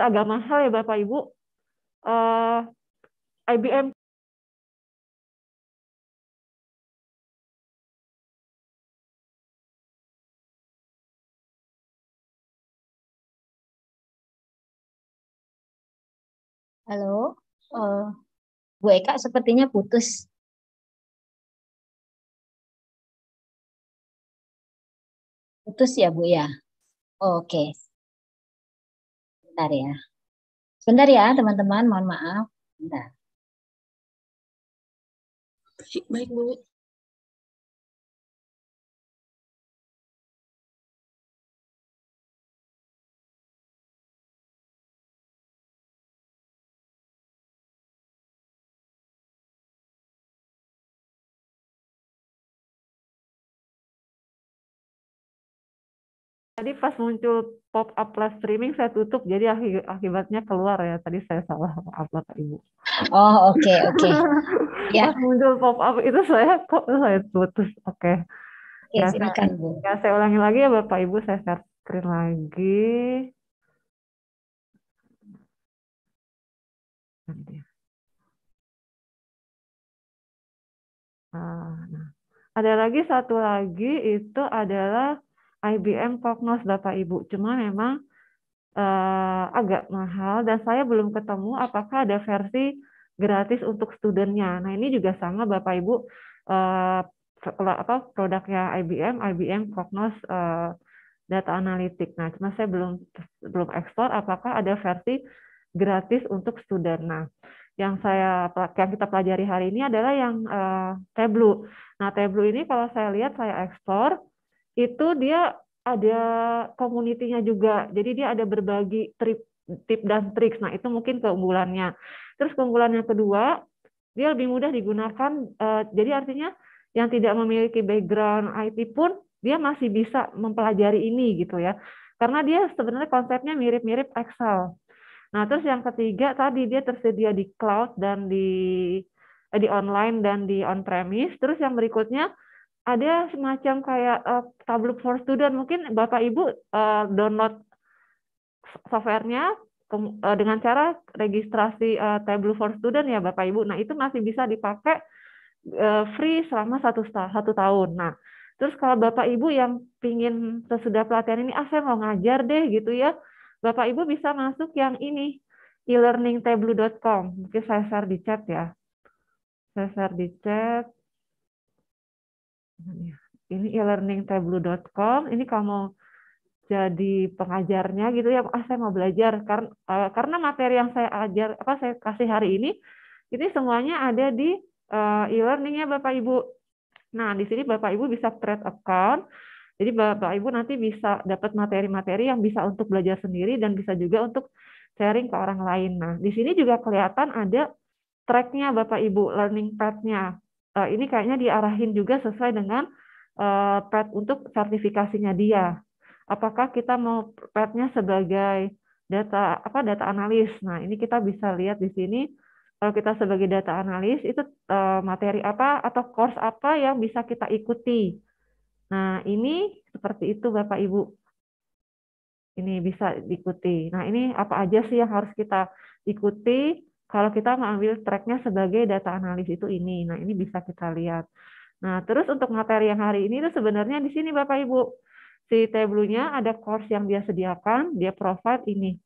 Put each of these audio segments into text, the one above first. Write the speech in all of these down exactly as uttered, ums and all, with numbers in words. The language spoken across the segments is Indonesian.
agak mahal ya Bapak Ibu. Uh, I B M Halo, uh, Bu Eka sepertinya putus. Putus ya Bu ya? Oke. Bentar ya. Bentar ya teman-teman, mohon maaf. Bentar. Baik Bu. Tadi pas muncul pop-up live streaming saya tutup, jadi akibatnya keluar ya. Tadi saya salah upload ke Ibu. Oh oke okay, oke. Okay. Ya. Pas muncul pop-up itu saya kok saya tutup. Oke. Okay. Ya, ya silakan saya, Bu. Ya saya ulangi lagi ya Bapak Ibu, saya share screen lagi. Nah, ada lagi satu lagi itu adalah I B M Cognos Bapak Ibu, cuma memang eh, agak mahal dan saya belum ketemu apakah ada versi gratis untuk studentnya. Nah ini juga sama Bapak Ibu, eh, apa produknya I B M, I B M Cognos eh, Data Analytics. Nah cuma saya belum belum eksplor apakah ada versi gratis untuk student. Nah yang saya yang kita pelajari hari ini adalah yang eh, Tableau. Nah Tableau ini kalau saya lihat saya eksplor, itu dia ada community-nya juga. Jadi dia ada berbagi trip, tip dan trik. Nah, itu mungkin keunggulannya. Terus keunggulan yang kedua, dia lebih mudah digunakan. Jadi artinya yang tidak memiliki background I T pun dia masih bisa mempelajari ini gitu ya. Karena dia sebenarnya konsepnya mirip-mirip Excel. Nah, terus yang ketiga tadi dia tersedia di cloud dan di di online dan di on-premise. Terus yang berikutnya ada semacam kayak uh, Tableau for Student, mungkin Bapak Ibu uh, download softwarenya uh, dengan cara registrasi uh, Tableau for Student ya Bapak Ibu. Nah itu masih bisa dipakai uh, free selama satu, satu tahun. Nah terus kalau Bapak Ibu yang pingin sesudah pelatihan ini, ah saya mau ngajar deh gitu ya, Bapak Ibu bisa masuk yang ini e learning tableau dot com. Mungkin saya share di chat ya, saya share di chat. Ini e learning tableau dot com. Ini kamu jadi pengajarnya gitu ya. Ah, saya mau belajar karena karena materi yang saya ajar apa saya kasih hari ini ini semuanya ada di e-learningnya Bapak Ibu. Nah di sini Bapak Ibu bisa create account. Jadi Bapak Ibu nanti bisa dapat materi-materi yang bisa untuk belajar sendiri dan bisa juga untuk sharing ke orang lain. Nah di sini juga kelihatan ada tracknya Bapak Ibu, learning path-nya. Ini kayaknya diarahin juga sesuai dengan uh, P E T untuk sertifikasinya dia. Apakah kita mau P E T-nya sebagai data apa data analis? Nah ini kita bisa lihat di sini. Kalau kita sebagai data analis itu uh, materi apa atau course apa yang bisa kita ikuti? Nah ini seperti itu Bapak Ibu. Ini bisa diikuti. Nah ini apa aja sih yang harus kita ikuti? Kalau kita mengambil track-nya sebagai data analis itu ini. Nah, ini bisa kita lihat. Nah, terus untuk materi yang hari ini itu sebenarnya di sini Bapak Ibu. Si Tableau-nya ada course yang dia sediakan, dia provide ini.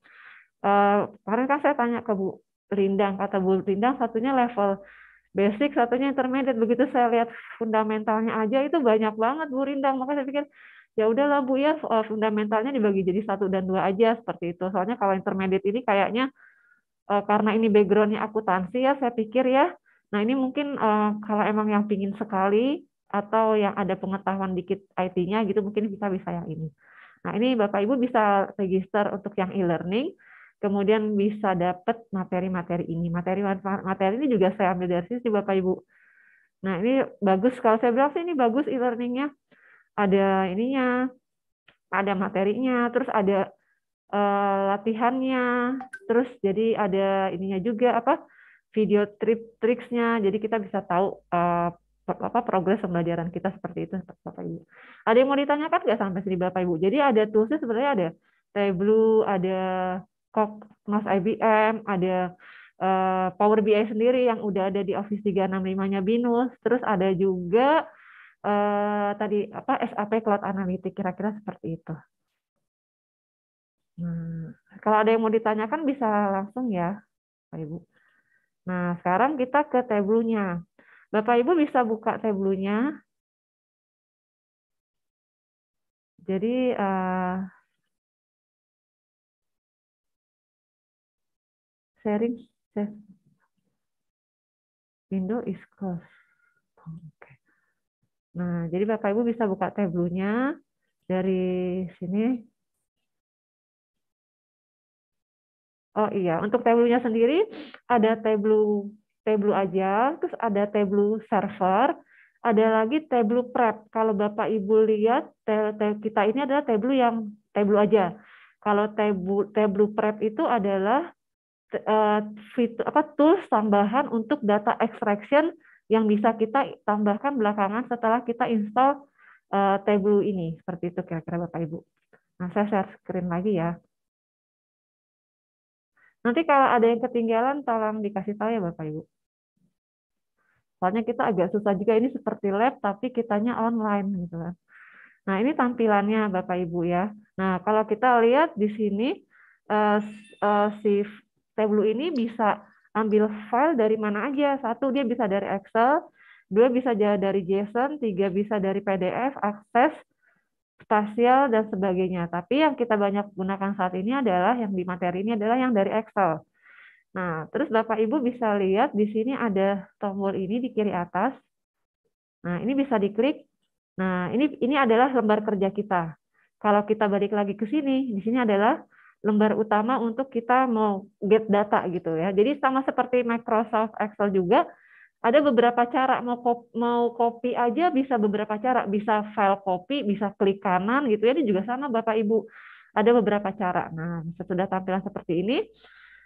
Uh, kemarin kan saya tanya ke Bu Rindang, kata Bu Rindang satunya level basic, satunya intermediate. Begitu saya lihat fundamentalnya aja itu banyak banget Bu Rindang. Maka saya pikir ya udahlah Bu ya, fundamentalnya dibagi jadi satu dan dua aja seperti itu. Soalnya kalau intermediate ini kayaknya karena ini backgroundnya akuntansi ya, saya pikir ya. Nah ini mungkin uh, kalau emang yang pingin sekali atau yang ada pengetahuan dikit I T-nya gitu, mungkin kita bisa yang ini. Nah ini Bapak Ibu bisa register untuk yang e-learning, kemudian bisa dapat materi-materi ini. Materi-materi ini juga saya ambil dari sisi Bapak Ibu. Nah ini bagus, kalau saya bilang sih ini bagus e-learningnya. Ada ininya, ada materinya, terus ada Uh, latihannya, terus jadi ada ininya juga apa video trip triksnya, jadi kita bisa tahu uh, apa progres pembelajaran kita seperti itu Bapak Ibu. Ada yang mau ditanyakan nggak sampai sini Bapak Ibu? Jadi ada toolsnya sebenarnya, ada Tableau, ada Cognos I B M, ada uh, Power B I sendiri yang udah ada di Office tiga enam lima-nya BINUS, terus ada juga uh, tadi apa S A P Cloud Analytics, kira-kira seperti itu. Nah, kalau ada yang mau ditanyakan bisa langsung ya, Bapak Ibu. Nah, sekarang kita ke Tableau-nya. Bapak Ibu bisa buka Tableau-nya. Jadi uh, sharing window is closed. Okay. Nah, jadi Bapak Ibu bisa buka Tableau-nya dari sini. Oh iya, untuk Tableau-nya sendiri ada Tableau Tableau aja, terus ada Tableau Server, ada lagi Tableau Prep. Kalau Bapak Ibu lihat kita ini adalah Tableau yang Tableau aja. Kalau Tableau Tableau Prep itu adalah fitur apa tools tambahan untuk data extraction yang bisa kita tambahkan belakangan setelah kita install uh, Tableau ini. Seperti itu kira-kira Bapak Ibu. Nah, saya share screen lagi ya. Nanti kalau ada yang ketinggalan, tolong dikasih tahu ya Bapak Ibu. Soalnya kita agak susah juga, ini seperti lab, tapi kitanya online gitu kan. Nah, ini tampilannya Bapak Ibu ya. Nah, kalau kita lihat di sini, uh, uh, si Tableau ini bisa ambil file dari mana aja. Satu, dia bisa dari Excel. Dua, bisa dari JSON. Tiga, bisa dari P D F, akses, spasial, dan sebagainya. Tapi yang kita banyak gunakan saat ini adalah, yang di materi ini adalah yang dari Excel. Nah, terus Bapak-Ibu bisa lihat di sini ada tombol ini di kiri atas. Nah, ini bisa diklik. Nah, ini ini adalah lembar kerja kita. Kalau kita balik lagi ke sini, di sini adalah lembar utama untuk kita mau get data gitu ya. Jadi sama seperti Microsoft Excel juga, ada beberapa cara, mau copy, mau copy aja bisa beberapa cara, bisa file copy, bisa klik kanan gitu ya, ini juga sama Bapak Ibu, ada beberapa cara. Nah, sesudah tampilan seperti ini,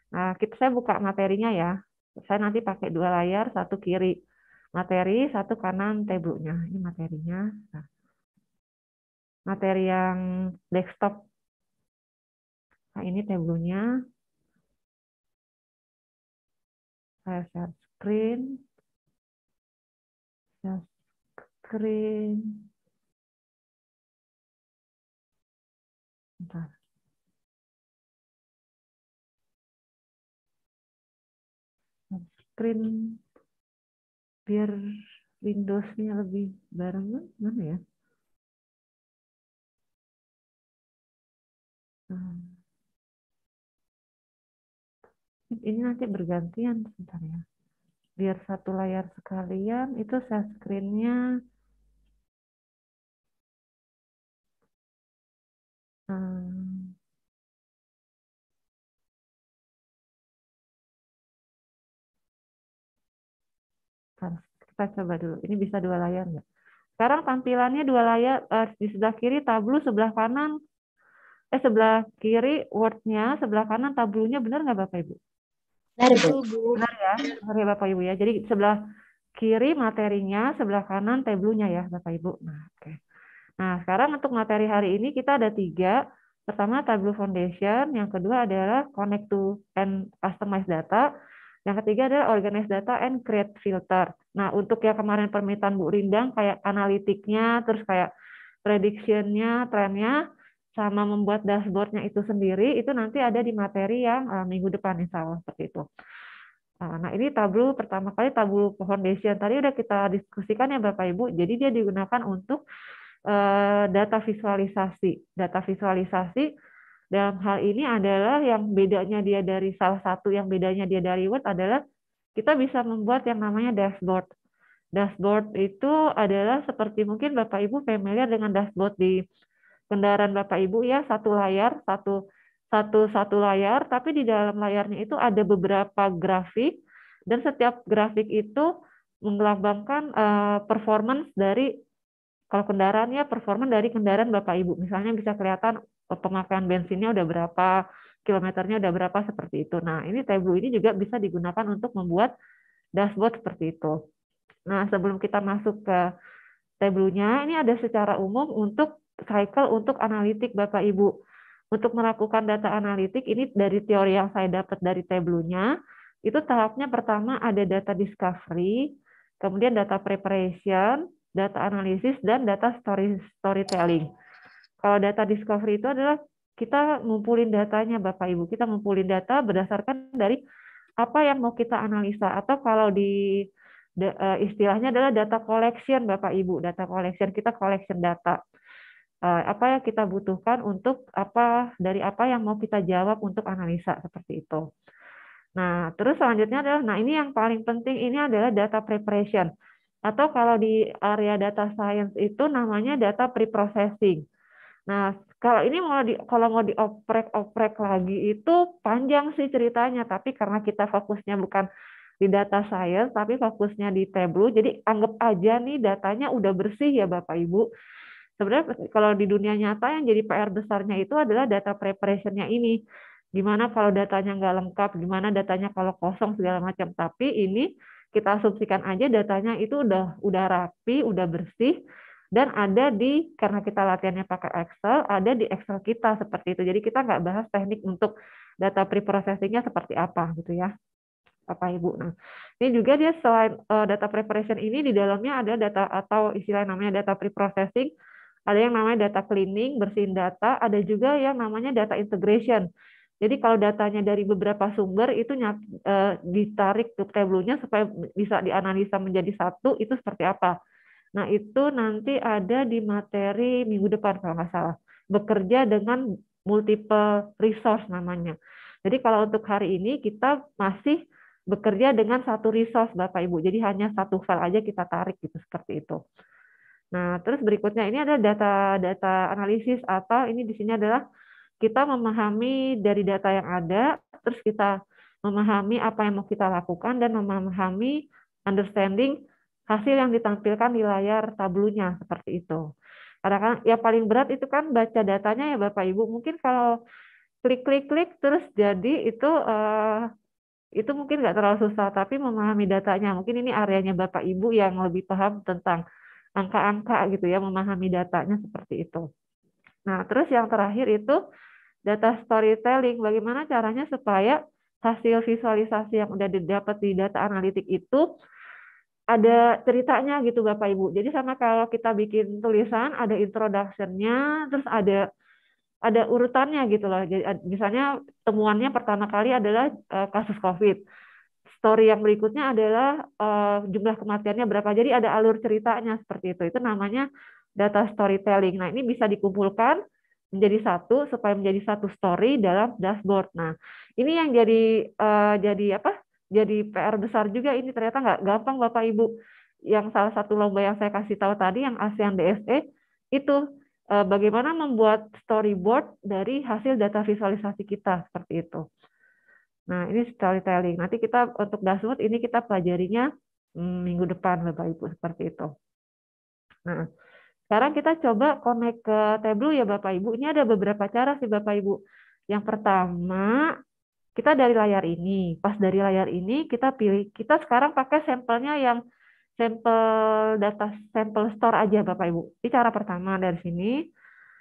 nah, kita saya buka materinya ya, saya nanti pakai dua layar, satu kiri materi, satu kanan Tableau-nya, ini materinya, nah, materi yang desktop, nah ini Tableau-nya, saya share screen, screen. Bentar. Screen biar Windows-nya lebih barengan mana ya? Hmm. Ini nanti bergantian sebentar ya. Biar satu layar sekalian, itu share screen-nya. Hmm. Kita coba dulu, ini bisa dua layar nggak? Sekarang tampilannya dua layar, eh, di sebelah kiri Tableau, sebelah kanan, eh sebelah kiri Word-nya, sebelah kanan Tableau-nya, benar nggak Bapak Ibu? Benar, Bu. Benar ya, benar ya Bapak Ibu ya. Jadi sebelah kiri materinya, sebelah kanan Tableau-nya ya Bapak Ibu. Nah, oke. Okay. Nah, sekarang untuk materi hari ini kita ada tiga. Pertama Tableau Foundation, yang kedua adalah Connect to and Customize Data, yang ketiga adalah Organize Data and Create Filter. Nah, untuk yang kemarin permintaan Bu Rindang kayak analitiknya, terus kayak prediction-nya, trennya, sama membuat dashboardnya itu sendiri, itu nanti ada di materi yang uh, minggu depan insya Allah seperti itu. Uh, nah ini Tableau pertama kali, Tableau Foundation tadi udah kita diskusikan ya Bapak Ibu, jadi dia digunakan untuk uh, data visualisasi. Data visualisasi dalam hal ini adalah yang bedanya dia dari salah satu yang bedanya dia dari Word adalah kita bisa membuat yang namanya dashboard. Dashboard itu adalah seperti mungkin Bapak Ibu familiar dengan dashboard di kendaraan Bapak Ibu ya, satu layar, satu satu satu layar, tapi di dalam layarnya itu ada beberapa grafik dan setiap grafik itu menggelambangkan uh, performance dari kalau kendaraannya performance dari kendaraan Bapak Ibu. Misalnya bisa kelihatan pemakaian bensinnya udah berapa, kilometernya udah berapa seperti itu. Nah, ini Tableau ini juga bisa digunakan untuk membuat dashboard seperti itu. Nah, sebelum kita masuk ke Tableau-nya, ini ada secara umum untuk cycle untuk analitik Bapak Ibu. Untuk melakukan data analitik, ini dari teori yang saya dapat dari Tableau-nya, itu tahapnya pertama ada data discovery, kemudian data preparation, data analisis, dan data story, storytelling. Kalau data discovery itu adalah kita ngumpulin datanya, Bapak-Ibu. Kita ngumpulin data berdasarkan dari apa yang mau kita analisa. Atau kalau di istilahnya adalah data collection, Bapak-Ibu. Data collection, kita collection data. Apa yang kita butuhkan untuk apa, dari apa yang mau kita jawab untuk analisa, seperti itu. Nah, terus selanjutnya adalah, nah ini yang paling penting, ini adalah data preparation. Atau kalau di area data science itu namanya data preprocessing. Nah, kalau ini mau di, kalau mau dioprek-oprek lagi itu panjang sih ceritanya, tapi karena kita fokusnya bukan di data science, tapi fokusnya di Tableau, jadi anggap aja nih datanya udah bersih ya Bapak-Ibu. Sebenarnya kalau di dunia nyata yang jadi P R besarnya itu adalah data preparation-nya ini. Gimana kalau datanya nggak lengkap, gimana datanya kalau kosong, segala macam. Tapi ini kita asumsikan aja datanya itu udah udah rapi, udah bersih, dan ada di, karena kita latihannya pakai Excel, ada di Excel kita seperti itu. Jadi kita nggak bahas teknik untuk data preprocessing-nya seperti apa gitu ya, Bapak-Ibu. Nah, ini juga dia selain uh, data preparation ini, di dalamnya ada data atau istilah namanya data preprocessing, ada yang namanya data cleaning, bersihin data, ada juga yang namanya data integration. Jadi kalau datanya dari beberapa sumber itu ditarik ke Tableau-nya supaya bisa dianalisa menjadi satu, itu seperti apa. Nah itu nanti ada di materi minggu depan kalau nggak salah. Bekerja dengan multiple resource namanya. Jadi kalau untuk hari ini kita masih bekerja dengan satu resource Bapak-Ibu. Jadi hanya satu file aja kita tarik gitu, seperti itu. Nah, terus berikutnya ini ada data-data analisis, atau ini di sini adalah kita memahami dari data yang ada, terus kita memahami apa yang mau kita lakukan dan memahami understanding hasil yang ditampilkan di layar Tableau-nya, seperti itu. Karena kan ya paling berat itu kan baca datanya ya Bapak-Ibu. Mungkin kalau klik-klik-klik terus jadi itu eh, itu mungkin nggak terlalu susah, tapi memahami datanya. Mungkin ini areanya Bapak-Ibu yang lebih paham tentang angka-angka gitu ya, memahami datanya seperti itu. Nah, terus yang terakhir itu data storytelling. Bagaimana caranya supaya hasil visualisasi yang udah didapat di data analitik itu ada ceritanya gitu Bapak-Ibu. Jadi sama kalau kita bikin tulisan, ada introduction-nya, terus ada ada urutannya gitu loh. Jadi misalnya temuannya pertama kali adalah uh, kasus COVID. Story yang berikutnya adalah uh, jumlah kematiannya berapa. Jadi ada alur ceritanya seperti itu. Itu namanya data storytelling. Nah, ini bisa dikumpulkan menjadi satu supaya menjadi satu story dalam dashboard. Nah, ini yang jadi uh, jadi apa? Jadi P R besar juga ini, ternyata nggak gampang Bapak Ibu. Yang salah satu lomba yang saya kasih tahu tadi yang ASEAN D S E itu uh, bagaimana membuat storyboard dari hasil data visualisasi kita seperti itu. Nah, ini storytelling. Nanti kita untuk dashboard ini kita pelajarinya minggu depan Bapak-Ibu, seperti itu. Nah, sekarang kita coba connect ke Tableau ya Bapak-Ibu. Ini ada beberapa cara sih Bapak-Ibu. Yang pertama, kita dari layar ini. Pas dari layar ini kita pilih, kita sekarang pakai sampelnya yang sampel data, sampel store aja Bapak-Ibu. Ini cara pertama dari sini.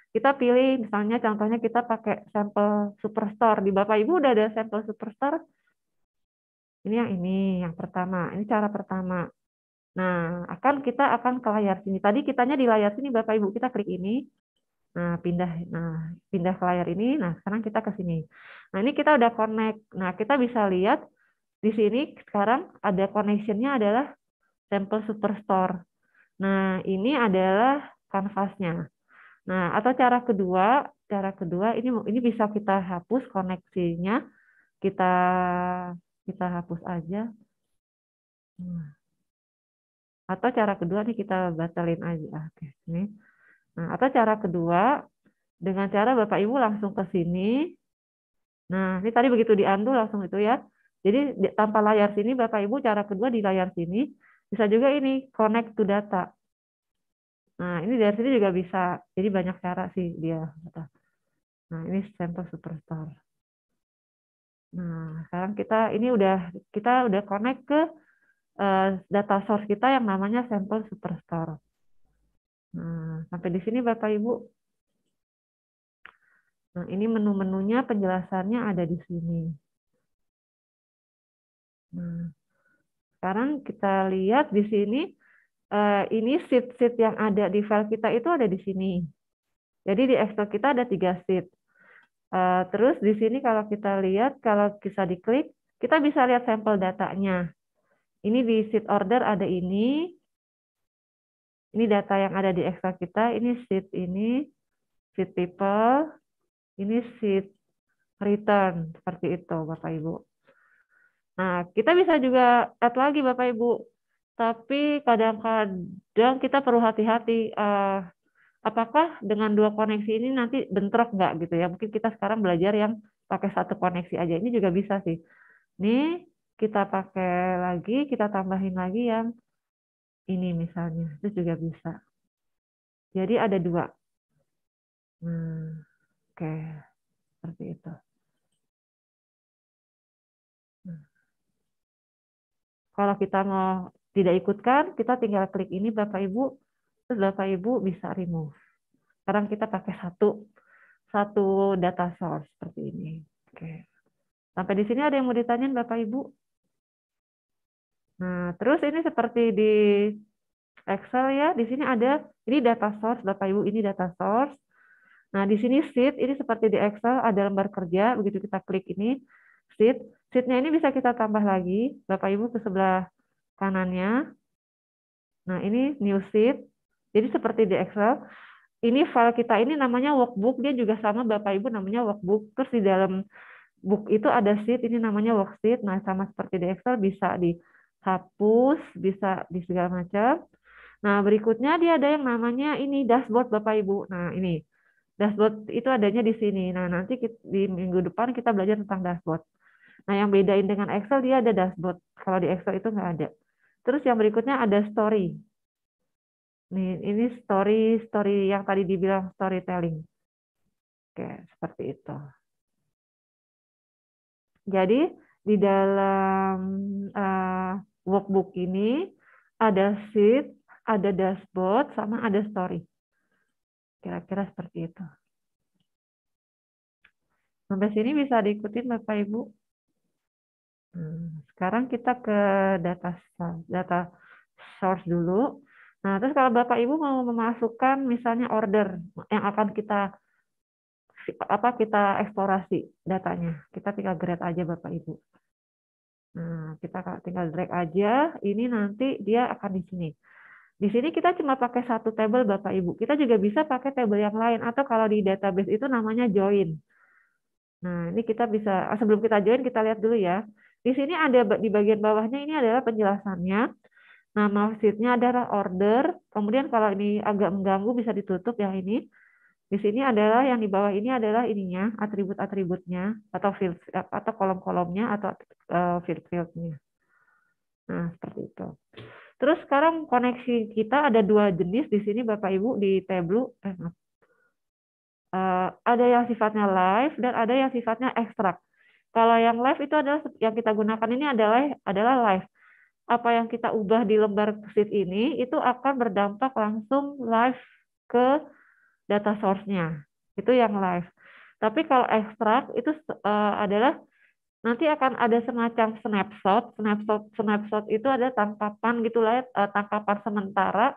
Kita pilih, misalnya contohnya kita pakai sampel superstore. Di Bapak-Ibu udah ada sampel superstore? Ini yang ini, yang pertama. Ini cara pertama. Nah, akan kita akan ke layar sini. Tadi kitanya di layar sini, Bapak-Ibu. Kita klik ini. Nah, pindah nah pindah ke layar ini. Nah, sekarang kita ke sini. Nah, ini kita udah connect. Nah, kita bisa lihat di sini sekarang ada connection-nya adalah sampel superstore. Nah, ini adalah kanvasnya. Nah, atau cara kedua, cara kedua ini ini bisa kita hapus koneksinya. Kita kita hapus aja. Nah. Atau cara kedua nih kita batalin aja. Oke, ini. Nah, atau cara kedua dengan cara Bapak Ibu langsung ke sini. Nah, ini tadi begitu diandu langsung itu ya. Jadi tanpa layar sini Bapak Ibu, cara kedua di layar sini. Bisa juga ini connect to data. Nah, ini dari sini juga bisa. Jadi banyak cara sih dia. Nah, ini sampel superstar. Nah, sekarang kita ini udah kita udah connect ke uh, data source kita yang namanya sampel superstar. Nah, sampai di sini Bapak Ibu. Nah, ini menu-menunya, penjelasannya ada di sini. Nah, sekarang kita lihat di sini, ini sheet-sheet yang ada di file kita itu ada di sini. Jadi di Excel kita ada tiga sheet. Terus di sini kalau kita lihat, kalau bisa diklik, kita bisa lihat sampel datanya. Ini di sheet order ada ini. Ini data yang ada di Excel kita, ini sheet ini, sheet people, ini sheet return, seperti itu Bapak-Ibu. Nah, kita bisa juga add lagi Bapak-Ibu, tapi kadang-kadang kita perlu hati-hati, eh, apakah dengan dua koneksi ini nanti bentrok nggak gitu ya, mungkin kita sekarang belajar yang pakai satu koneksi aja, ini juga bisa sih. Nih, kita pakai lagi, kita tambahin lagi yang ini misalnya, itu juga bisa. Jadi ada dua. Hmm, oke, seperti itu. Kalau kita mau tidak ikutkan, kita tinggal klik ini Bapak Ibu, terus Bapak Ibu bisa remove. Sekarang kita pakai satu, satu data source seperti ini. Oke. Sampai di sini ada yang mau ditanyain Bapak Ibu? Nah, terus ini seperti di Excel ya, di sini ada, ini data source Bapak Ibu, ini data source. Nah, di sini sheet, ini seperti di Excel ada lembar kerja, begitu kita klik ini, sheet. Sheetnya ini bisa kita tambah lagi, Bapak Ibu ke sebelah kanannya. Nah, ini new sheet. Jadi seperti di Excel, ini file kita ini namanya workbook, dia juga sama Bapak Ibu namanya workbook. Terus di dalam book itu ada sheet, ini namanya worksheet. Nah, sama seperti di Excel bisa dihapus, bisa di segala macam. Nah, berikutnya dia ada yang namanya ini dashboard Bapak Ibu. Nah, ini dashboard itu adanya di sini. Nah, nanti kita, di minggu depan kita belajar tentang dashboard. Nah, yang bedain dengan Excel, dia ada dashboard. Kalau di Excel itu nggak ada. Terus yang berikutnya ada story. Nih, ini story, story yang tadi dibilang storytelling. Oke, seperti itu. Jadi, di dalam uh, workbook ini ada sheet, ada dashboard, sama ada story. Kira-kira seperti itu. Sampai sini bisa diikutin Bapak Ibu. Sekarang kita ke data data source dulu. Nah, terus kalau Bapak Ibu mau memasukkan misalnya order yang akan kita apa kita eksplorasi datanya, kita tinggal drag aja Bapak Ibu. Nah, kita tinggal drag aja. Ini nanti dia akan di sini. Di sini kita cuma pakai satu tabel Bapak Ibu. Kita juga bisa pakai tabel yang lain atau kalau di database itu namanya join. Nah, ini kita bisa sebelum kita join kita lihat dulu ya. Di sini ada di bagian bawahnya ini adalah penjelasannya. Nama sheet-nya adalah order. Kemudian kalau ini agak mengganggu bisa ditutup ya ini. Di sini adalah yang di bawah ini adalah ininya, atribut-atributnya atau field atau kolom-kolomnya atau field-fieldnya. Nah, seperti itu. Terus sekarang koneksi kita ada dua jenis di sini Bapak Ibu di Tableau. Eh, maaf. Uh, ada yang sifatnya live dan ada yang sifatnya ekstrak. Kalau yang live itu adalah yang kita gunakan ini adalah adalah live. Apa yang kita ubah di lembar sheet ini itu akan berdampak langsung live ke data source-nya. Itu yang live. Tapi kalau ekstrak itu uh, adalah nanti akan ada semacam snapshot. Snapshot snapshot itu ada tangkapan gitulah, uh, tangkapan sementara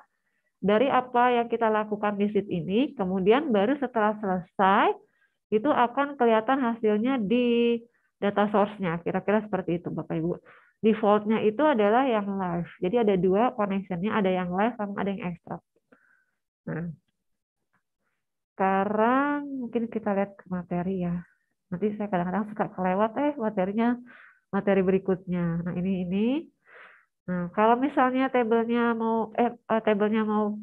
dari apa yang kita lakukan di sheet ini. Kemudian baru setelah selesai itu akan kelihatan hasilnya di data source-nya, kira-kira seperti itu Bapak Ibu. Default-nya itu adalah yang live. Jadi ada dua connection-nya, ada yang live sama ada yang ekstrak. Nah, sekarang mungkin kita lihat ke materi ya. Nanti saya kadang-kadang suka kelewat eh materinya, materi berikutnya. Nah, ini ini. Nah, kalau misalnya tabelnya mau eh tabelnya mau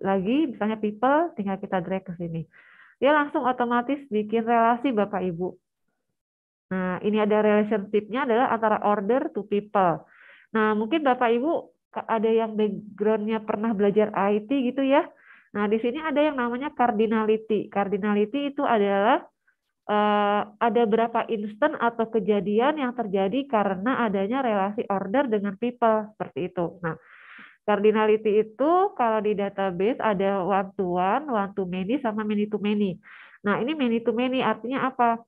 lagi, misalnya people, tinggal kita drag ke sini. Dia langsung otomatis bikin relasi Bapak Ibu. Nah, ini ada relationship-nya adalah antara order to people. Nah, mungkin Bapak Ibu ada yang background-nya pernah belajar I T gitu ya. Nah, di sini ada yang namanya cardinality. Cardinality itu adalah eh, ada berapa instan atau kejadian yang terjadi karena adanya relasi order dengan people, seperti itu. Nah, cardinality itu kalau di database ada one to one, one to many, sama many to many. Nah, ini many to many artinya apa?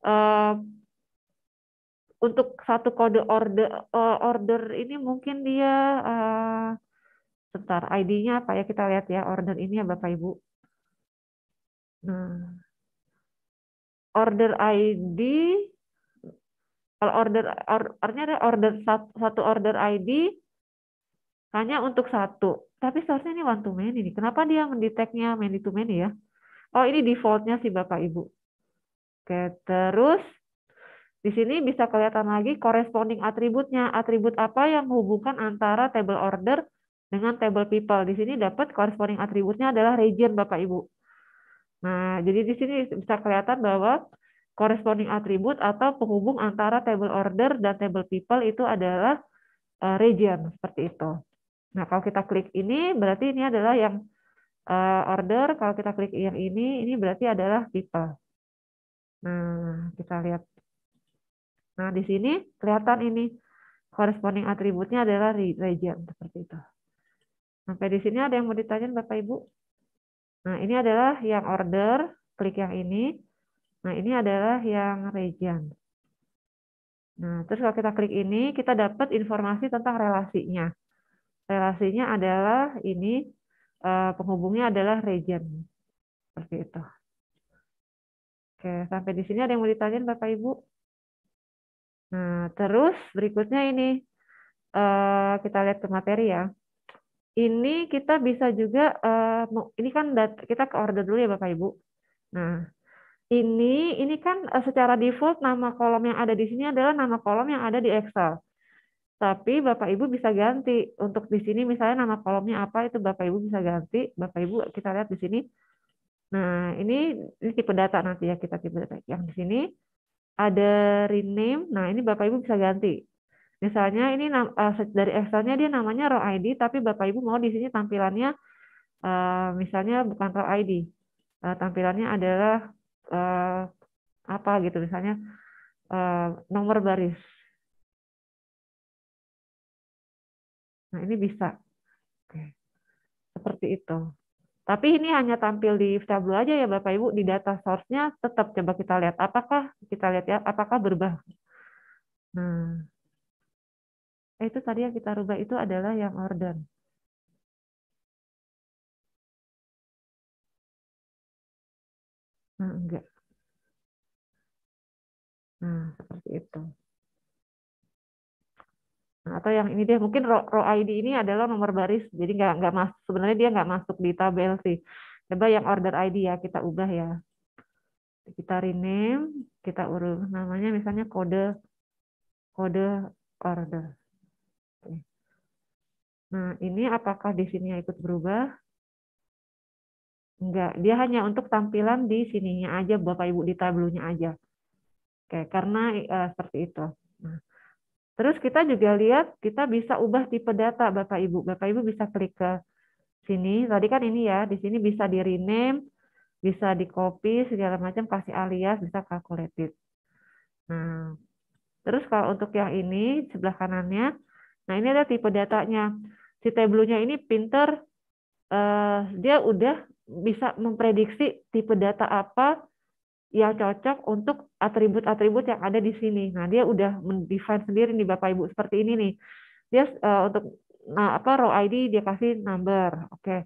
Uh, untuk satu kode order uh, order ini mungkin dia uh, sebentar I D-nya apa ya, kita lihat ya order ini ya Bapak Ibu. Nah, order I D, kalau order artinya ada order satu order I D hanya untuk satu, tapi seharusnya ini one to many nih. Kenapa dia mendeteknya many to many ya? Oh, ini defaultnya sih Bapak Ibu. Oke, terus di sini bisa kelihatan lagi corresponding atributnya, atribut apa yang menghubungkan antara table order dengan table people. Di sini dapat corresponding atributnya adalah region Bapak Ibu. Nah, jadi di sini bisa kelihatan bahwa corresponding atribut atau penghubung antara table order dan table people itu adalah region, seperti itu. Nah, kalau kita klik ini, berarti ini adalah yang order. Kalau kita klik yang ini, ini berarti adalah people. Nah, kita lihat. Nah, di sini kelihatan ini corresponding atributnya adalah region, seperti itu. Sampai di sini ada yang mau ditanyain Bapak Ibu? Nah, ini adalah yang order, klik yang ini. Nah, ini adalah yang region. Nah, terus kalau kita klik ini, kita dapat informasi tentang relasinya. Relasinya adalah ini, penghubungnya adalah region. Seperti itu. Oke, sampai di sini ada yang mau ditanyain Bapak Ibu? Nah, terus berikutnya ini, kita lihat ke materi ya. Ini kita bisa juga, ini kan kita ke order dulu ya Bapak Ibu. Nah, ini ini kan secara default nama kolom yang ada di sini adalah nama kolom yang ada di Excel. Tapi Bapak Ibu bisa ganti untuk di sini misalnya nama kolomnya apa itu Bapak Ibu bisa ganti. Bapak Ibu kita lihat di sini. Nah, ini, ini tipe data nanti ya, kita tipe data. Yang di sini ada rename. Nah, ini Bapak Ibu bisa ganti. Misalnya ini dari Excel-nya dia namanya row I D, tapi Bapak Ibu mau di sini tampilannya misalnya bukan row I D, tampilannya adalah apa gitu, misalnya nomor baris. Nah, ini bisa. Oke. Seperti itu. Tapi ini hanya tampil di Tableau aja ya Bapak Ibu, di data source-nya tetap coba kita lihat apakah kita lihat ya apakah berubah. Nah, itu tadi yang kita rubah itu adalah yang order. Nah, enggak. Nah, seperti itu. Nah, atau yang ini deh, mungkin row, row I D ini adalah nomor baris, jadi nggak nggak masuk. Sebenarnya dia nggak masuk di tabel sih. Coba yang order I D ya kita ubah ya. Kita rename, kita urut namanya misalnya kode kode order. Oke. Nah, ini apakah di sini ikut berubah? Enggak, dia hanya untuk tampilan di sininya aja, Bapak Ibu, di tablunya aja. Oke, karena uh, seperti itu. Nah, terus kita juga lihat, kita bisa ubah tipe data, Bapak Ibu. Bapak Ibu bisa klik ke sini. Tadi kan ini ya, di sini bisa di rename, bisa di copy, segala macam, kasih alias, bisa calculated. Nah, terus kalau untuk yang ini sebelah kanannya, nah ini ada tipe datanya. Si Tableau-nya ini pinter, eh, dia udah bisa memprediksi tipe data apa yang cocok untuk atribut-atribut yang ada di sini. Nah, dia udah mendefine sendiri nih Bapak Ibu seperti ini nih. Dia eh, untuk nah, apa row I D dia kasih number, oke. Okay.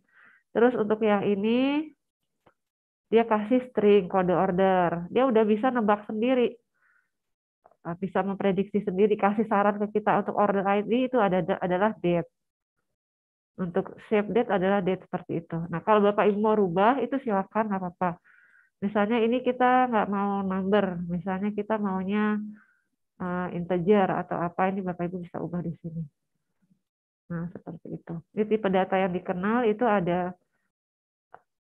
Terus untuk yang ini dia kasih string kode order. Dia udah bisa nebak sendiri, bisa memprediksi sendiri, kasih saran ke kita untuk order I D itu ada adalah date. Untuk shape date adalah date seperti itu. Nah, kalau Bapak Ibu mau rubah itu silakan, nggak apa-apa. Misalnya ini kita nggak mau number, misalnya kita maunya uh, integer atau apa, ini Bapak Ibu bisa ubah di sini. Nah, seperti itu. Jadi tipe data yang dikenal itu ada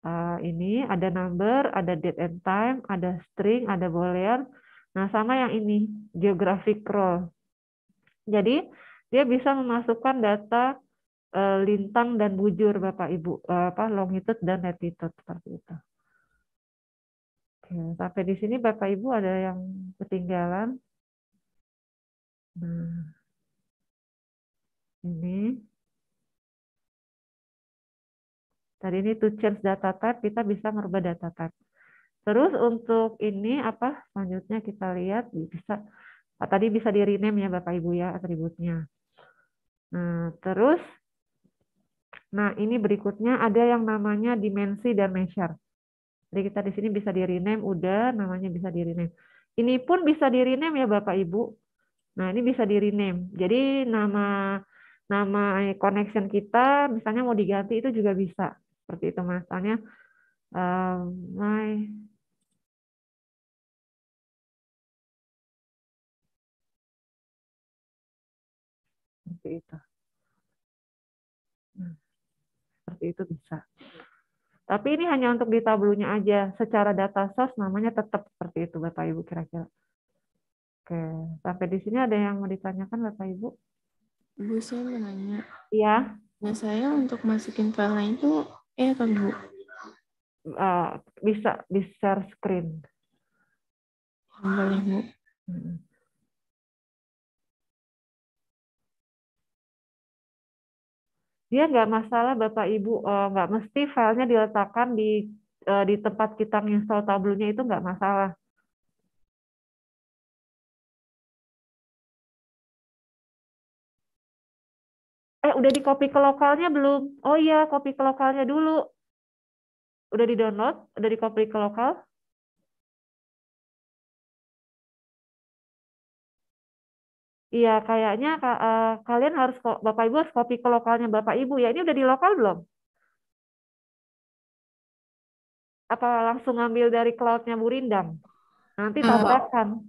uh, ini, ada number, ada date and time, ada string, ada boolean. Nah, sama yang ini, geographic role. Jadi, dia bisa memasukkan data lintang dan bujur, Bapak Ibu, apa longitude dan latitude seperti itu. Oke, sampai di sini Bapak Ibu ada yang ketinggalan. Nah, ini. Tadi ini to change data type, kita bisa merubah data type. Terus untuk ini apa selanjutnya kita lihat bisa tadi bisa di rename ya Bapak Ibu ya atributnya. Nah, terus nah ini berikutnya ada yang namanya dimensi dan measure. Jadi kita di sini bisa di rename udah namanya bisa di rename. Ini pun bisa di rename ya Bapak Ibu. Nah, ini bisa di rename. Jadi nama nama connection kita misalnya mau diganti itu juga bisa. Seperti itu misalnya um, my seperti itu. Nah, seperti itu bisa. Tapi ini hanya untuk di tablunya aja. Secara data source namanya tetap seperti itu Bapak Ibu kira-kira. Oke, sampai di sini ada yang mau ditanyakan Bapak Ibu? Bu, saya mau nanya. Iya. Nah, saya untuk masukin filenya itu eh kan Bu. Uh, bisa di share screen. Boleh Bu. Hmm. Dia nggak masalah Bapak Ibu, nggak mesti filenya diletakkan di di tempat kita install tablunya itu nggak masalah. Eh udah di copy ke lokalnya belum? Oh iya copy ke lokalnya dulu. Udah di download? Udah di copy ke lokal? Iya, kayaknya uh, kalian harus Bapak Ibu harus copy ke lokalnya Bapak Ibu ya. Ini udah di lokal belum? Apa langsung ngambil dari cloud-nya Bu Rindang? Nanti tambahkan.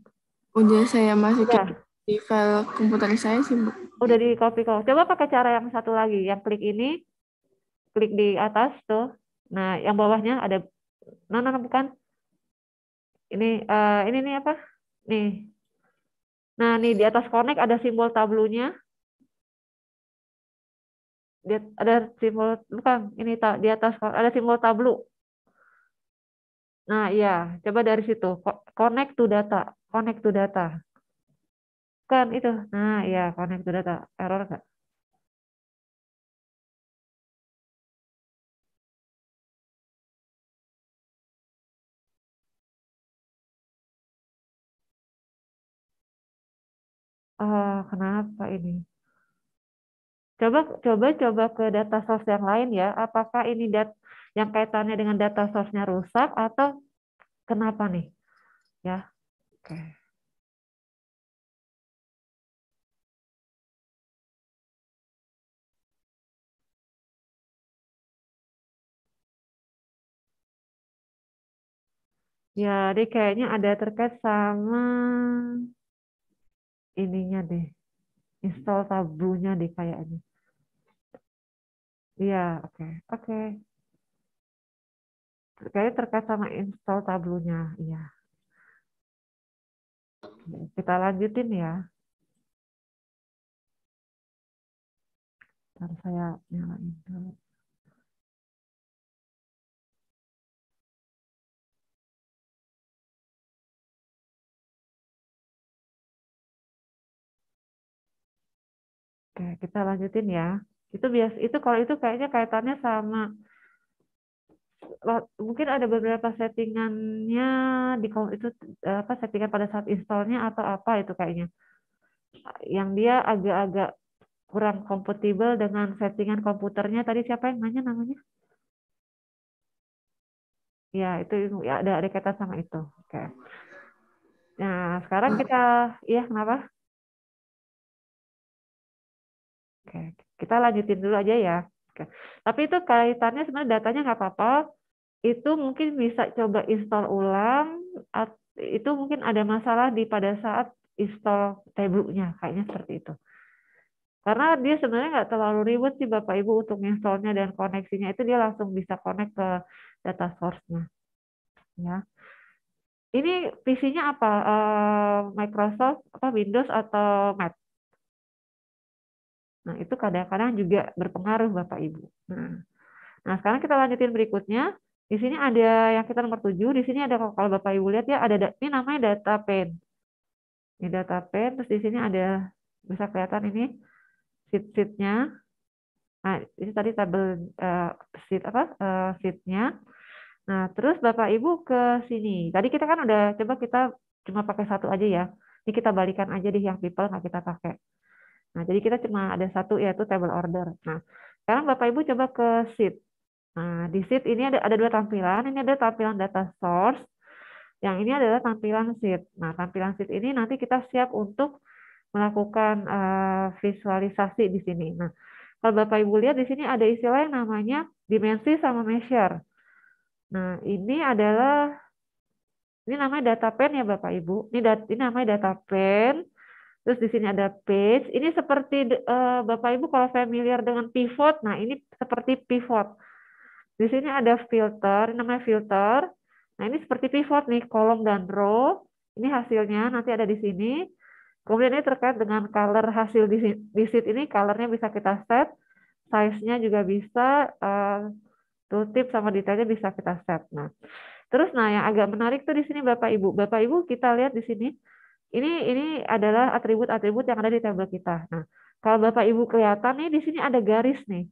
Udah saya masukin ya. Di file komputer saya sih, Bu. Udah di copy ke. Coba pakai cara yang satu lagi, yang klik ini. Klik di atas tuh. Nah, yang bawahnya ada no, no, no bukan. Ini uh, ini nih apa? Nih. Nah, nih di atas connect ada simbol tablunya. Di, ada simbol, bukan, ini ta, di atas ada simbol tablu. Nah, iya, coba dari situ. Connect to data. Connect to data. Kan itu. Nah, iya, connect to data. Error nggak? Oh, kenapa ini? Coba, coba, coba ke data source yang lain ya. Apakah ini dat yang kaitannya dengan data source-nya rusak atau kenapa nih? Ya, oke. Okay. Ya, deh kayaknya ada terkait sama ininya deh, install tablunya deh kayaknya. Iya, oke, oke. Terkait terkait sama install tablunya, iya. Kita lanjutin ya. Ntar saya nyalain dulu. Oke, kita lanjutin ya. Itu biasa itu kalau itu kayaknya kaitannya sama mungkin ada beberapa settingannya di itu apa settingan pada saat installnya atau apa itu kayaknya. Yang dia agak-agak kurang kompatibel dengan settingan komputernya. Tadi siapa yang nanya namanya? Ya, itu ya ada ada kaitan sama itu. Oke. Nah, sekarang kita ya kenapa? Oke, kita lanjutin dulu aja ya. Oke. Tapi itu kaitannya sebenarnya datanya nggak apa-apa. Itu mungkin bisa coba install ulang. Itu mungkin ada masalah di pada saat install Tableau-nya. Kayaknya seperti itu. Karena dia sebenarnya nggak terlalu ribet sih Bapak Ibu untuk installnya dan koneksinya. Itu dia langsung bisa connect ke data source-nya. Ya. Ini P C-nya apa? Microsoft, apa Windows atau Mac? Nah, itu kadang-kadang juga berpengaruh, Bapak Ibu. Nah, nah, sekarang kita lanjutin berikutnya. Di sini ada yang kita nomor tujuh. Di sini ada, kalau Bapak Ibu lihat, ya, ada ini namanya data pane. Ini data pane, terus di sini ada, bisa kelihatan ini sheet-sheetnya. Nah, ini tadi tabel uh, sheet apa? Uh, sheet-nya. Nah, terus Bapak Ibu ke sini. Tadi kita kan udah coba, kita cuma pakai satu aja ya. Ini kita balikan aja di yang people nggak kita pakai. Nah, jadi kita cuma ada satu yaitu table order. Nah, sekarang Bapak Ibu coba ke sheet. Nah, di sheet ini ada ada dua tampilan. Ini ada tampilan data source. Yang ini adalah tampilan sheet. Nah, tampilan sheet ini nanti kita siap untuk melakukan uh, visualisasi di sini. Nah, kalau Bapak Ibu lihat di sini ada istilah yang namanya dimensi sama measure. Nah, ini adalah, ini namanya data pane ya Bapak Ibu. Ini, dat, ini namanya data pane. Terus di sini ada page. Ini seperti uh, Bapak Ibu kalau familiar dengan pivot. Nah, ini seperti pivot. Di sini ada filter, ini namanya filter. Nah, ini seperti pivot nih, kolom dan row. Ini hasilnya nanti ada di sini. Kemudian ini terkait dengan color hasil di, di sheet ini, colornya bisa kita set, size-nya juga bisa, uh, tooltip sama detailnya bisa kita set. Nah, terus nah yang agak menarik tuh di sini Bapak Ibu, Bapak Ibu kita lihat di sini, ini ini adalah atribut-atribut yang ada di tabel kita. Nah, kalau Bapak Ibu kelihatan nih di sini ada garis nih,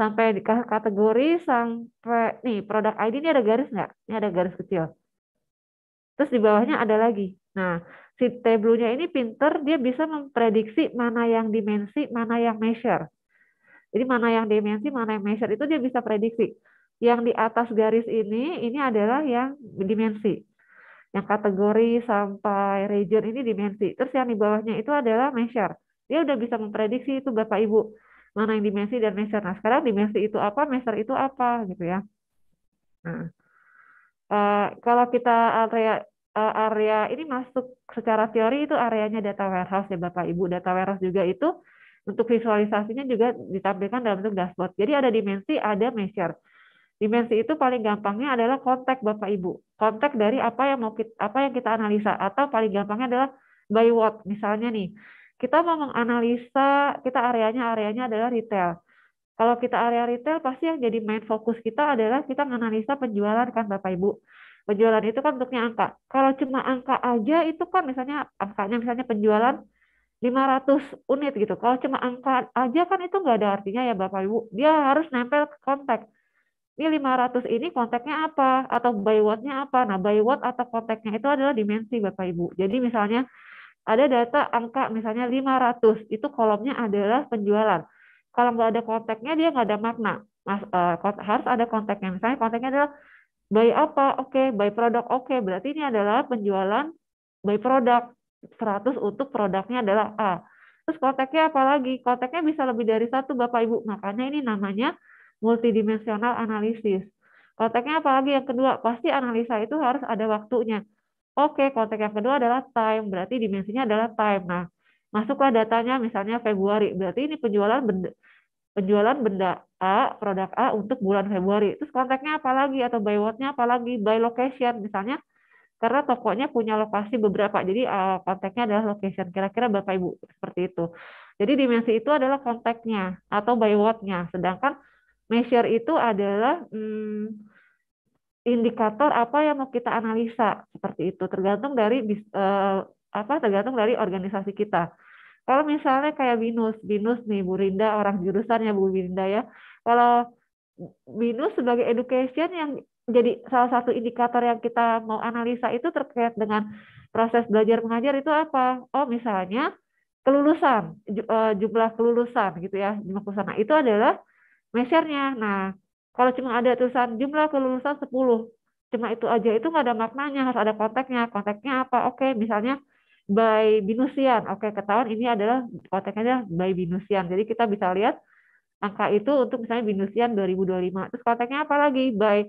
sampai di kategori sampai nih produk I D ini ada garis nggak? Ini ada garis kecil. Terus di bawahnya ada lagi. Nah, si Tableau-nya ini pinter, dia bisa memprediksi mana yang dimensi, mana yang measure. Jadi mana yang dimensi, mana yang measure itu dia bisa prediksi. Yang di atas garis ini, ini adalah yang dimensi. Yang kategori sampai region ini dimensi. Terus yang di bawahnya itu adalah measure. Dia udah bisa memprediksi itu Bapak Ibu, mana yang dimensi dan measure. Nah sekarang dimensi itu apa, measure itu apa, gitu ya. Nah, uh, kalau kita area area ini masuk secara teori itu areanya data warehouse ya Bapak Ibu. Data warehouse juga itu untuk visualisasinya juga ditampilkan dalam bentuk dashboard. Jadi ada dimensi, ada measure. Dimensi itu paling gampangnya adalah kontak Bapak Ibu. Kontak dari apa yang mau kita, apa yang kita analisa, atau paling gampangnya adalah by what. Misalnya nih, kita mau menganalisa, kita areanya areanya adalah retail. Kalau kita area retail pasti yang jadi main fokus kita adalah kita menganalisa penjualan kan Bapak Ibu. Penjualan itu kan bentuknya angka. Kalau cuma angka aja itu kan misalnya angkanya misalnya penjualan lima ratus unit gitu. Kalau cuma angka aja kan itu nggak ada artinya ya Bapak Ibu. Dia harus nempel ke kontak. Ini lima ratus ini kontaknya apa? Atau by what-nya apa? Nah by what atau kontaknya itu adalah dimensi Bapak Ibu. Jadi misalnya ada data angka misalnya lima ratus. Itu kolomnya adalah penjualan. Kalau nggak ada kontaknya dia nggak ada makna. Mas, eh, harus ada kontaknya. Misalnya kontaknya adalah by apa? Oke, okay. By product. Oke, okay. Berarti ini adalah penjualan by product. seratus untuk produknya adalah A. Terus kontaknya apa lagi? Kontaknya bisa lebih dari satu, Bapak Ibu. Makanya ini namanya multidimensional analisis. Kontaknya apa lagi? Yang kedua, pasti analisa itu harus ada waktunya. Oke, okay. Kontak yang kedua adalah time. Berarti dimensinya adalah time. Nah, masuklah datanya misalnya Februari. Berarti ini penjualan benda. Penjualan benda A, produk A untuk bulan Februari. Terus kontaknya apa lagi? Atau by what-nya apa lagi? By location misalnya. Karena tokonya punya lokasi beberapa. Jadi kontaknya adalah location. Kira-kira Bapak Ibu seperti itu. Jadi dimensi itu adalah kontaknya atau by what-nya. Sedangkan measure itu adalah hmm, indikator apa yang mau kita analisa. Seperti itu. Tergantung dari eh, apa? Tergantung dari organisasi kita. Kalau misalnya kayak BINUS, BINUS nih Bu Rinda, orang jurusannya Bu Rinda ya. Kalau BINUS sebagai education yang jadi salah satu indikator yang kita mau analisa itu terkait dengan proses belajar mengajar itu apa? Oh misalnya kelulusan, jumlah kelulusan gitu ya, jumlah kelulusan. Nah, itu adalah measure-nya. Nah kalau cuma ada tulisan jumlah kelulusan sepuluh, cuma itu aja itu nggak ada maknanya, harus ada konteknya. Konteknya apa? Oke misalnya by binusian, oke ketahuan ini adalah kontaknya adalah by binusian. Jadi kita bisa lihat angka itu untuk misalnya binusian dua ribu dua puluh lima. Terus kontaknya apa lagi? By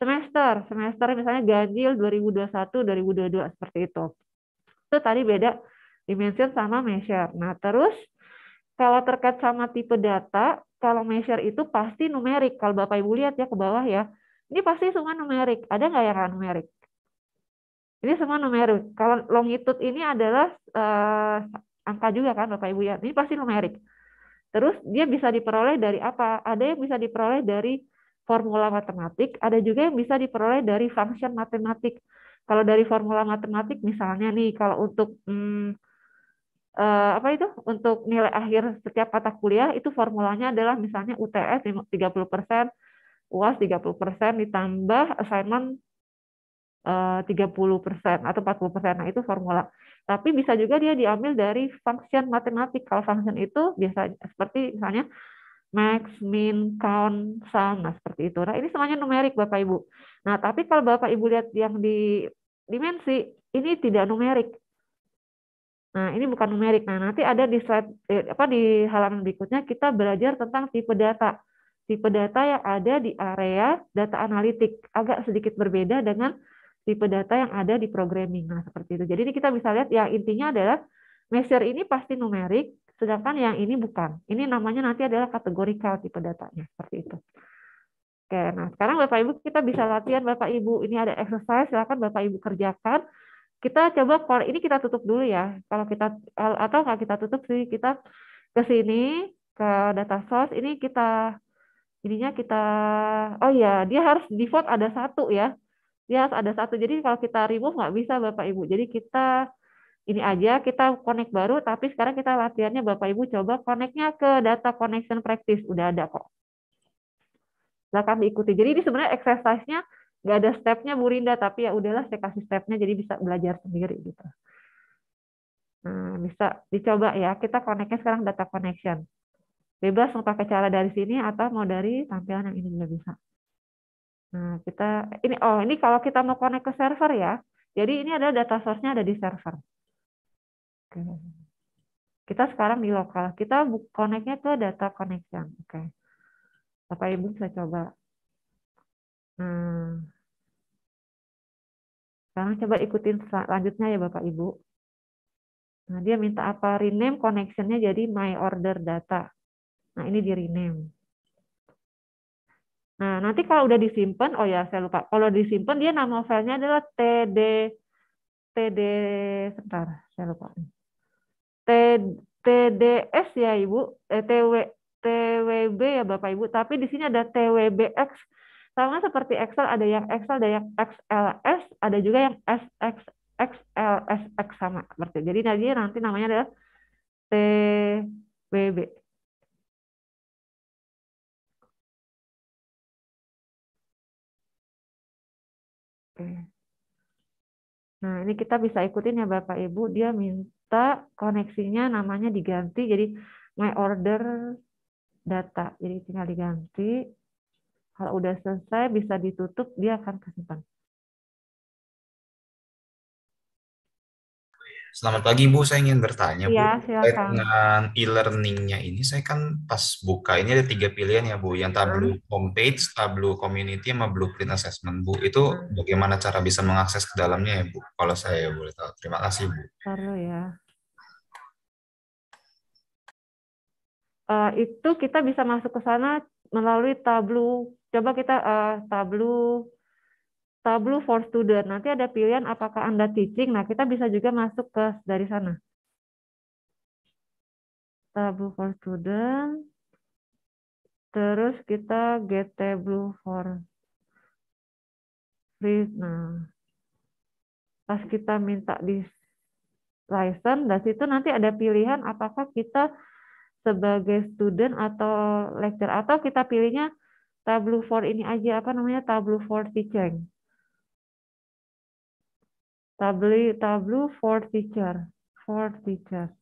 semester, semester misalnya ganjil dua ribu dua puluh satu dua ribu dua puluh dua seperti itu. Itu tadi beda dimension sama measure. Nah terus kalau terkait sama tipe data, kalau measure itu pasti numerik. Kalau Bapak Ibu lihat ya ke bawah ya, ini pasti semua numerik. Ada nggak yang anumerik? Ini semua numerik. Kalau longitud ini adalah eh, angka juga kan Bapak Ibu ya. Ini pasti numerik. Terus dia bisa diperoleh dari apa? Ada yang bisa diperoleh dari formula matematik, ada juga yang bisa diperoleh dari function matematik. Kalau dari formula matematik misalnya nih kalau untuk hmm, eh, apa itu? Untuk nilai akhir setiap mata kuliah itu formulanya adalah misalnya U T S tiga puluh persen, U A S tiga puluh persen ditambah assignment uh, tiga puluh persen atau empat puluh persen. Nah, itu formula. Tapi bisa juga dia diambil dari function matematik. Kalau function itu biasanya seperti misalnya max, min, count, sum, nah seperti itu. Nah, ini semuanya numerik, Bapak Ibu. Nah, tapi kalau Bapak Ibu lihat yang di dimensi, ini tidak numerik. Nah, ini bukan numerik. Nah, nanti ada di slide eh, apa di halaman berikutnya kita belajar tentang tipe data. Tipe data yang ada di area data analitik agak sedikit berbeda dengan tipe data yang ada di programming. Nah, seperti itu. Jadi ini kita bisa lihat yang intinya adalah measure ini pasti numerik, sedangkan yang ini bukan. Ini namanya nanti adalah kategorikal tipe datanya, seperti itu. Oke, nah sekarang Bapak Ibu kita bisa latihan Bapak Ibu. Ini ada exercise, silakan Bapak Ibu kerjakan. Kita coba kalau ini kita tutup dulu ya. Kalau kita atau kalau kita tutup sih kita ke sini ke data source ini kita ininya kita oh ya dia harus default ada satu ya. Dia harus ada satu. Jadi kalau kita remove nggak bisa Bapak Ibu. Jadi kita ini aja kita connect baru tapi sekarang kita latihannya Bapak Ibu coba connect-nya ke data connection practice udah ada kok. Silakan diikuti. Jadi ini sebenarnya exercise-nya nggak ada stepnya Bu Rinda, tapi ya udahlah saya kasih stepnya jadi bisa belajar sendiri gitu. Nah, bisa dicoba ya. Kita connect-nya sekarang data connection. Bebas mau pakai cara dari sini atau mau dari tampilan yang ini juga bisa. Nah, kita ini oh ini kalau kita mau connect ke server ya. Jadi ini ada data source-nya ada di server. Oke. Kita sekarang di lokal. Kita connect-nya ke data connection. Oke. Bapak Ibu bisa coba. Hmm. Sekarang coba ikutin selanjutnya ya Bapak Ibu. Nah, dia minta apa? Rename connection-nya jadi my order data. Nah, ini di rename. Nah, nanti kalau udah disimpan, oh ya saya lupa. Kalau disimpan dia nama filenya adalah td td sebentar, saya lupa. T D S ya Ibu, eh, T W B ya Bapak Ibu, tapi di sini ada T W B X. Sama seperti Excel, ada yang Excel, ada yang X L S, ada juga yang S X X L S X sama seperti. Jadi nanti namanya adalah T W B. Oke. Nah, ini kita bisa ikutin ya Bapak Ibu, dia minta koneksinya namanya diganti jadi my order data. Jadi tinggal diganti. Kalau udah selesai bisa ditutup, dia akan kesimpan. Selamat pagi Bu, saya ingin bertanya ya, Bu. Terkait dengan e-learningnya ini, saya kan pas buka ini ada tiga pilihan ya Bu, yang Tableau hmm. Homepage, Tableau Community, sama Blueprint Assessment Bu. Itu hmm. bagaimana cara bisa mengakses ke dalamnya ya Bu? Kalau saya boleh tahu. Terima kasih Bu. Perlu ya. Uh, itu kita bisa masuk ke sana melalui Tableau. Coba kita uh, Tableau Tableau for Student. Nanti ada pilihan apakah Anda teaching. Nah, kita bisa juga masuk ke dari sana. Tableau for Student. Terus kita get Tableau for Free. Nah, pas kita minta di license, dari situ nanti ada pilihan apakah kita sebagai student atau lecturer atau kita pilihnya Tableau for ini aja apa namanya Tableau for teaching. Tableau Tableau for teacher, for teacher.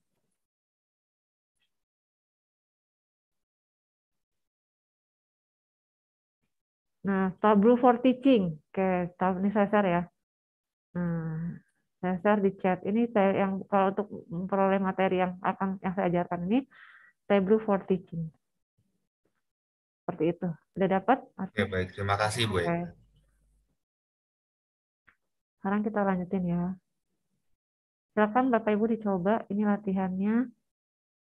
Nah, Tableau for teaching. Oke, tab ini saya share ya. Nah, saya share di chat. Ini saya yang kalau untuk memperoleh materi yang akan yang saya ajarkan ini Tableau for teaching. Seperti itu. Sudah dapat? Oke, baik. Terima kasih, Bu. Oke. Sekarang kita lanjutin ya. Silakan Bapak Ibu dicoba. Ini latihannya.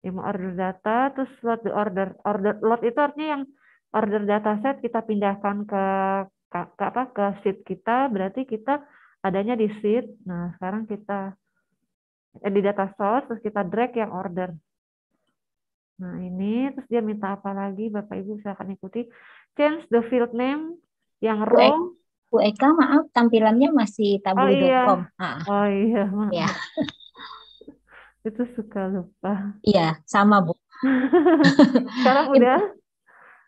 Ini order data, terus load the order. Order load itu artinya yang order dataset kita pindahkan ke, ke, ke apa? Ke sheet kita. Berarti kita adanya di sheet. Nah, sekarang kita eh, di data source, terus kita drag yang order. Nah, ini terus dia minta apa lagi? Bapak Ibu silakan ikuti. Change the field name yang row. Bu Eka, maaf tampilannya masih tableau dot com. Oh, iya. Oh iya, maaf. Ya. Itu suka lupa. Iya, sama Bu. Sekarang udah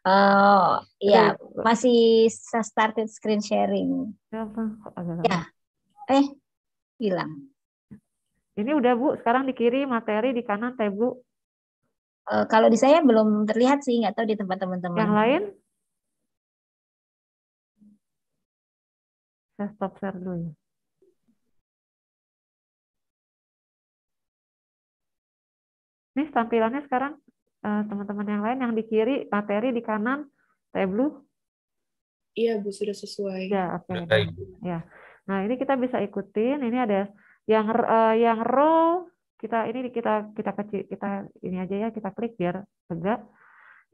Oh, iya, masih started screen sharing. Apa? Ya. Eh, hilang. Ini udah, Bu. Sekarang di kiri materi, di kanan tab, Bu. Uh, kalau di saya belum terlihat sih, nggak tahu di tempat teman-teman. Yang lain? Saya stop share dulu. Ini tampilannya sekarang teman-teman yang lain, yang di kiri materi, di kanan Tableau. Iya, Bu, sudah sesuai. Ya, apa ya? Ya. Nah, ini kita bisa ikutin. Ini ada yang uh, yang row kita ini kita kita kecil kita ini aja ya, kita klik biar tegak.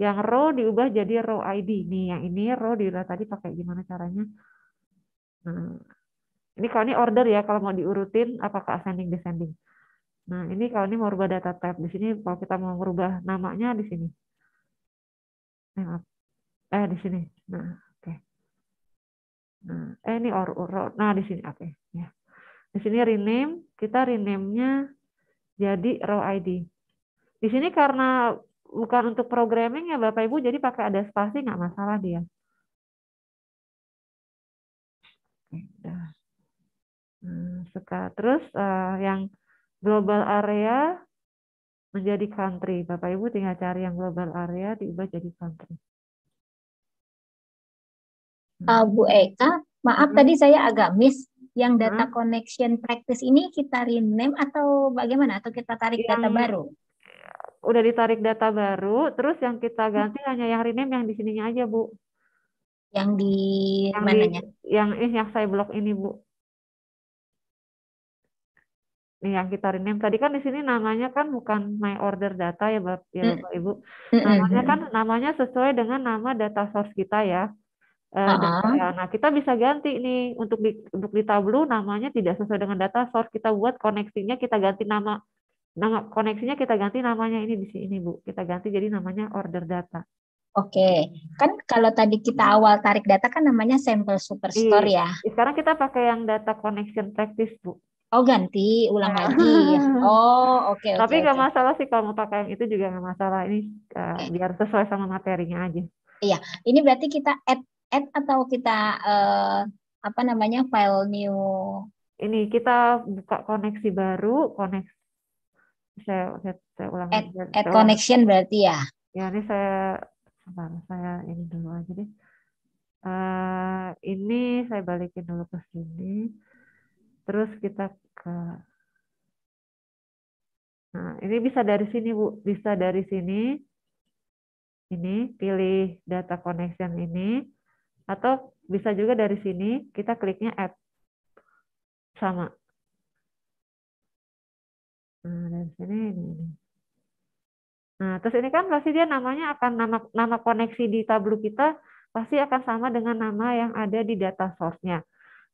Yang row diubah jadi row I D. Nih, yang ini row diubah tadi pakai gimana caranya? Nah, ini kalau ini order ya, kalau mau diurutin apakah ascending descending. Nah, ini kalau ini mau rubah data type di sini, kalau kita mau merubah namanya di sini. Eh, maaf. Eh di sini. Nah, oke. Okay. Nah, eh ini or, or nah di sini oke, okay. Ya. Di sini rename, kita rename-nya jadi row I D. Di sini karena bukan untuk programming ya Bapak Ibu, jadi pakai ada spasi nggak masalah dia. Oke, dah. Nah, suka. Terus uh, yang global area menjadi country. Bapak Ibu tinggal cari yang global area diubah jadi country. Uh, Bu Eka, maaf hmm. tadi saya agak miss. Yang data hmm. connection practice ini kita rename atau bagaimana? Atau kita tarik yang, data baru? Udah ditarik data baru, terus yang kita ganti hmm. hanya yang rename yang di sininya aja, Bu. Yang di yang mananya? Di, yang, yang saya blok ini, Bu. Nih yang kita rename tadi kan di sini namanya kan bukan my order data ya Bapak, ya Bapak Ibu. Namanya kan namanya sesuai dengan nama data source kita ya. Uh, uh -huh. Nah kita bisa ganti nih untuk di untuk di Tableau namanya tidak sesuai dengan data source, kita buat koneksinya, kita ganti nama nama koneksinya, kita ganti namanya ini di sini Bu. Kita ganti jadi namanya order data. Oke, kan kalau tadi kita awal tarik data kan namanya sampel superstore ya. Sekarang kita pakai yang data connection practice Bu. Oh ganti ulang lagi. Oh oke. Okay, Tapi nggak okay, okay. masalah sih kalau mau pakai yang itu juga nggak masalah. Ini uh, okay. biar sesuai sama materinya aja. Iya. Ini berarti kita add add atau kita uh, apa namanya file new. Ini kita buka koneksi baru koneksi. Saya, saya, saya ulang. Add, add saya connection ulang. Berarti ya. Ya ini saya sebentar saya ini dulu aja deh. Uh, ini saya balikin dulu ke sini. Terus kita ke, nah ini bisa dari sini Bu, bisa dari sini, ini pilih data connection ini, atau bisa juga dari sini kita kliknya add sama. Nah dari sini ini, ini. Nah terus ini kan pasti dia namanya akan nama nama koneksi di Tableau kita pasti akan sama dengan nama yang ada di data source-nya.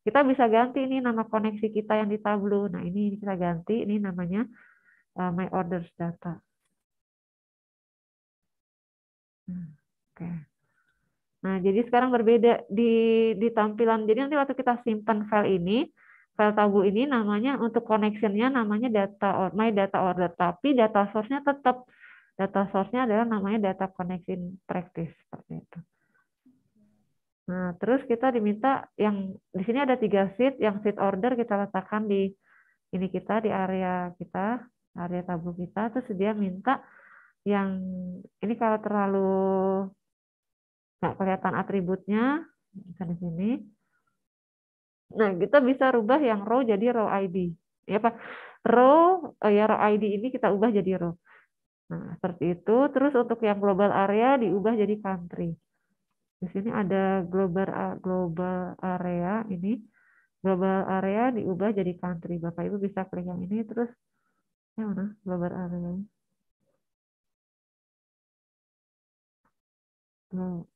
Kita bisa ganti ini nama koneksi kita yang di Tableau. Nah, ini kita ganti, ini namanya uh, My Orders Data. Hmm, Oke. Okay. Nah, jadi sekarang berbeda di, di tampilan. Jadi nanti waktu kita simpan file ini, file Tableau ini namanya untuk connection-nya namanya data or, My Data Order. Tapi data source-nya tetap, data source-nya adalah namanya data connection practice. Seperti itu. Nah, terus kita diminta yang di sini ada tiga sheet, yang sheet order kita letakkan di ini kita di area kita, area Tableau kita. Terus dia minta yang ini kalau terlalu nggak kelihatan atributnya bisa di sini. Nah, kita bisa rubah yang row jadi row I D. Ya Pak, row ya row I D ini kita ubah jadi row. Nah, seperti itu. Terus untuk yang global area diubah jadi country. Di sini ada global global area ini. Global area diubah jadi country. Bapak Ibu bisa klik yang ini terus yang mana? Global area. Nah,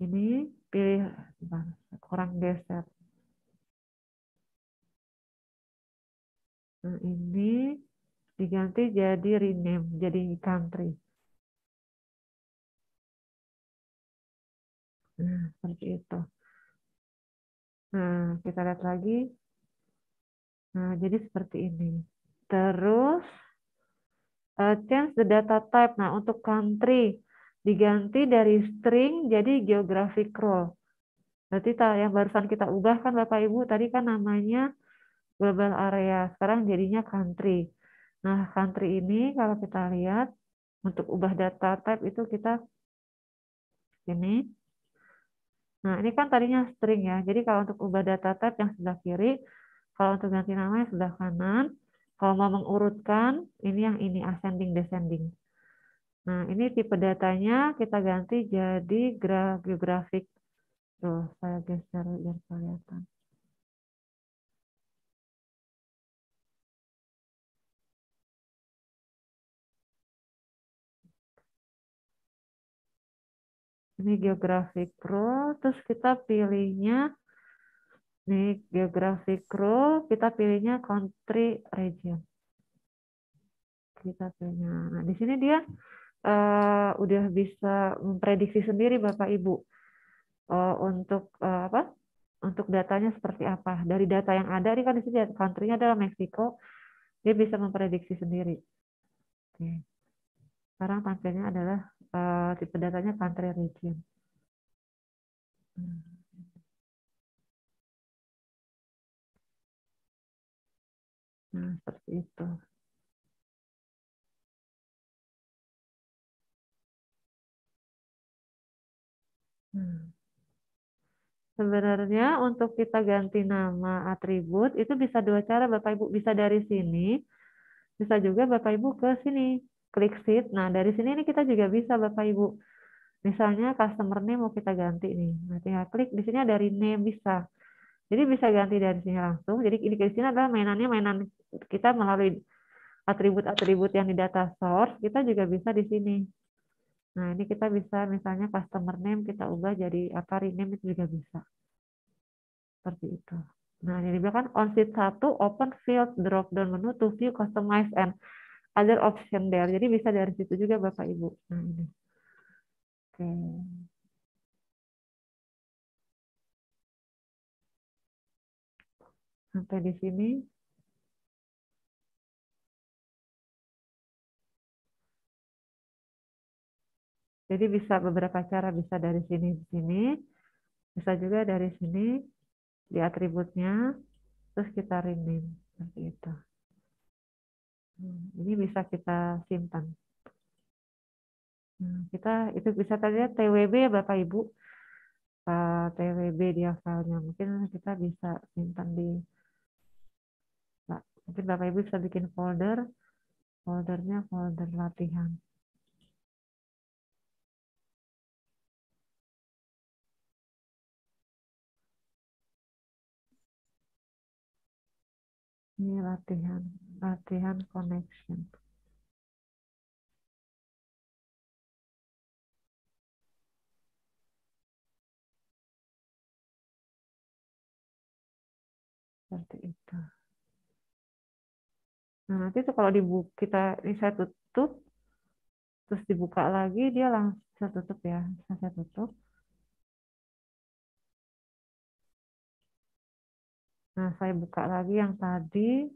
ini pilih kurang geser. Nah, ini diganti jadi rename jadi country. Nah, seperti itu. Nah, kita lihat lagi. Nah, jadi seperti ini. Terus, uh, change the data type. Nah, untuk country diganti dari string jadi geographic role. Berarti yang barusan kita ubah kan Bapak Ibu, tadi kan namanya global area, sekarang jadinya country. Nah, country ini kalau kita lihat untuk ubah data type itu kita ini. Nah, ini kan tadinya string ya. Jadi kalau untuk ubah data type yang sebelah kiri, kalau untuk ganti nama yang sebelah kanan, kalau mau mengurutkan, ini yang ini ascending descending. Nah, ini tipe datanya kita ganti jadi geografik. Tuh, saya geser biar kelihatan. Ini geografik role, terus kita pilihnya, ini geografik role, kita pilihnya country region. Kita pilihnya, nah di sini dia Uh, udah bisa memprediksi sendiri Bapak Ibu uh, untuk uh, apa? Untuk datanya seperti apa? Dari data yang ada, ini kan di sini country-nya adalah Meksiko, dia bisa memprediksi sendiri. Oke. Sekarang tampilnya adalah uh, tipe datanya country region. Hmm. Nah, seperti itu. Sebenarnya untuk kita ganti nama atribut itu bisa dua cara Bapak Ibu, bisa dari sini, bisa juga Bapak Ibu ke sini, klik sheet. Nah, dari sini ini kita juga bisa Bapak Ibu. Misalnya customer name mau kita ganti nih. Nah, tinggal klik di sini dari name bisa. Jadi bisa ganti dari sini langsung. Jadi ini di sini adalah mainannya mainan kita melalui atribut-atribut yang di data source, kita juga bisa di sini. Nah, ini kita bisa misalnya customer name kita ubah jadi apa, rename itu juga bisa. Seperti itu. Nah, ini bahkan on sheet satu, open field drop down menu to view customize and other option there. Jadi bisa dari situ juga Bapak Ibu. Nah, ini. Oke. Sampai di sini. Jadi bisa beberapa cara, bisa dari sini di sini, bisa juga dari sini di atributnya, terus kita rename seperti itu. Ini bisa kita simpan. Nah, kita itu bisa tadi T W B ya Bapak Ibu, uh, T W B dia filenya, mungkin kita bisa simpan di, nah, mungkin Bapak Ibu bisa bikin folder, foldernya folder latihan. Ini latihan, latihan connection. Seperti itu. Nah, nanti itu kalau dibuka, kita ini saya tutup, terus dibuka lagi, dia langsung saya tutup ya, saya tutup. Nah, saya buka lagi yang tadi.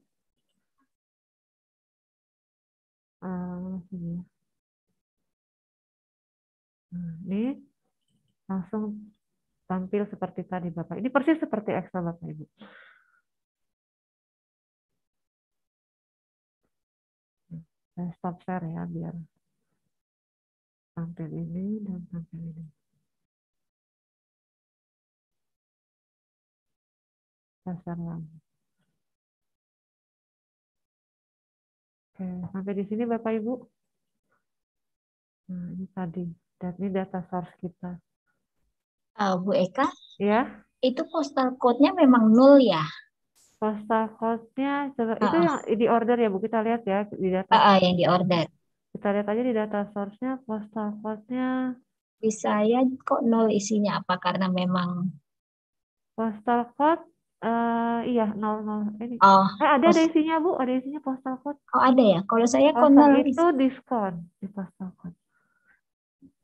Uh, ini langsung tampil seperti tadi Bapak. Ini persis seperti Excel Bapak Ibu. Saya stop share ya biar tampil ini dan tampil ini. Dasar lagi. Oke, sampai di sini Bapak Ibu. Nah, ini tadi, ini data source kita. Uh, Bu Eka, ya? Itu postal code-nya memang nol ya? Postal code-nya coba, uh, itu yang di order ya Bu, kita lihat ya di data. Uh, uh, yang di order. Kita lihat aja di data source-nya, postal code-nya. Bisa ya kok nol isinya, apa karena memang? Postal code. Uh, iya, nol nol ini. Oh, eh, ada ada isinya Bu, ada isinya postal code. Oh ada ya. Kalau saya kok nol itu diskon di postal code.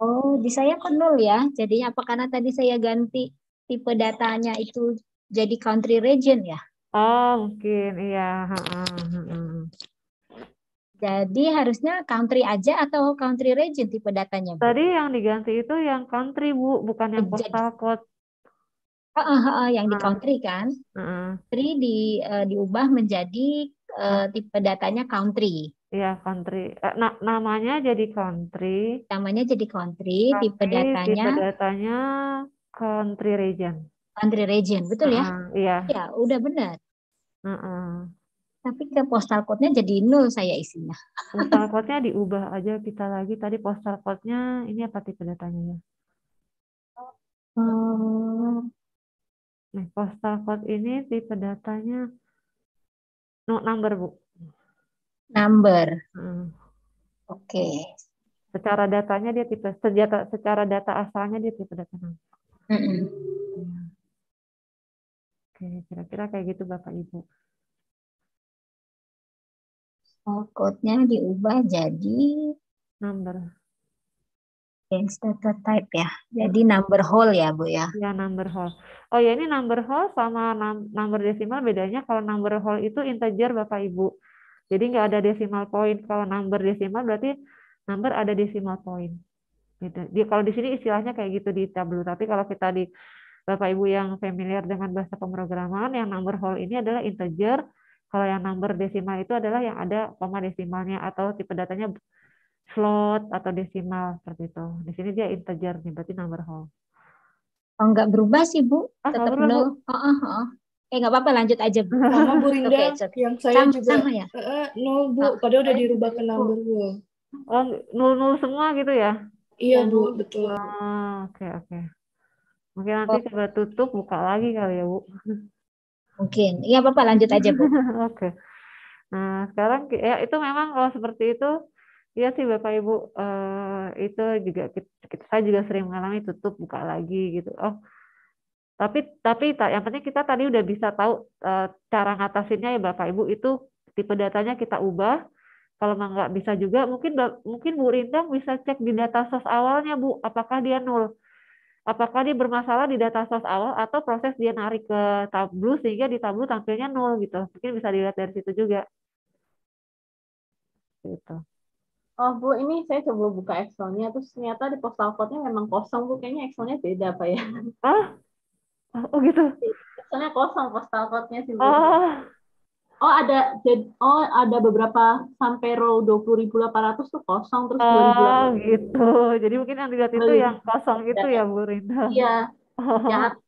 Oh, di saya kok nol ya. Jadi apa karena tadi saya ganti tipe datanya itu jadi country region ya? Oh mungkin iya. Ha, ha, ha, ha. Jadi harusnya country aja atau country region tipe datanya, Bu? Tadi yang diganti itu yang country, Bu, bukan yang postal code. Oh, oh, oh, yang nah. di country kan? Uh-uh. Country di uh, diubah menjadi uh, tipe datanya country. Iya, country. Nah, namanya jadi country. Namanya jadi country, country tipe datanya. Tipe datanya country region. Country region, betul ya? Uh, iya. Ya, udah benar. Uh-uh. Tapi ke postal code-nya jadi nol saya isinya. Postal code-nya diubah aja kita lagi. Tadi postal code-nya ini apa tipe datanya ya? Hmm. Nah, postal code ini tipe datanya no number, Bu. Number. Hmm. Oke. Okay. Secara datanya dia tipe sejata, secara data asalnya dia tipe data number. Mm-mm. Ya. Oke, kira-kira kayak gitu Bapak Ibu. Code-nya diubah jadi number. Yang data type ya. Jadi number whole ya, Bu ya. Ya, number whole. Oh ya, ini number whole sama number decimal bedanya. Kalau number whole itu integer Bapak Ibu. Jadi nggak ada decimal point. Kalau number decimal berarti number ada decimal point. Gitu. Dia kalau di sini istilahnya kayak gitu di Tableau. Tapi kalau kita di Bapak Ibu yang familiar dengan bahasa pemrograman, yang number whole ini adalah integer. Kalau yang number desimal itu adalah yang ada koma desimalnya atau tipe datanya float atau desimal seperti itu. Di sini dia integer nih, berarti number whole. Oh, nggak berubah sih, Bu. Ah, tetap nol. Heeh, oh, oh, oh. Eh, nggak apa-apa, lanjut aja, Bu. Sama Bu Rinda, okay, yang saya sama, juga. Sama ya? Uh, nol, Bu. Padahal udah dirubah ke number, Bu. Oh, nol-nol semua gitu ya? Iya, Bu, betul. Oke, ah, oke. Okay, okay. Mungkin nanti coba tutup, buka lagi kali ya, Bu. Mungkin, iya Bapak lanjut aja Bu. Oke. Nah sekarang ya itu memang kalau seperti itu, ya sih Bapak Ibu eh, itu juga kita, saya juga sering mengalami tutup buka lagi gitu. Oh, tapi tapi yang penting kita tadi udah bisa tahu eh, cara ngatasinnya ya Bapak Ibu itu tipe datanya kita ubah. Kalau nggak bisa juga mungkin mungkin Bu Rindang bisa cek di data source awalnya Bu, apakah dia nol. Apakah dia bermasalah di data source awal atau proses dia narik ke Tableau sehingga di Tableau tampilnya nol gitu. Mungkin bisa dilihat dari situ juga. Gitu. Oh Bu, ini saya coba buka Excel-nya, terus ternyata di postal code-nya memang kosong Bu. Kayaknya Excel-nya beda apa ya? Oh, oh gitu. Excel-nya kosong postal code-nya sih Bu. Oh. Oh ada, oh ada beberapa sampai row dua puluh ribu delapan ratus tuh kosong terus oh, dua ribu delapan ratus. Gitu. Jadi mungkin yang dilihat itu oh, yang kosong gitu ya, ya Bu Rinda. Iya. Oh. Yang atas,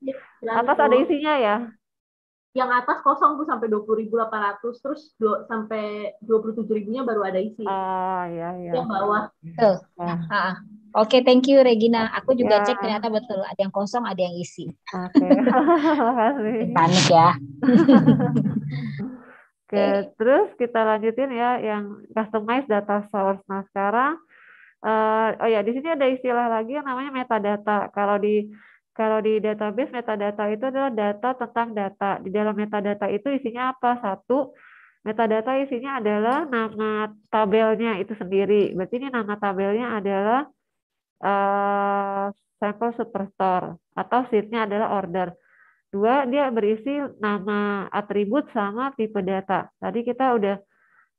atas ada isinya ya. Yang atas kosong tuh sampai dua puluh ribu delapan ratus terus do, sampai dua puluh tujuh ribu-nya baru ada isi. Oh iya iya. Yang bawah. Tuh. Oh. Ah. Oke, okay, thank you Regina. Aku juga ya. Cek ternyata betul ada yang kosong, ada yang isi. Oke. Okay. Panik ya. Oke, terus kita lanjutin ya yang customize data source. Nah sekarang, uh, oh ya di sini ada istilah lagi yang namanya metadata. Kalau di kalau di database metadata itu adalah data tentang data. Di dalam metadata itu isinya apa? Satu, metadata isinya adalah nama tabelnya itu sendiri. Berarti ini nama tabelnya adalah uh, sampel superstore atau sheet-nya adalah order. Dua, dia berisi nama atribut sama tipe data. Tadi kita udah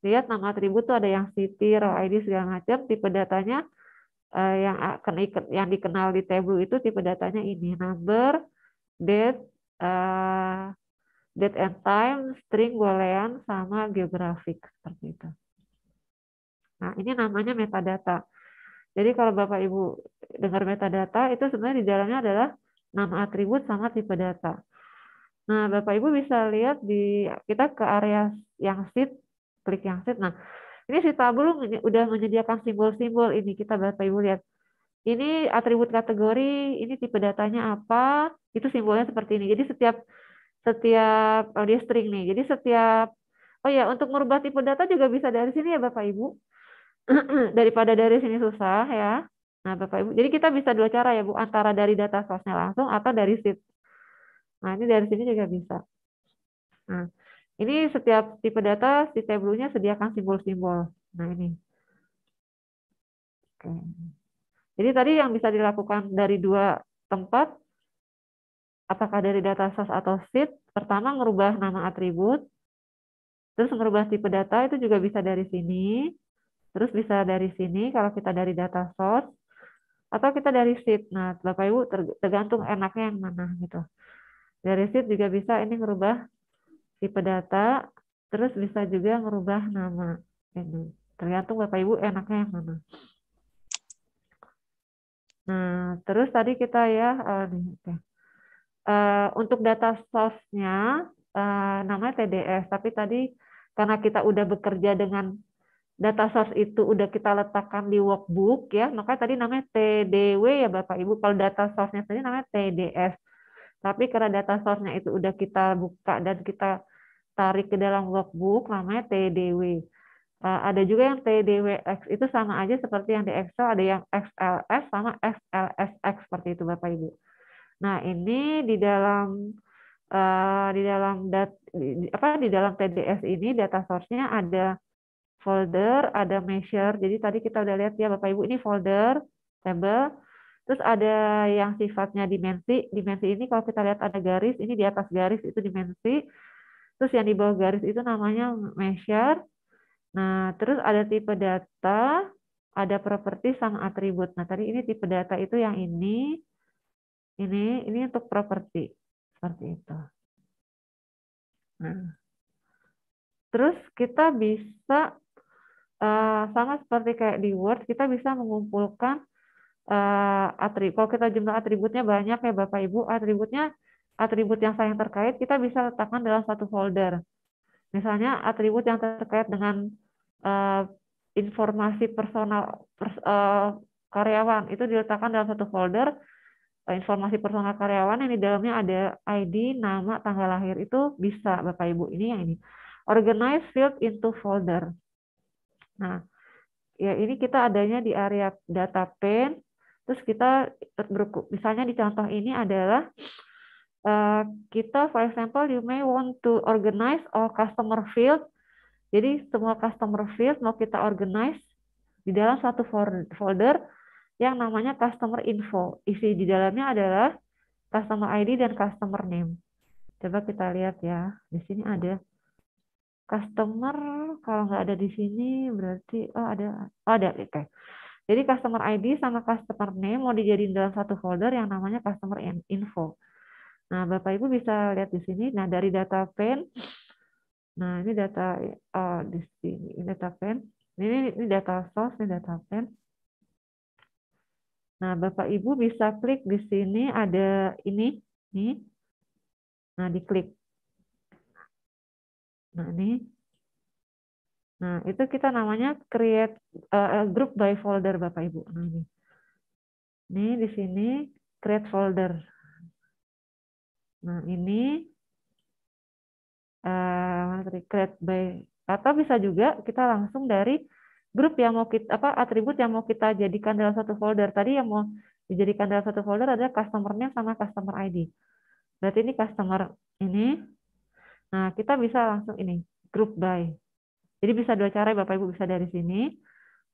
lihat nama atribut tuh ada yang city, row I D, segala macam. Tipe datanya yang yang dikenal di Tableau itu tipe datanya ini. Number, date, uh, date and time, string, boolean, sama geografik. Seperti itu. Nah, ini namanya metadata. Jadi kalau Bapak-Ibu dengar metadata, itu sebenarnya di dalamnya adalah nama atribut sama tipe data. Nah, Bapak Ibu bisa lihat di kita ke area yang sheet, klik yang sheet. Nah, ini si Tableau udah menyediakan simbol-simbol ini. Kita Bapak Ibu lihat. Ini atribut kategori, ini tipe datanya apa? Itu simbolnya seperti ini. Jadi setiap setiap oh dia string nih. Jadi setiap oh ya, untuk merubah tipe data juga bisa dari sini ya Bapak Ibu. Daripada dari sini susah ya. Nah, Bapak Ibu, jadi kita bisa dua cara ya Bu, antara dari data source-nya langsung atau dari sheet. Nah, ini dari sini juga bisa. Nah, ini setiap tipe data si Tableau-nya sediakan simbol-simbol. Nah, ini. Oke. Jadi tadi yang bisa dilakukan dari dua tempat, apakah dari data source atau sheet, pertama ngerubah nama atribut, terus ngerubah tipe data itu juga bisa dari sini. Terus bisa dari sini kalau kita dari data source, atau kita dari sheet. Nah, Bapak Ibu tergantung enaknya yang mana gitu. Dari sheet juga bisa ini merubah tipe data, terus bisa juga merubah nama. Ini tergantung Bapak Ibu enaknya yang mana. Nah, terus tadi kita ya uh, nih, okay. uh, untuk data source-nya uh, namanya T D S, tapi tadi karena kita udah bekerja dengan data source itu udah kita letakkan di workbook ya, makanya tadi namanya T D W ya Bapak Ibu. Kalau data source-nya tadi namanya T D S. Tapi karena data source-nya itu udah kita buka dan kita tarik ke dalam workbook, namanya T D W. Ada juga yang T D W X, itu sama aja seperti yang di Excel, ada yang X L S sama X L S X seperti itu Bapak Ibu. Nah, ini di dalam di dalam dat, apa di dalam T D S ini data source-nya ada folder, ada measure. Jadi tadi kita udah lihat ya Bapak Ibu, ini folder, table, terus ada yang sifatnya dimensi. Dimensi ini kalau kita lihat ada garis, ini di atas garis itu dimensi. Terus yang di bawah garis itu namanya measure. Nah, terus ada tipe data, ada properti sama atribut. Nah, tadi ini tipe data itu yang ini. Ini ini untuk properti. Seperti itu. Nah. Terus kita bisa sama seperti kayak di Word, kita bisa mengumpulkan atribut. Kalau kita jumlah atributnya banyak ya Bapak Ibu, atributnya atribut yang saling terkait kita bisa letakkan dalam satu folder. Misalnya atribut yang terkait dengan informasi personal karyawan itu diletakkan dalam satu folder. Informasi personal karyawan yang di dalamnya ada I D, nama, tanggal lahir, itu bisa Bapak Ibu. Ini yang ini. Organize field into folder. Nah, ya ini kita adanya di area data pane. Terus kita misalnya di contoh ini adalah uh, kita, for example, you may want to organize all customer field. Jadi semua customer field mau kita organize di dalam satu folder yang namanya customer info. Isi di dalamnya adalah customer I D dan customer name. Coba kita lihat ya, di sini ada customer, kalau nggak ada di sini berarti oh ada oh ada oke. Okay. Jadi customer I D sama customer name mau dijadiin dalam satu folder yang namanya customer info. Nah, Bapak Ibu bisa lihat di sini. Nah, dari data pane. Nah, ini data oh, di sini ini data pane. Ini ini data source, ini data pane. Nah, Bapak Ibu bisa klik di sini ada ini nih. Nah, diklik. Nah, ini. Nah, itu kita namanya create uh, group by folder Bapak Ibu. Nah, ini. Ini di sini create folder. Nah, ini uh, create by, atau bisa juga kita langsung dari grup yang mau kita apa atribut yang mau kita jadikan dalam satu folder. Tadi yang mau dijadikan dalam satu folder adalah customer name sama customer I D. Berarti ini customer ini. Nah, kita bisa langsung ini, group by. Jadi bisa dua cara, Bapak Ibu, bisa dari sini,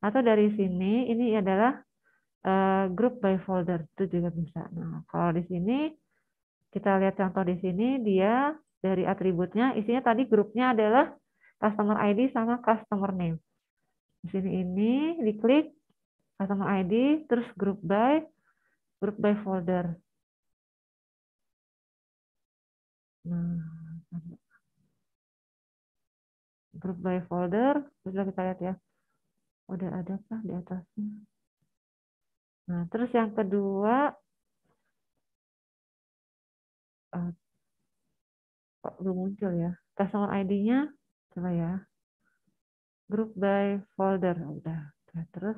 atau dari sini, ini adalah uh, group by folder, itu juga bisa. Nah, kalau di sini, kita lihat contoh di sini, dia dari atributnya, isinya tadi grupnya adalah customer I D sama customer name. Di sini ini, diklik, customer I D, terus group by, group by folder. Nah, group by folder, sudah kita lihat ya, udah adakah di atasnya. Nah, terus yang kedua, uh, kok belum muncul ya, customer I D-nya, coba ya, group by folder, udah, terus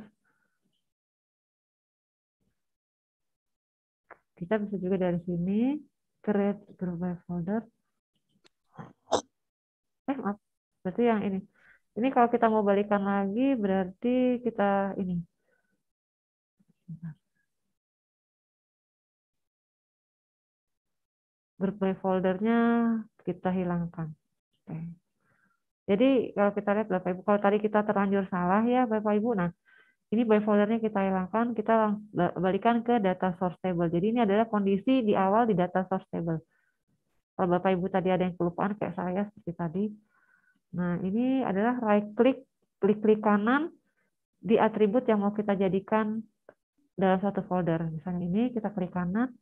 kita bisa juga dari sini create group by folder. Eh, maaf. Berarti yang ini. Ini kalau kita mau balikan lagi, berarti kita ini. Group by foldernya kita hilangkan. Oke. Jadi kalau kita lihat Bapak Ibu, kalau tadi kita terlanjur salah ya Bapak Ibu, nah ini by foldernya kita hilangkan, kita balikan ke data source table. Jadi ini adalah kondisi di awal di data source table. Kalau Bapak Ibu tadi ada yang kelupaan kayak saya seperti tadi. Nah, ini adalah right click, klik-klik kanan, di atribut yang mau kita jadikan dalam satu folder. Misalnya ini kita klik kanan.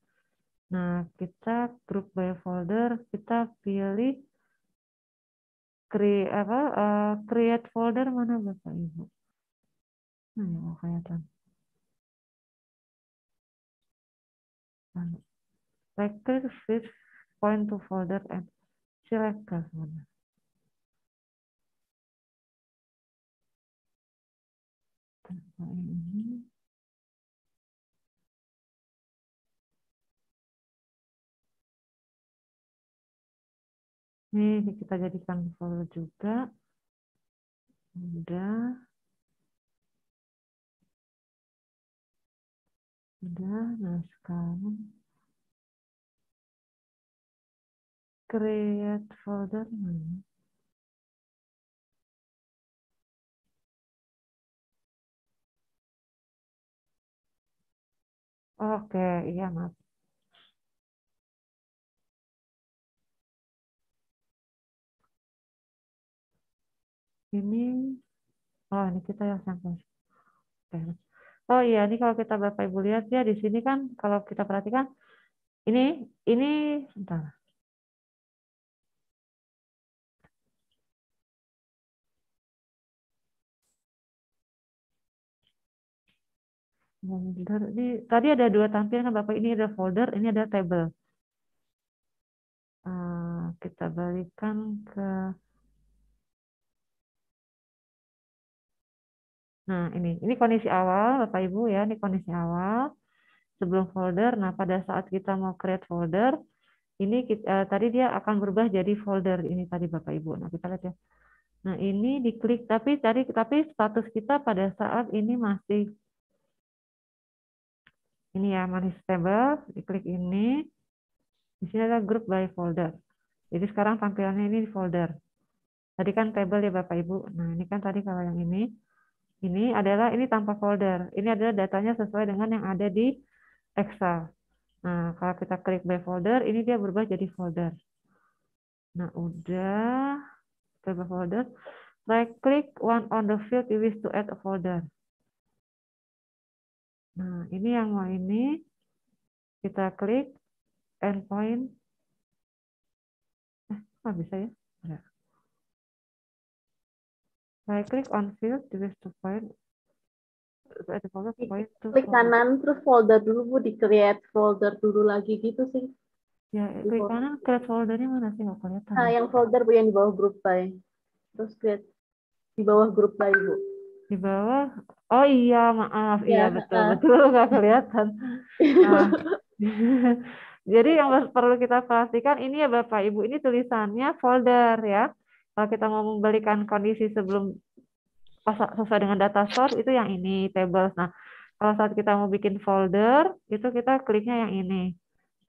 Nah, kita group by folder, kita pilih create, apa, uh, create folder mana Bapak Ibu. Nah, ya, oh, kelihatan. Selector switch point to folder and select mana. Ini. Ini kita jadikan folder juga. Udah. Udah, nah sekarang create folder mana? Oke, iya maaf. Ini, oh ini kita yang sampel. Oh iya, ini kalau kita Bapak Ibu lihat ya di sini kan, kalau kita perhatikan ini ini sebentar. Folder ini tadi ada dua tampilan Bapak, ini ada folder, ini ada table. Uh, kita balikkan ke Nah, ini ini kondisi awal Bapak Ibu ya, ini kondisi awal sebelum folder. Nah, pada saat kita mau create folder, ini kita, eh, tadi dia akan berubah jadi folder ini tadi Bapak Ibu. Nah, kita lihat ya. Nah, ini diklik tapi tadi tapi status kita pada saat ini masih ini ya, masih stable. Diklik ini. Di sini ada group by folder. Jadi sekarang tampilannya ini di folder. Tadi kan table ya Bapak Ibu. Nah, ini kan tadi kalau yang ini Ini adalah, ini tanpa folder. Ini adalah datanya sesuai dengan yang ada di Excel. Nah, kalau kita klik by folder, ini dia berubah jadi folder. Nah, udah. Klik by folder. Right click one on the field you wish to add a folder. Nah, ini yang mau ini. Kita klik endpoint. Eh, nggak bisa ya? Udah. Saya klik on field, tulis to find. Klik kanan, terus folder dulu Bu, di create folder dulu lagi gitu sih. Ya, klik kanan, create foldernya mana sih? Nggak kelihatan. Nah, yang folder Bu, yang di bawah group by. Terus create di bawah group by Bu. Di bawah? Oh iya, maaf. Ya, iya, betul. Uh. Betul, nggak kelihatan. Nah. Jadi yang perlu kita perhatikan, ini ya Bapak Ibu, ini tulisannya folder ya. Kalau kita mau membalikan kondisi sebelum sesuai dengan data source, itu yang ini, tables. Nah, kalau saat kita mau bikin folder, itu kita kliknya yang ini,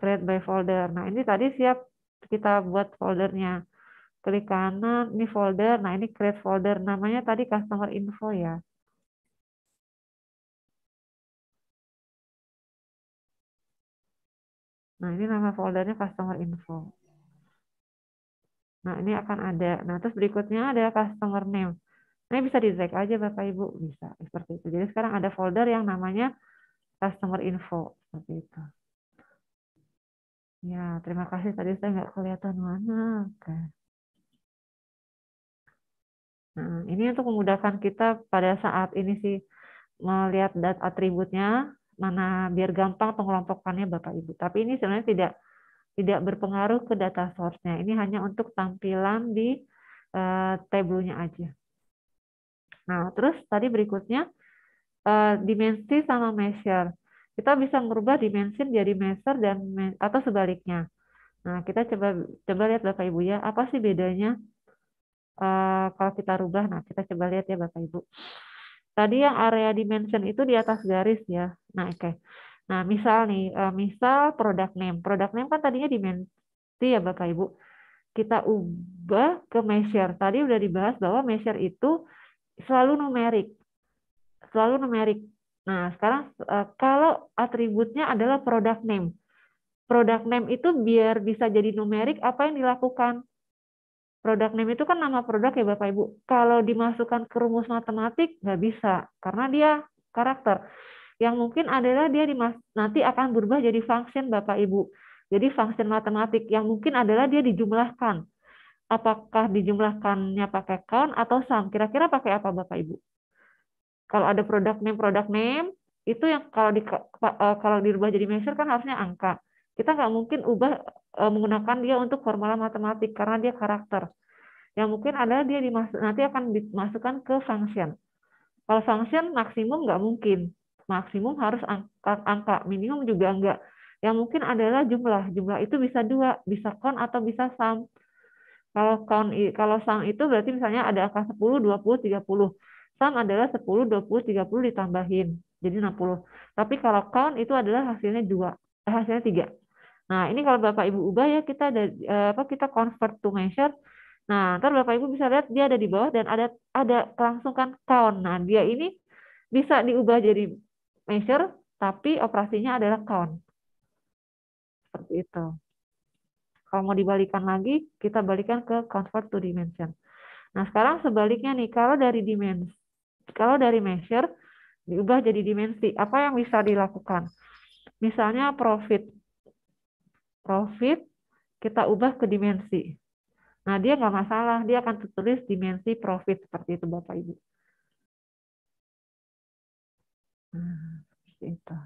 create by folder. Nah, ini tadi siap kita buat foldernya. Klik kanan, ini folder, nah ini create folder. Namanya tadi customer info ya. Nah, ini nama foldernya customer info. Nah, ini akan ada. Nah, terus berikutnya ada customer name. Nah, ini bisa di-drag aja Bapak Ibu, bisa seperti itu. Jadi sekarang ada folder yang namanya customer info seperti itu. Ya, terima kasih tadi saya nggak kelihatan mana. Oke. Nah, ini untuk memudahkan kita pada saat ini sih melihat data atributnya mana biar gampang pengelompokannya Bapak Ibu. Tapi ini sebenarnya tidak tidak berpengaruh ke data source-nya. Ini hanya untuk tampilan di uh, tabelnya aja. Nah, terus tadi berikutnya, uh, dimensi sama measure. Kita bisa merubah dimensi jadi measure dan atau sebaliknya. Nah, kita coba coba lihat Bapak Ibu ya, apa sih bedanya uh, kalau kita rubah? Nah, kita coba lihat ya Bapak Ibu. Tadi yang area dimension itu di atas garis ya. Nah, oke. Okay. Nah, misal nih, misal product name. Product name kan tadinya dimensi ya Bapak Ibu. Kita ubah ke measure. Tadi udah dibahas bahwa measure itu selalu numerik. Selalu numerik. Nah, sekarang kalau atributnya adalah product name. Product name itu biar bisa jadi numerik, apa yang dilakukan? Product name itu kan nama produk ya Bapak Ibu. Kalau dimasukkan ke rumus matematik nggak bisa karena dia karakter. Yang mungkin adalah dia dimas- nanti akan berubah jadi function Bapak Ibu. Jadi function matematik yang mungkin adalah dia dijumlahkan. Apakah dijumlahkannya pakai count atau sum? Kira-kira pakai apa Bapak Ibu? Kalau ada product name, product name itu yang kalau di kalau dirubah jadi measure kan harusnya angka. Kita nggak mungkin ubah menggunakan dia untuk formula matematik karena dia karakter. Yang mungkin adalah dia dimasuk, nanti akan dimasukkan ke function. Kalau function maksimum nggak mungkin, maksimum harus angka, angka, minimum juga enggak. Yang mungkin adalah jumlah, jumlah itu bisa dua, bisa count atau bisa sum. Kalau count, kalau sum itu berarti misalnya ada angka sepuluh, dua puluh, tiga puluh. Sum adalah sepuluh, dua puluh, tiga puluh ditambahin. Jadi enam puluh. Tapi kalau count itu adalah hasilnya dua, hasilnya tiga. Nah, ini kalau Bapak Ibu ubah ya kita ada apa kita convert to measure. Nah, ntar Bapak Ibu bisa lihat dia ada di bawah dan ada ada langsung kan count. Nah, dia ini bisa diubah jadi measure tapi operasinya adalah count. Seperti itu. Kalau mau dibalikan lagi, kita balikan ke convert to dimension. Nah, sekarang sebaliknya nih, kalau dari dimension, kalau dari measure diubah jadi dimensi. Apa yang bisa dilakukan? Misalnya profit. Profit kita ubah ke dimensi. Nah, dia nggak masalah. Dia akan tertulis dimensi profit. Seperti itu, Bapak Ibu. Nah, seperti itu.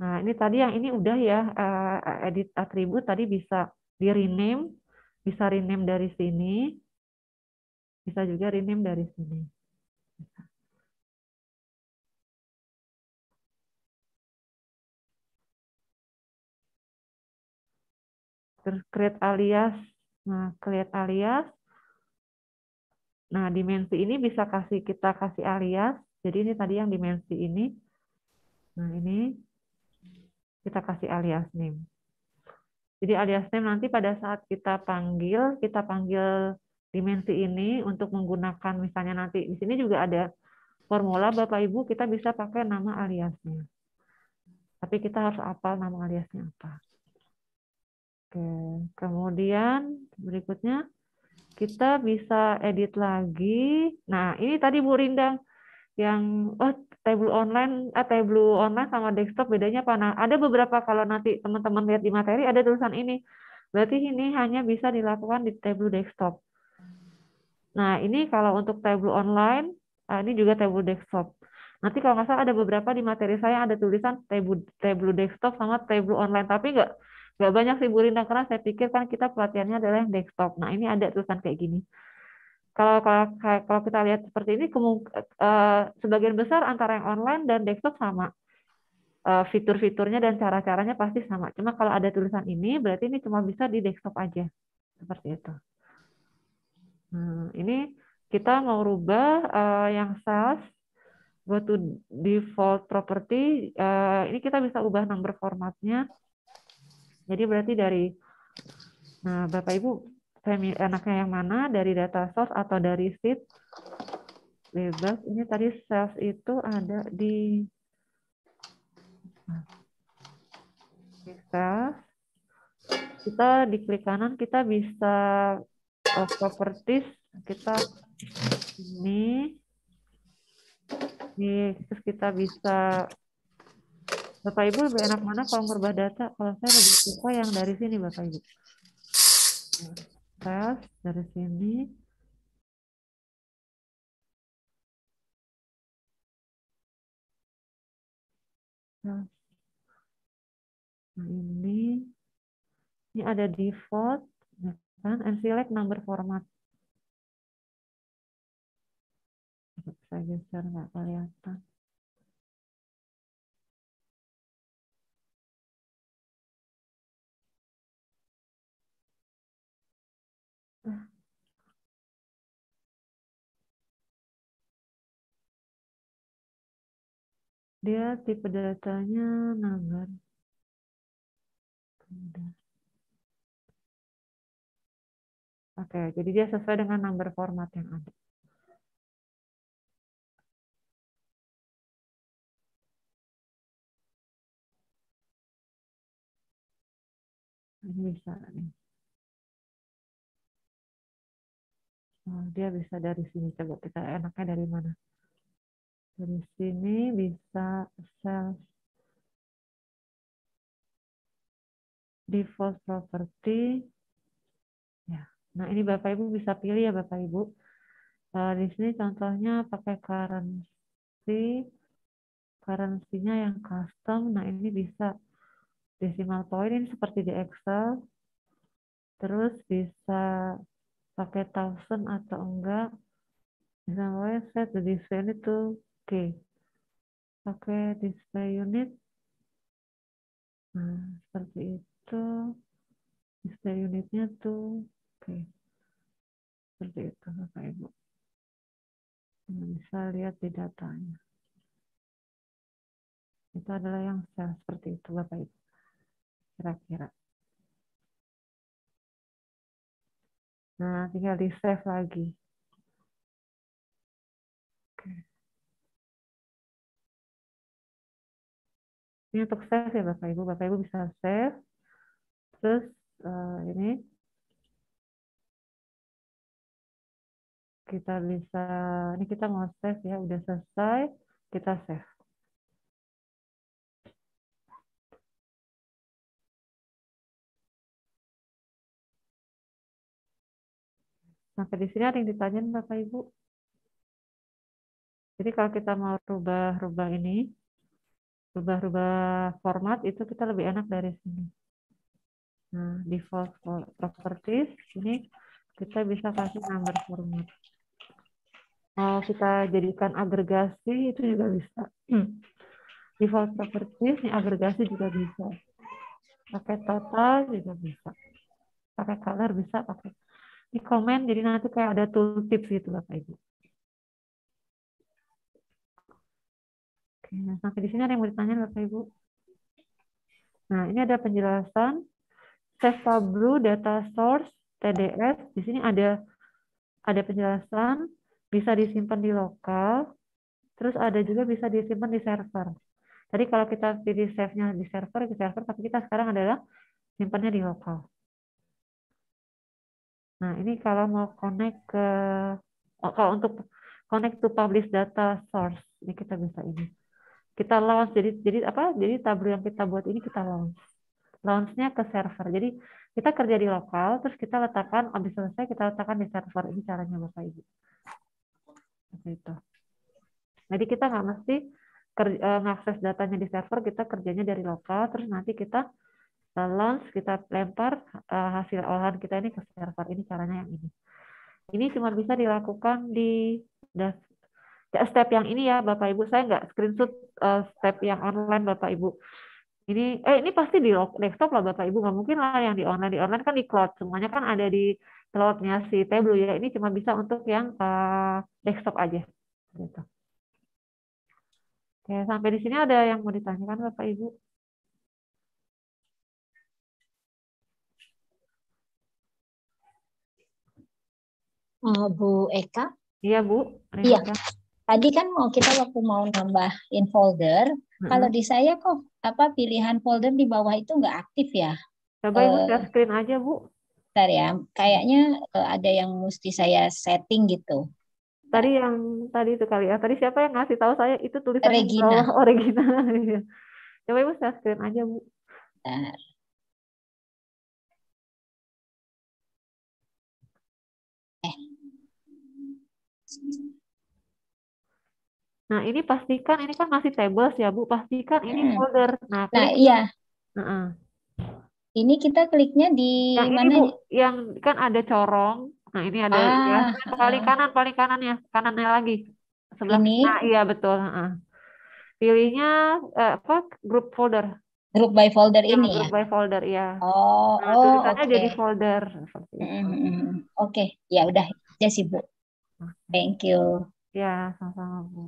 Nah, ini tadi yang ini udah ya, edit atribut. Tadi bisa di-rename. Bisa rename dari sini. Bisa juga rename dari sini. Terus create alias. Nah, create alias. Nah, dimensi ini bisa kasih kita kasih alias. Jadi ini tadi yang dimensi ini. Nah, ini kita kasih alias name. Jadi alias name nanti pada saat kita panggil, kita panggil dimensi ini untuk menggunakan misalnya nanti di sini juga ada formula Bapak Ibu, kita bisa pakai nama aliasnya. Tapi kita harus hafal nama aliasnya apa. Oke, kemudian berikutnya kita bisa edit lagi. Nah, ini tadi Bu Rindang yang oh Tableau online, eh, Tableau online sama desktop bedanya apa? Nah, ada beberapa kalau nanti teman-teman lihat di materi ada tulisan ini. Berarti ini hanya bisa dilakukan di Tableau desktop. Nah, ini kalau untuk Tableau online, ini juga Tableau desktop. Nanti kalau nggak salah ada beberapa di materi saya ada tulisan Tableau, Tableau desktop sama Tableau online, tapi nggak nggak banyak sih Bu Rindang karena saya pikir kan kita pelatihannya adalah yang desktop. Nah, ini ada tulisan kayak gini. Kalau kalau kalau kita lihat seperti ini, sebagian besar antara yang online dan desktop sama fitur-fiturnya dan cara-caranya pasti sama. Cuma kalau ada tulisan ini, berarti ini cuma bisa di desktop aja, seperti itu. Nah, ini kita mau rubah uh, yang sales, go to default property. Uh, ini kita bisa ubah nomor formatnya. Jadi berarti dari, nah Bapak Ibu, saya enaknya yang mana? Dari data source atau dari sheet? Bebas. Ini tadi sales itu ada di sales. Kita di klik kanan kita bisa of properties kita ini, ini terus kita bisa Bapak Ibu lebih enak mana kalau merubah data? Kalau saya lebih suka yang dari sini Bapak Ibu. Tes dari sini. Nah, ini ini ada default. And select number format. Saya geser nggak kelihatan. Dia tipe datanya number. Oke, jadi dia sesuai dengan number format yang ada. Ini bisa nih. Nah, dia bisa dari sini. Coba kita enaknya dari mana? Dari sini bisa self default property. Ya. Nah, ini Bapak Ibu bisa pilih ya Bapak Ibu. Uh, di sini contohnya pakai currency. Currency-nya yang custom. Nah, ini bisa decimal point ini seperti di Excel. Terus bisa pakai thousand atau enggak. Misalnya set the display unit to K. Pakai display unit. Nah, seperti itu. Display unitnya tuh K. Seperti itu Bapak Ibu. Nah, bisa lihat di datanya. Itu adalah yang seperti itu Bapak Ibu. Kira-kira. Nah, tinggal di save lagi. Oke. Ini untuk save ya Bapak Ibu. Bapak Ibu bisa save. Terus uh, ini kita bisa, ini kita mau save ya, udah selesai, kita save. Sampai di sini ada yang ditanyain Bapak Ibu. Jadi kalau kita mau rubah-rubah ini, rubah-rubah format itu kita lebih enak dari sini. Nah, default properties ini kita bisa kasih number format. Mau kita jadikan agregasi itu juga bisa. Default properties ini agregasi juga bisa. Pakai total juga bisa. Pakai color bisa, pakai di komen, jadi nanti kayak ada tooltips gitu Bapak Ibu. Oke, nah, sampai di sini ada yang mau ditanya Bapak Ibu. Nah, ini ada penjelasan save Tableau data source T D S. Di sini ada ada penjelasan bisa disimpan di lokal, terus ada juga bisa disimpan di server. Tadi kalau kita pilih save-nya di server, di server, tapi kita sekarang adalah simpannya di lokal. Nah, ini kalau mau connect ke, oh, kalau untuk connect to publish data source, ini kita bisa ini. Kita launch, jadi jadi apa? Jadi Tableau yang kita buat ini kita launch. Launch-nya ke server. Jadi kita kerja di lokal, terus kita letakkan, habis selesai kita letakkan di server. Ini caranya Bapak Ibu. Seperti itu. Jadi kita nggak mesti mengakses datanya di server, kita kerjanya dari lokal, terus nanti kita launch, kita lempar hasil olahan kita ini ke server. Ini caranya yang ini. Ini cuma bisa dilakukan di step yang ini ya Bapak Ibu. Saya nggak screenshot step yang online Bapak Ibu. Ini eh ini pasti di desktop lah Bapak Ibu. Nggak mungkin lah yang di online. Di online kan di cloud. Semuanya kan ada di cloud-nya si Tableau ya. Ini cuma bisa untuk yang desktop aja. Gitu. Oke, sampai di sini ada yang mau ditanyakan Bapak Ibu? Bu Eka, iya Bu. Iya. Tadi kan mau kita waktu mau nambahin folder, hmm. kalau di saya kok apa pilihan folder di bawah itu nggak aktif ya? Coba uh, Ibu share screen aja Bu. Bentar ya, kayaknya uh, ada yang mesti saya setting gitu. Tadi yang tadi itu kali ya. Tadi siapa yang ngasih tahu saya itu tulisan Regina. Oh, Regina. Coba Ibu share screen aja Bu. Bentar. Nah, ini pastikan ini kan masih tables ya Bu, pastikan ini folder. Nah, nah iya. Uh-uh. Ini kita kliknya di yang mana? Ini, Bu, yang kan ada corong. Nah, ini ada ah, ya. paling uh. kanan, paling kanannya, kanannya lagi. Sebelah ini. Nah, iya betul. Uh-uh. Pilihnya uh, apa? Group folder. Group by folder ini ya. Group by folder ya. Oh, nah, oh tulisannya okay. Jadi folder. Mm-hmm. Oke, okay. Ya udah, ya sih Bu. Thank you. Ya, sama-sama Bu.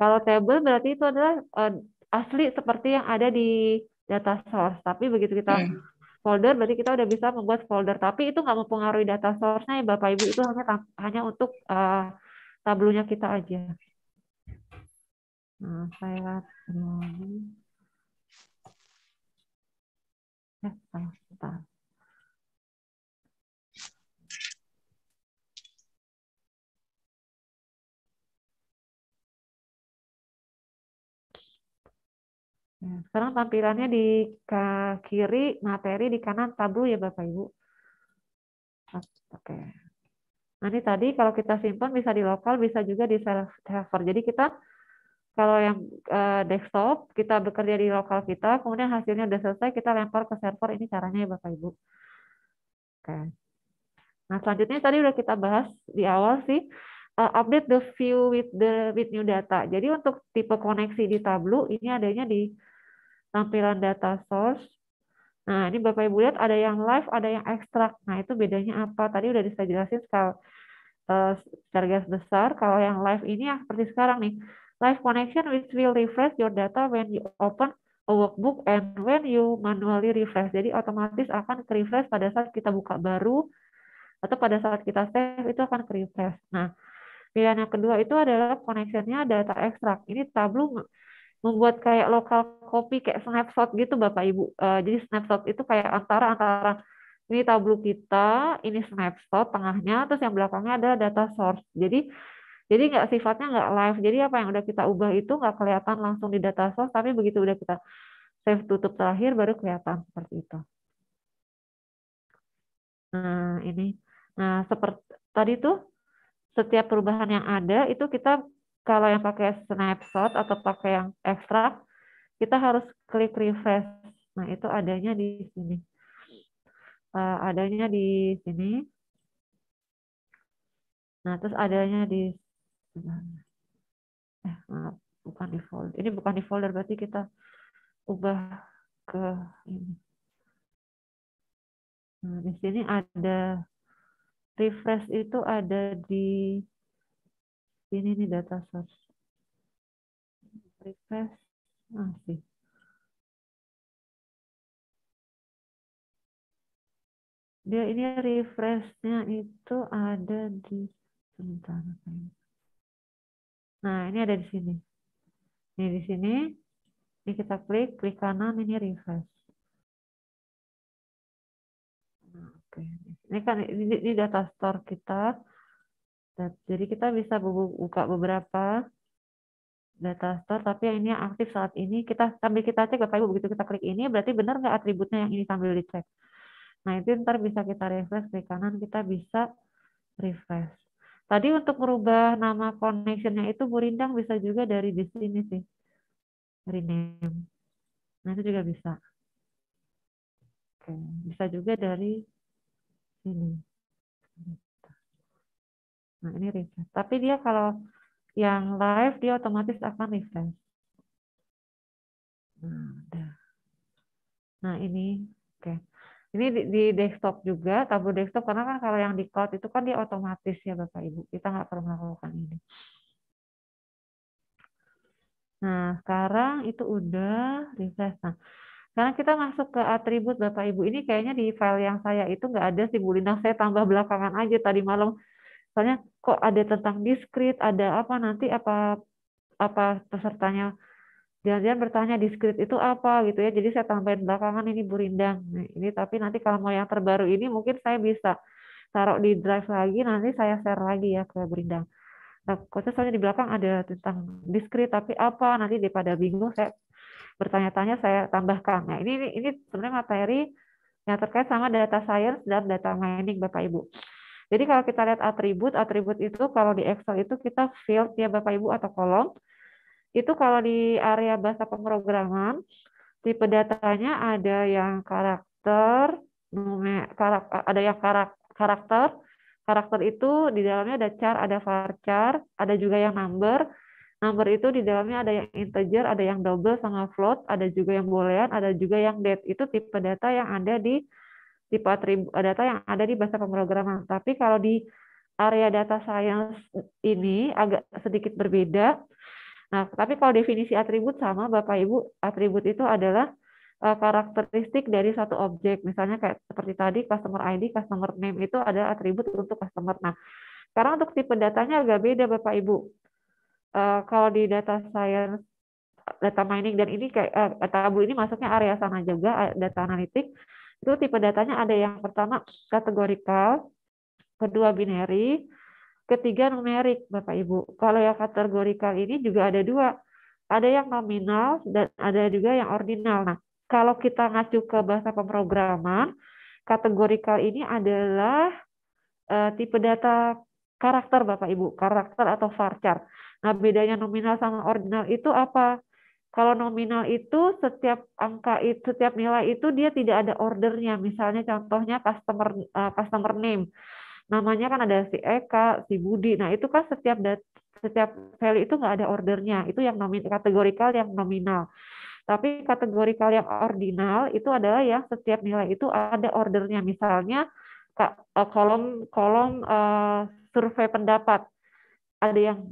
Kalau table berarti itu adalah uh, asli seperti yang ada di data source. Tapi begitu kita hmm. folder, berarti kita udah bisa membuat folder. Tapi itu nggak mempengaruhi data source-nya ya Bapak Ibu. Itu hanya hanya untuk uh, Tableau-nya kita aja. Nah, saya Sebentar. Nah, sekarang tampilannya di kiri, materi di kanan Tableau ya Bapak Ibu. Oke. Nah ini tadi kalau kita simpan bisa di lokal, bisa juga di server. Jadi kita kalau yang desktop kita bekerja di lokal kita, kemudian hasilnya udah selesai kita lempar ke server. Ini caranya ya Bapak Ibu. Oke. Nah selanjutnya tadi udah kita bahas di awal sih. Uh, update the view with the with new data. Jadi untuk tipe koneksi di Tableau ini adanya di tampilan data source. Nah ini Bapak Ibu lihat ada yang live, ada yang ekstrak. Nah itu bedanya apa? Tadi udah saya jelasin sekali uh, secara garis besar. Kalau yang live ini ya seperti sekarang nih, live connection which will refresh your data when you open a workbook and when you manually refresh. Jadi otomatis akan refresh pada saat kita buka baru atau pada saat kita save itu akan refresh. Nah pilihan yang kedua itu adalah koneksinya data ekstrak. Ini Tableau membuat kayak lokal copy, kayak snapshot gitu Bapak Ibu. Uh, jadi snapshot itu kayak antara-antara ini Tableau kita, ini snapshot tengahnya, terus yang belakangnya ada data source. Jadi jadi nggak sifatnya nggak live. Jadi apa yang udah kita ubah itu nggak kelihatan langsung di data source, tapi begitu udah kita save tutup terakhir baru kelihatan seperti itu. Nah ini, nah seperti tadi tuh. Setiap perubahan yang ada itu kita kalau yang pakai snapshot atau pakai yang ekstrak kita harus klik refresh. Nah itu adanya di sini, uh, adanya di sini. Nah terus adanya di, eh maaf bukan di folder. Ini bukan di folder berarti kita ubah ke ini. Nah di sini ada. Refresh itu ada di sini nih data source. Refresh masih. Dia ini refreshnya itu ada di sebentar. Nah ini ada di sini. Ini di sini. Ini kita klik, klik kanan ini refresh. Oke. Ini kan ini, ini data store kita, jadi kita bisa buka beberapa data store. Tapi yang ini aktif saat ini kita sambil kita cek Bapak Ibu, begitu kita klik ini berarti benar nggak atributnya yang ini sambil dicek. Nah itu ntar bisa kita refresh di kanan, kita bisa refresh. Tadi untuk merubah nama connectionnya itu Bu Rindang bisa juga dari di sini sih, rename. Nah itu juga bisa. Oke, bisa juga dari ini. Nah, ini refresh. Tapi dia kalau yang live dia otomatis akan refresh. Nah, udah. Nah, ini oke. Ini di, di desktop juga, Tableau desktop, karena kan kalau yang di cloud itu kan dia otomatis ya Bapak Ibu. Kita nggak perlu melakukan ini. Nah, sekarang itu udah refresh. Nah, karena kita masuk ke atribut Bapak Ibu, ini kayaknya di file yang saya itu nggak ada sih Bu Lina, saya tambah belakangan aja tadi malam. Soalnya kok ada tentang diskrit, ada apa nanti apa apa pesertanya jangan-jangan bertanya diskrit itu apa gitu ya. Jadi saya tambahin belakangan ini Bu Rindang. Nah, ini tapi nanti kalau mau yang terbaru ini mungkin saya bisa taruh di drive lagi, nanti saya share lagi ya ke Bu Rindang. Nah, khususnya soalnya di belakang ada tentang diskrit tapi apa nanti daripada bingung saya bertanya-tanya saya tambahkan. Nah, ini, ini ini sebenarnya materi yang terkait sama data science dan data mining Bapak Ibu. Jadi kalau kita lihat atribut, atribut itu kalau di Excel itu kita field ya Bapak Ibu atau kolom. Itu kalau di area bahasa pemrograman tipe datanya ada yang karakter, karak, ada yang karak, karakter. Karakter itu di dalamnya ada char, ada varchar, ada juga yang number. Number itu di dalamnya ada yang integer, ada yang double sama float, ada juga yang boolean, ada juga yang date. Itu tipe data yang ada di tipe atribut data yang ada di bahasa pemrograman. Tapi kalau di area data science ini agak sedikit berbeda. Nah, tapi kalau definisi atribut sama Bapak Ibu, atribut itu adalah uh, karakteristik dari satu objek. Misalnya kayak seperti tadi customer I D, customer name itu adalah atribut untuk customer. Nah, sekarang untuk tipe datanya agak beda Bapak Ibu. Uh, kalau di data science data mining, dan ini kayak eh, Tableau ini masuknya area sana juga, data analitik. Itu tipe datanya ada yang pertama kategorikal, kedua binary, ketiga numerik, Bapak Ibu. Kalau yang kategorikal ini juga ada dua, ada yang nominal dan ada juga yang ordinal. Nah, kalau kita ngacu ke bahasa pemrograman, kategorikal ini adalah uh, tipe data karakter, Bapak Ibu, karakter atau varchar. Nah, bedanya nominal sama ordinal itu apa? Kalau nominal itu setiap angka, itu setiap nilai itu dia tidak ada ordernya. Misalnya contohnya customer uh, customer name, namanya kan ada si Eka, si Budi. Nah, itu kan setiap data, setiap value itu nggak ada ordernya. Itu yang nominal, kategorikal yang nominal. Tapi kategorikal yang ordinal itu adalah yang setiap nilai itu ada ordernya. Misalnya kolom-kolom uh, survei pendapat. Ada yang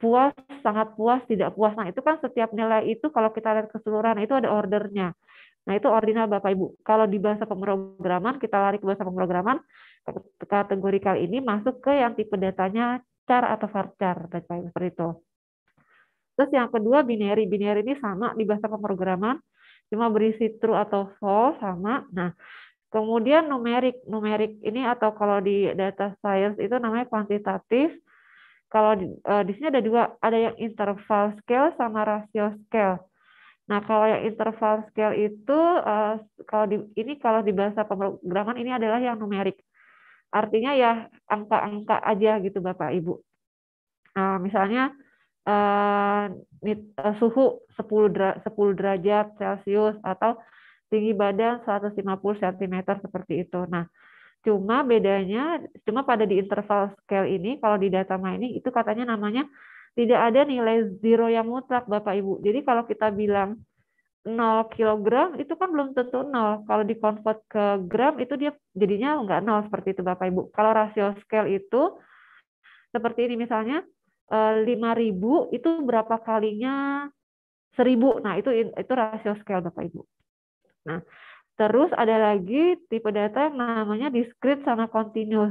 puas, sangat puas, tidak puas. Nah, itu kan setiap nilai itu kalau kita lihat keseluruhan itu ada ordernya. Nah, itu ordinal, Bapak Ibu. Kalau di bahasa pemrograman, kita lari ke bahasa pemrograman, kategorikal ini masuk ke yang tipe datanya char atau varchar, Bapak Ibu, seperti itu. Terus yang kedua binary. Binary ini sama di bahasa pemrograman, cuma berisi true atau false sama. Nah, kemudian numerik. Numerik ini atau kalau di data science itu namanya kuantitatif. Kalau di, eh, di sini ada dua, ada yang interval scale sama ratio scale. Nah, kalau yang interval scale itu eh, kalau di ini kalau di bahasa pemrograman ini adalah yang numerik. Artinya ya angka-angka aja gitu, Bapak Ibu. Nah, misalnya Uh, suhu sepuluh derajat Celcius atau tinggi badan seratus lima puluh sentimeter seperti itu. Nah, cuma bedanya cuma pada di interval scale ini kalau di data mining itu katanya namanya tidak ada nilai zero yang mutlak, Bapak Ibu. Jadi kalau kita bilang nol kilogram itu kan belum tentu nol. Kalau dikonvert ke gram itu dia jadinya nggak nol seperti itu, Bapak Ibu. Kalau rasio scale itu seperti ini, misalnya lima ribu itu berapa kalinya seribu. Nah, itu itu rasio scale, Bapak Ibu. Nah, terus ada lagi tipe data yang namanya discrete sama continuous.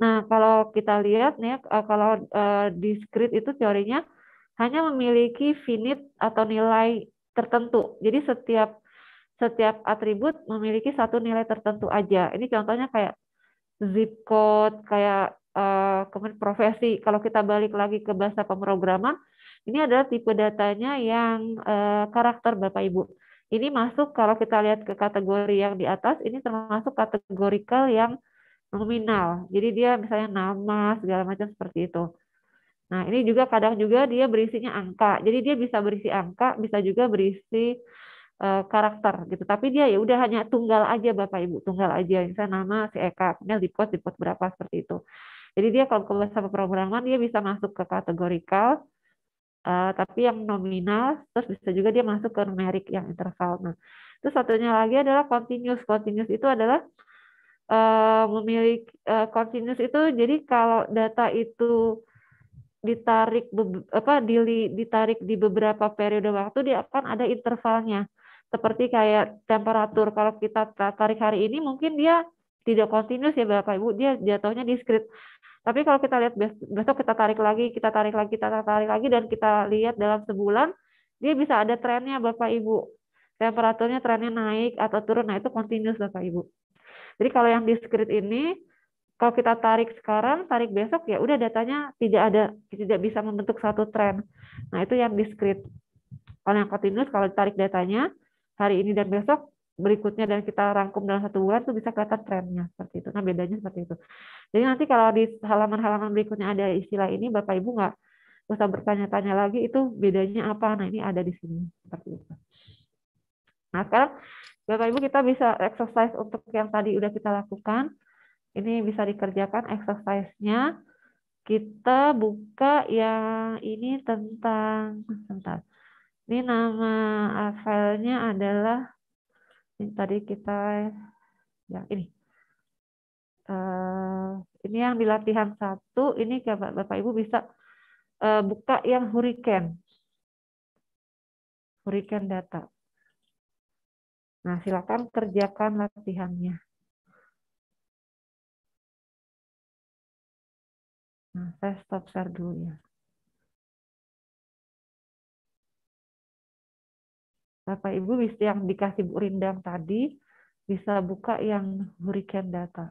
Nah, kalau kita lihat nih, kalau uh, discrete itu teorinya hanya memiliki finite atau nilai tertentu. Jadi setiap setiap atribut memiliki satu nilai tertentu aja. Ini contohnya kayak zip code, kayak Uh, kemudian profesi. Kalau kita balik lagi ke bahasa pemrograman, ini adalah tipe datanya yang uh, karakter, Bapak Ibu. Ini masuk kalau kita lihat ke kategori yang di atas, ini termasuk kategorikal yang nominal. Jadi dia misalnya nama segala macam seperti itu. Nah, ini juga kadang juga dia berisinya angka. Jadi dia bisa berisi angka, bisa juga berisi uh, karakter gitu. Tapi dia ya udah hanya tunggal aja, Bapak Ibu, tunggal aja. Misalnya nama si Eka, punya zip code, zip code berapa seperti itu. Jadi dia kalau ke bahasa pemrograman dia bisa masuk ke kategorikal, uh, tapi yang nominal, terus bisa juga dia masuk ke numerik yang interval. Nah, terus satunya lagi adalah continuous. Continuous itu adalah uh, memiliki uh, continuous itu jadi kalau data itu ditarik apa di, ditarik di beberapa periode waktu dia akan ada intervalnya. Seperti kayak temperatur, kalau kita tarik hari ini mungkin dia tidak continuous ya, Bapak Ibu, dia jatuhnya discrete. Tapi kalau kita lihat besok kita tarik lagi, kita tarik lagi, kita tarik lagi, dan kita lihat dalam sebulan, dia bisa ada trennya, Bapak Ibu. Temperaturnya trennya naik atau turun, nah itu continuous, Bapak Ibu. Jadi kalau yang discrete ini, kalau kita tarik sekarang, tarik besok, ya udah datanya tidak ada, tidak bisa membentuk satu tren. Nah, itu yang discrete. Kalau yang continuous, kalau ditarik datanya, hari ini dan besok, berikutnya dan kita rangkum dalam satu bulan itu bisa kelihatan trennya seperti itu. Nah, bedanya seperti itu. Jadi nanti kalau di halaman-halaman berikutnya ada istilah ini, Bapak Ibu nggak usah bertanya-tanya lagi itu bedanya apa. Nah, ini ada di sini seperti itu. Nah, sekarang Bapak Ibu kita bisa exercise untuk yang tadi udah kita lakukan. Ini bisa dikerjakan exercise-nya. Kita buka yang ini tentang sebentar. Ini nama filenya adalah ini tadi kita ya ini uh, ini yang di latihan satu ini Bapak Ibu bisa uh, buka yang hurricane hurricane data. Nah, silakan kerjakan latihannya. Nah, saya stop share dulu ya. Bapak Ibu bisa yang dikasih Bu Rindang tadi bisa buka yang hurricane data.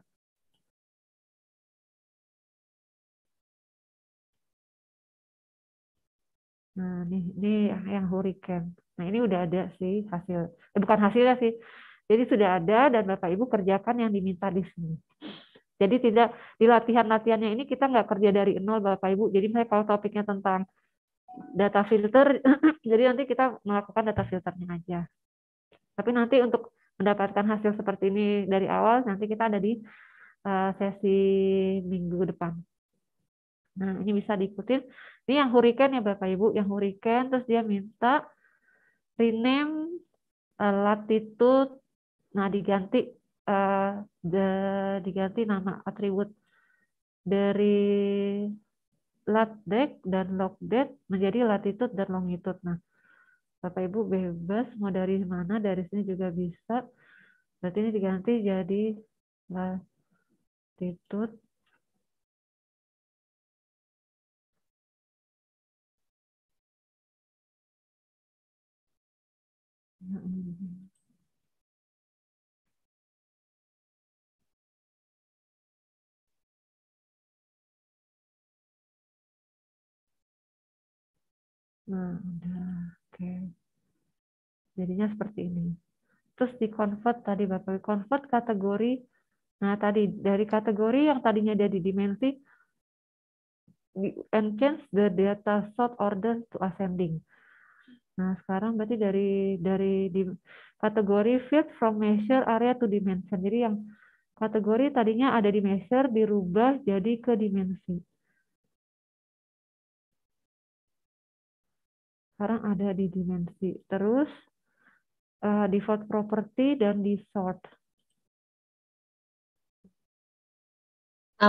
Nah, ini, ini yang hurricane. Nah, ini udah ada sih hasil. Eh, bukan hasilnya sih. Jadi sudah ada dan Bapak Ibu kerjakan yang diminta di sini. Jadi tidak di latihan-latihannya ini kita nggak kerja dari nol Bapak Ibu. Jadi misalnya kalau topiknya tentang data filter, jadi nanti kita melakukan data filternya aja. Tapi nanti untuk mendapatkan hasil seperti ini dari awal, nanti kita ada di uh, sesi minggu depan. Nah, ini bisa diikutin. Ini yang hurricane ya Bapak Ibu, yang hurricane terus dia minta rename uh, latitude, nah diganti uh, the, diganti nama atribut dari latdek dan logdek menjadi latitude dan longitude. Nah, Bapak Ibu bebas mau dari mana, dari sini juga bisa. Berarti ini diganti jadi latitude nah udah oke, jadinya seperti ini. Terus di convert tadi Bapak convert kategori, nah tadi dari kategori yang tadinya ada di dimensi and change the data sort order to ascending. Nah, sekarang berarti dari dari di kategori field from measure area to dimension. Jadi yang kategori tadinya ada di measure dirubah jadi ke dimensi. Sekarang ada di dimensi. Terus uh, default property dan di sort.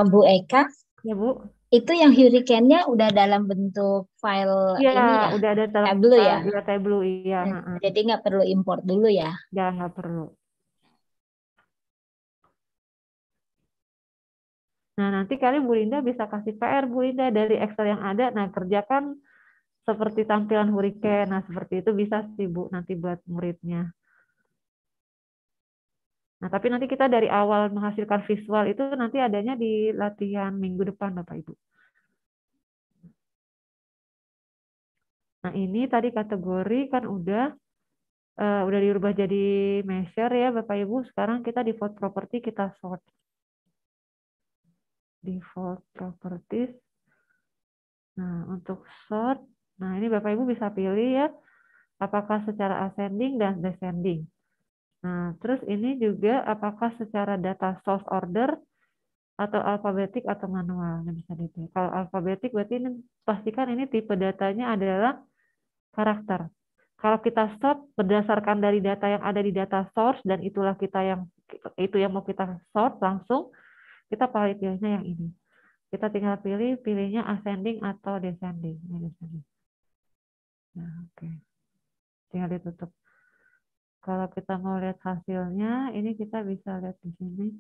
Bu Eka, ya Bu. Itu yang hurricane-nya udah dalam bentuk file ya, ini ya? Udah ada dalam Tableau ya? Udah Tableau, iya. Jadi nggak perlu import dulu ya? Ya, nggak perlu. Nah, nanti kali Bu Linda bisa kasih P R Bu Linda dari Excel yang ada. Nah, kerjakan seperti tampilan hurricane. Nah, seperti itu bisa sih Bu nanti buat muridnya. Nah, tapi nanti kita dari awal menghasilkan visual itu nanti adanya di latihan minggu depan, Bapak Ibu. Nah, ini tadi kategori kan udah uh, udah dirubah jadi measure ya, Bapak Ibu. Sekarang kita default property kita sort. Default properties. Nah, untuk sort, nah ini Bapak Ibu bisa pilih ya apakah secara ascending dan descending. Nah, terus ini juga apakah secara data source order atau alfabetik atau manual. Nah, bisa dipilih. Kalau alfabetik berarti ini pastikan ini tipe datanya adalah karakter. Kalau kita sort berdasarkan dari data yang ada di data source dan itulah kita yang itu yang mau kita sort langsung, kita pilihnya yang ini. Kita tinggal pilih pilihnya ascending atau descending. Nah, descending. Nah, oke. Okay. Tinggal ditutup. Kalau kita mau lihat hasilnya, ini kita bisa lihat di sini.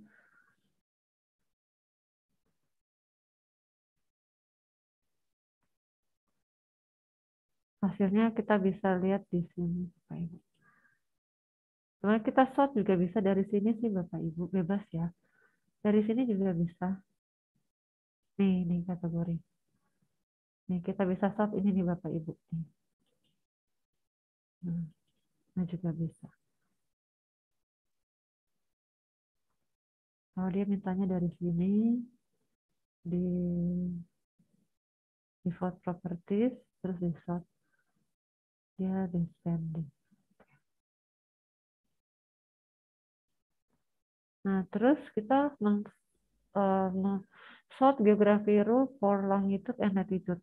Hasilnya kita bisa lihat di sini, Bapak Ibu. Sebenarnya kita sort juga bisa dari sini sih, Bapak Ibu, bebas ya. Dari sini juga bisa. Nih, nih kategori. Nih kita bisa sort ini nih, Bapak Ibu. Nah. Nah, juga bisa. Kalau dia mintanya dari sini, di default properties, terus di sort, dia descending. Nah, terus kita meng, uh, meng sort geography rule for longitude and latitude.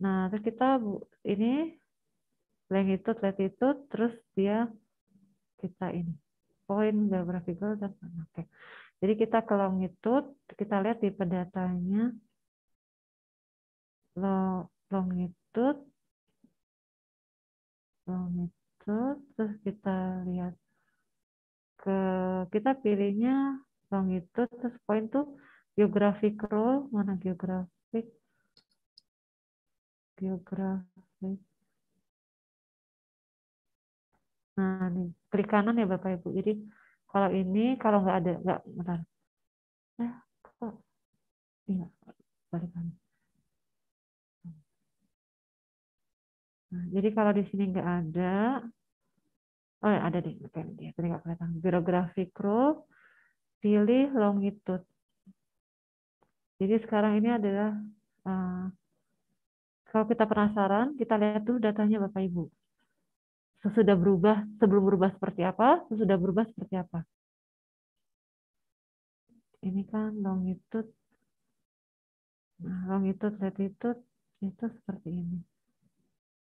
Nah, terus kita ini longitude, latitude, terus dia kita ini poin geographical dan oke. Jadi kita ke longitude, kita lihat tipe datanya longitude, longitude, terus kita lihat ke kita pilihnya longitude, terus poin tuh geographic role mana geografik, geografik Nah, nih, klik kanan ya Bapak Ibu. Jadi kalau ini kalau nggak ada nggak benar. Nah, kok iya, balik lagi. Nah, jadi kalau di sini nggak ada, oh ya ada deh, oke, dia tadi nggak kelihatan. Geografi group, pilih longitude. Jadi sekarang ini adalah uh, kalau kita penasaran, kita lihat dulu datanya Bapak Ibu. Sesudah berubah, sebelum berubah seperti apa, sesudah berubah seperti apa. Ini kan longitude, nah, longitude, latitude itu seperti ini.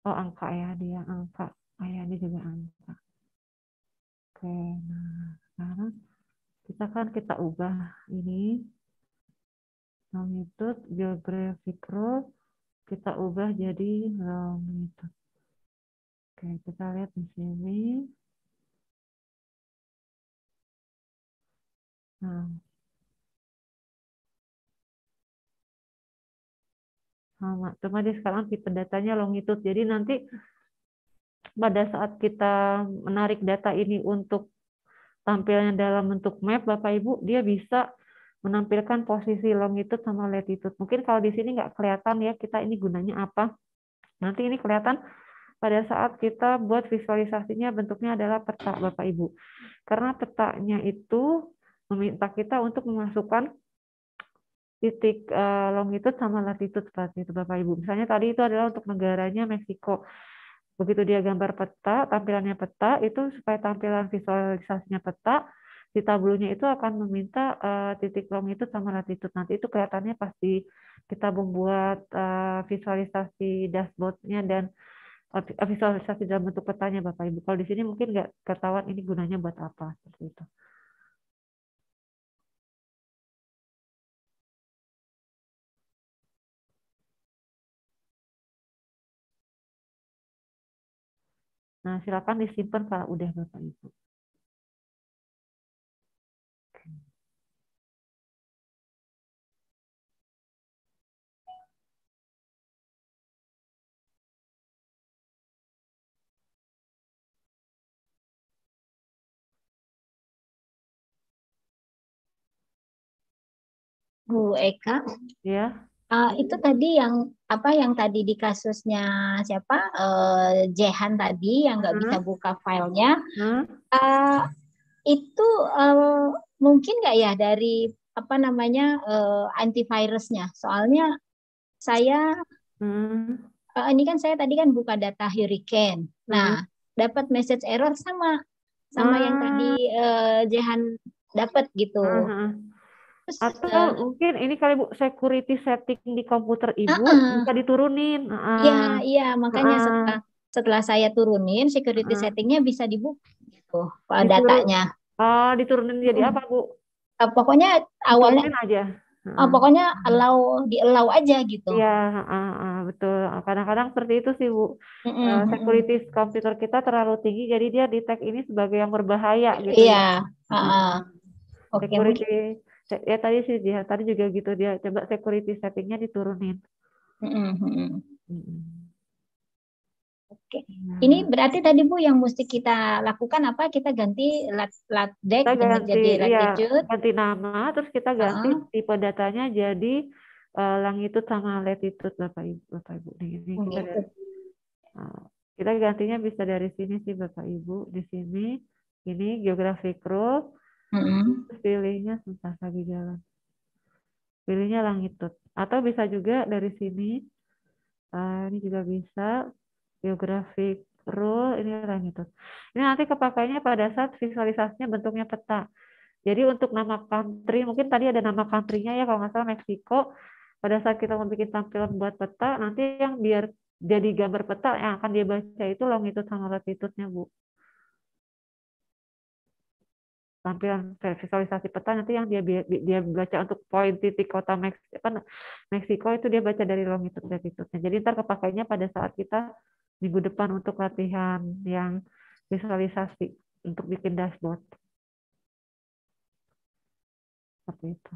Oh angka ya dia angka, oh, ya ini juga angka. Oke, nah sekarang kita kan kita ubah ini longitude geographic row kita ubah jadi longitude. Oke kita lihat di sini. Nah, sama. Cuma dia sekarang tipe datanya longitude. Jadi nanti pada saat kita menarik data ini untuk tampilnya dalam bentuk map, Bapak Ibu, dia bisa menampilkan posisi longitude sama latitude. Mungkin kalau di sini nggak kelihatan ya kita ini gunanya apa. Nanti ini kelihatan pada saat kita buat visualisasinya bentuknya adalah peta, Bapak Ibu. Karena petanya itu meminta kita untuk memasukkan titik longitude sama latitude seperti itu Bapak Ibu. Misalnya tadi itu adalah untuk negaranya Meksiko. Begitu dia gambar peta, tampilannya peta, itu supaya tampilan visualisasinya peta, di tablonya itu akan meminta uh, titik longitude sama latitude. Nanti itu kelihatannya pasti kita membuat uh, visualisasi dashboardnya dan uh, visualisasi dalam bentuk petanya Bapak Ibu. Kalau di sini mungkin nggak ketahuan ini gunanya buat apa seperti itu. Nah, silakan disimpan kalau udah Bapak Ibu. Oke. Bu Eka, ya. Uh, itu tadi yang apa yang tadi di kasusnya siapa uh, Jehan tadi yang nggak hmm. bisa buka filenya hmm. uh, itu uh, mungkin nggak ya dari apa namanya uh, antivirusnya soalnya saya hmm. uh, ini kan saya tadi kan buka data hurricane hmm. nah dapat message error sama sama hmm. yang tadi uh, Jehan dapat gitu. Hmm. Atau uh, mungkin ini kali Bu security setting di komputer Ibu uh-uh. bisa diturunin. Iya, uh. yeah, iya, makanya uh-uh. setelah setelah saya turunin security uh. settingnya bisa dibuka gitu Diturun. datanya. Uh, diturunin jadi uh. apa, Bu? Uh, pokoknya awalnya diturunin aja. Uh. Uh, pokoknya allow di allow aja gitu. Iya, yeah, uh, uh, betul. Kadang-kadang seperti itu sih, Bu. Uh-uh. Uh, security komputer kita terlalu tinggi jadi dia detect ini sebagai yang berbahaya gitu. Iya, yeah. uh-uh. Oke, okay, security mungkin. Ya tadi sih dia tadi juga gitu dia coba security settingnya diturunin. Mm-hmm. Mm-hmm. Oke, okay. Nah. Ini berarti tadi Bu yang mesti kita lakukan apa? Kita ganti lat lat deck jadi latitude, ya, ganti nama, terus kita ganti uh-huh. tipe datanya jadi uh, longitude sama latitude Bapak Ibu, Bapak Ibu. Nih, ini kita, dari, uh, kita gantinya bisa dari sini sih Bapak Ibu di sini ini geographic row. Mm-hmm. Terus pilihnya sebentar lagi jalan. Pilihnya longitude. Atau bisa juga dari sini. Uh, ini juga bisa. Geographic rule. Ini longitude. Ini nanti kepakainya pada saat visualisasinya bentuknya peta. Jadi untuk nama country, mungkin tadi ada nama country-nya ya, kalau nggak salah Meksiko. Pada saat kita membuat tampilan buat peta, nanti yang biar jadi gambar peta yang akan dia baca itu longitude sama latitude-nya, Bu. Tampilan visualisasi peta nanti yang dia dia baca untuk poin titik kota Meksiko itu dia baca dari longitude latitude-nya. Jadi ntar kepakainya pada saat kita minggu depan untuk latihan yang visualisasi untuk bikin dashboard. Seperti itu.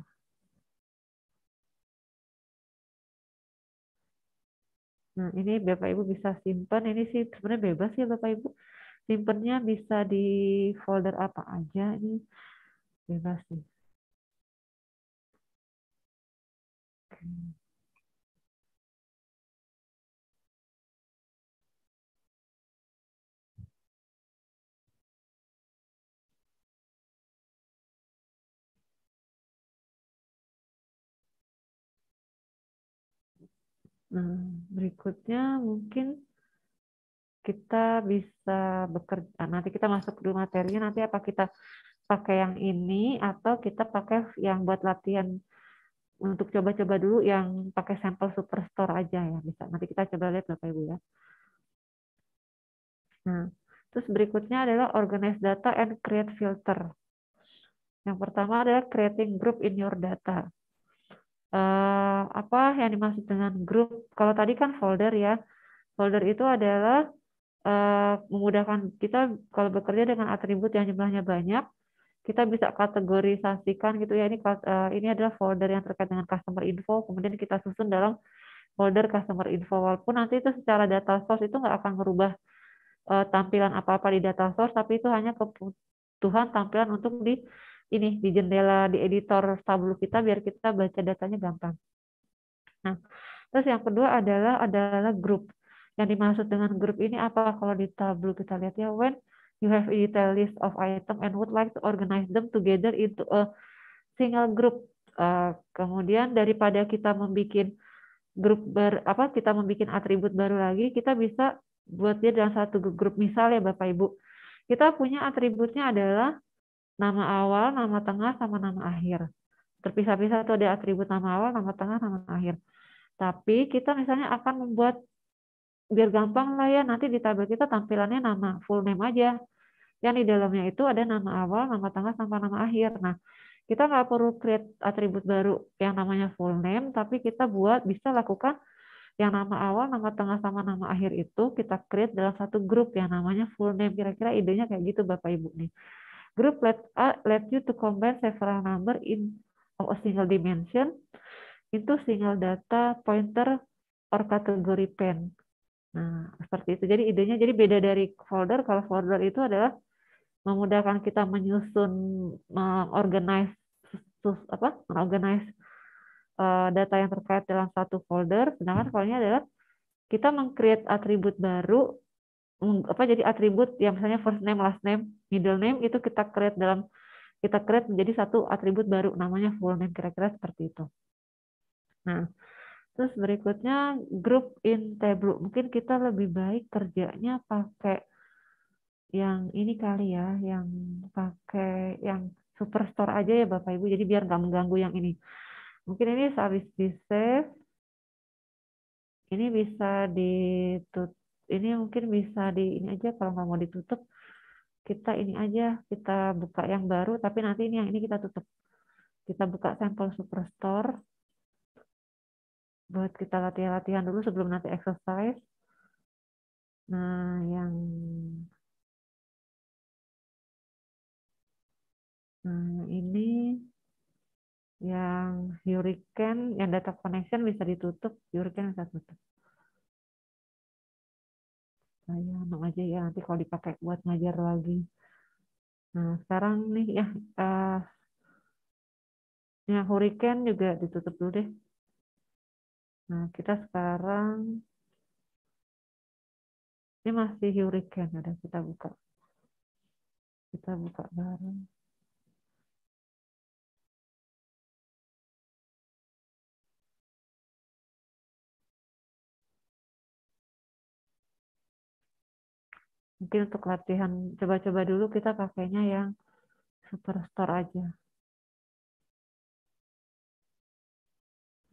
Nah, ini Bapak Ibu bisa simpan. Ini sih sebenarnya bebas ya Bapak Ibu. Simpennya bisa di folder apa aja, ini bebas nih. Nah, berikutnya mungkin kita bisa bekerja. Nanti kita masuk dulu materinya, nanti apa kita pakai yang ini atau kita pakai yang buat latihan untuk coba-coba dulu yang pakai sampel superstore aja ya, bisa. Nanti kita coba lihat Bapak Ibu ya. Nah, terus berikutnya adalah organize data and create filter. Yang pertama adalah creating group in your data. Uh, apa yang dimaksud dengan grup? Kalau tadi kan folder ya, folder itu adalah uh, memudahkan kita kalau bekerja dengan atribut yang jumlahnya banyak, kita bisa kategorisasikan gitu ya. Ini uh, ini adalah folder yang terkait dengan customer info, kemudian kita susun dalam folder customer info. Walaupun nanti itu secara data source itu nggak akan merubah uh, tampilan apa-apa di data source, tapi itu hanya kebutuhan tampilan untuk di ini di jendela di editor Tableau kita biar kita baca datanya gampang. Nah, terus yang kedua adalah adalah grup. Yang dimaksud dengan grup ini apa? Kalau di Tableau kita lihat ya, when you have a detailed list of item and would like to organize them together into a single group. Uh, kemudian daripada kita membuat grup ber apa kita membuat atribut baru lagi, kita bisa buat dia dalam satu grup. Misalnya Bapak Ibu, kita punya atributnya adalah nama awal, nama tengah, sama nama akhir. Terpisah-pisah itu ada atribut nama awal, nama tengah, nama akhir. Tapi kita misalnya akan membuat, biar gampang lah ya, nanti di tabel kita tampilannya nama full name aja. Yang di dalamnya itu ada nama awal, nama tengah, sama nama akhir. Nah, kita nggak perlu create atribut baru yang namanya full name, tapi kita buat bisa lakukan yang nama awal, nama tengah, sama nama akhir itu kita create dalam satu grup yang namanya full name. Kira-kira idenya kayak gitu Bapak Ibu nih. Group let, uh, let you to combine several number in of a single dimension into single data pointer or category pane. Nah, seperti itu. Jadi idenya jadi beda dari folder. Kalau folder itu adalah memudahkan kita menyusun, mengorganize apa? Mengorganize uh, data yang terkait dalam satu folder. Sedangkan kalau ini adalah kita meng-create atribut baru. Apa jadi atribut yang misalnya first name, last name, middle name itu kita create dalam kita create menjadi satu atribut baru namanya full name, kira-kira seperti itu. Nah, terus berikutnya group in Tableau. Mungkin kita lebih baik kerjanya pakai yang ini kali ya, yang pakai yang superstore aja ya Bapak Ibu. Jadi biar nggak mengganggu yang ini. Mungkin ini habis di save. Ini bisa ditutup. Ini mungkin bisa di ini aja, kalau nggak mau ditutup kita ini aja, kita buka yang baru tapi nanti ini yang ini kita tutup. Kita buka sampel superstore buat kita latihan-latihan dulu sebelum nanti exercise. Nah, yang nah ini yang hurricane, yang data connection bisa ditutup, hurricane bisa tutup. Nah, ya, emang aja ya, nanti kalau dipakai buat ngajar lagi. Nah, sekarang nih ya, uh, ya hurricane juga ditutup dulu deh. Nah, kita sekarang ini masih hurricane, ada kita buka, kita buka bareng. Mungkin untuk latihan coba-coba dulu kita pakainya yang superstore aja.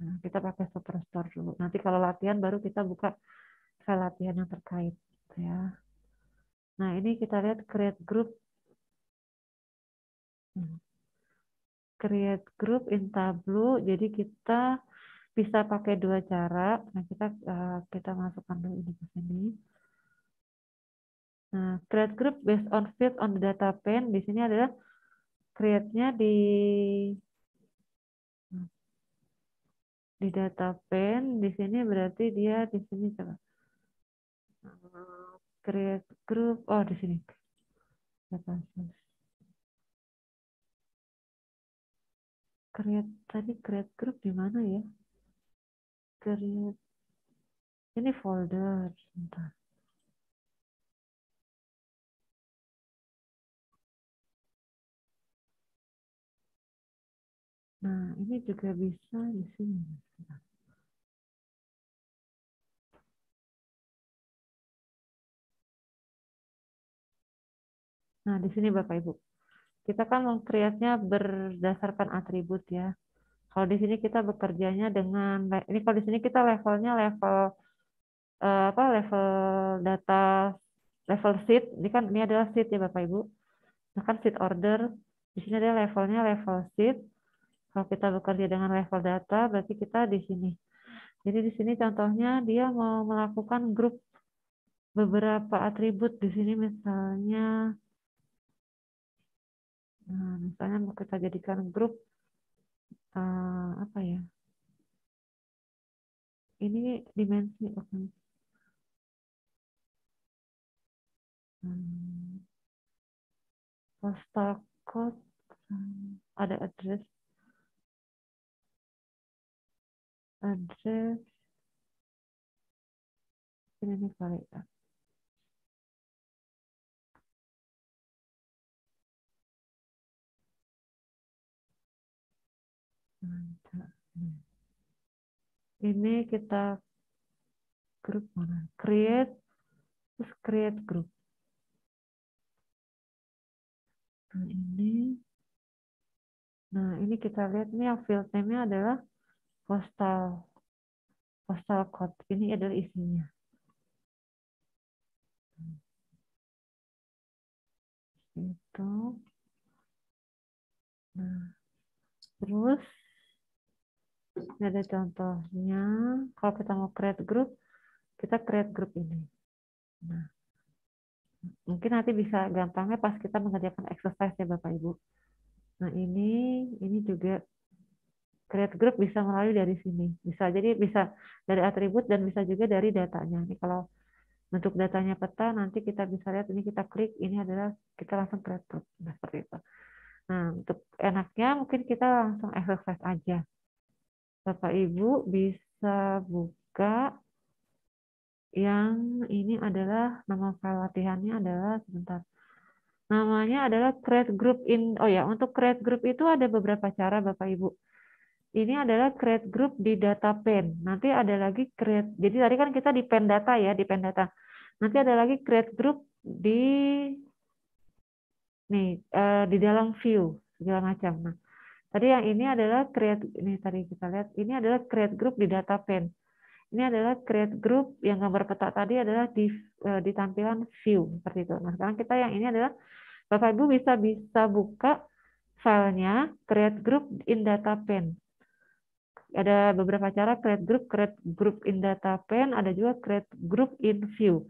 Nah, kita pakai superstore dulu. Nanti kalau latihan baru kita buka file latihan yang terkait ya. Nah, ini kita lihat create group. Create group in Tableau. Jadi kita bisa pakai dua cara. Nah, kita kita masukkan dulu ini ke sini. Nah, create group based on field on the data pane. Di sini adalah create-nya di di data pane. Di sini berarti dia di sini coba create group. Oh, di sini. Create tadi create group di mana ya? Create ini folder, sebentar. Nah, ini juga bisa di sini. Nah, di sini Bapak Ibu. Kita kan meng-create-nya berdasarkan atribut ya. Kalau di sini kita bekerjanya dengan ini kalau di sini kita levelnya level eh, apa? Level data level sheet. Ini kan ini adalah sheet ya Bapak Ibu. Nah, kan sheet order. Di sini ada levelnya level sheet. Kalau kita bekerja dengan level data, berarti kita di sini. Jadi di sini contohnya dia mau melakukan grup beberapa atribut. Di sini misalnya, nah misalnya mau kita jadikan grup uh, apa ya? Ini dimensi oke. Okay. Hmm. Postal code, ada address. Address ini kali ya. Ini kita grup mana? Create, terus create group. Nah, ini, nah ini kita lihat nih yang field name-nya adalah postal postal code. Ini adalah isinya. Itu. Nah, terus ini ada contohnya. Kalau kita mau create group, kita create group ini. Nah, mungkin nanti bisa gampangnya pas kita mengerjakan exercise ya Bapak Ibu. Nah, ini ini juga create group bisa melalui dari sini. Bisa jadi bisa dari atribut dan bisa juga dari datanya. Ini kalau bentuk datanya peta, nanti kita bisa lihat ini kita klik, ini adalah kita langsung create group. Nah, seperti itu. Nah, untuk enaknya mungkin kita langsung exercise aja. Bapak Ibu bisa buka yang ini adalah nama file latihannya adalah sebentar. Namanya adalah create group in. Oh ya, untuk create group itu ada beberapa cara Bapak Ibu. Ini adalah create group di data pane. Nanti ada lagi create. Jadi tadi kan kita di pane data ya, di pane data. Nanti ada lagi create group di nih uh, di dalam view segala macam. Nah, tadi yang ini adalah create ini tadi kita lihat. Ini adalah create group di data pane. Ini adalah create group yang gambar peta tadi adalah di uh, di tampilan view seperti itu. Nah, sekarang kita yang ini adalah Bapak Ibu bisa bisa buka filenya create group in data pane. Ada beberapa cara create group, create group in data pane, ada juga create group in view.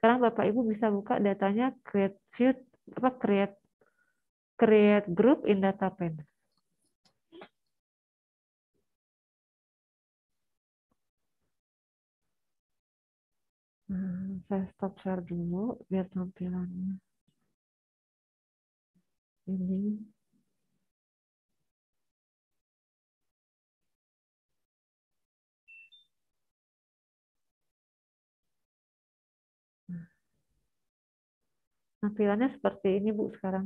Sekarang Bapak Ibu bisa buka datanya create view apa create create group in data pane. Hmm, saya stop share dulu biar tampilannya ini. Tampilannya seperti ini Bu sekarang.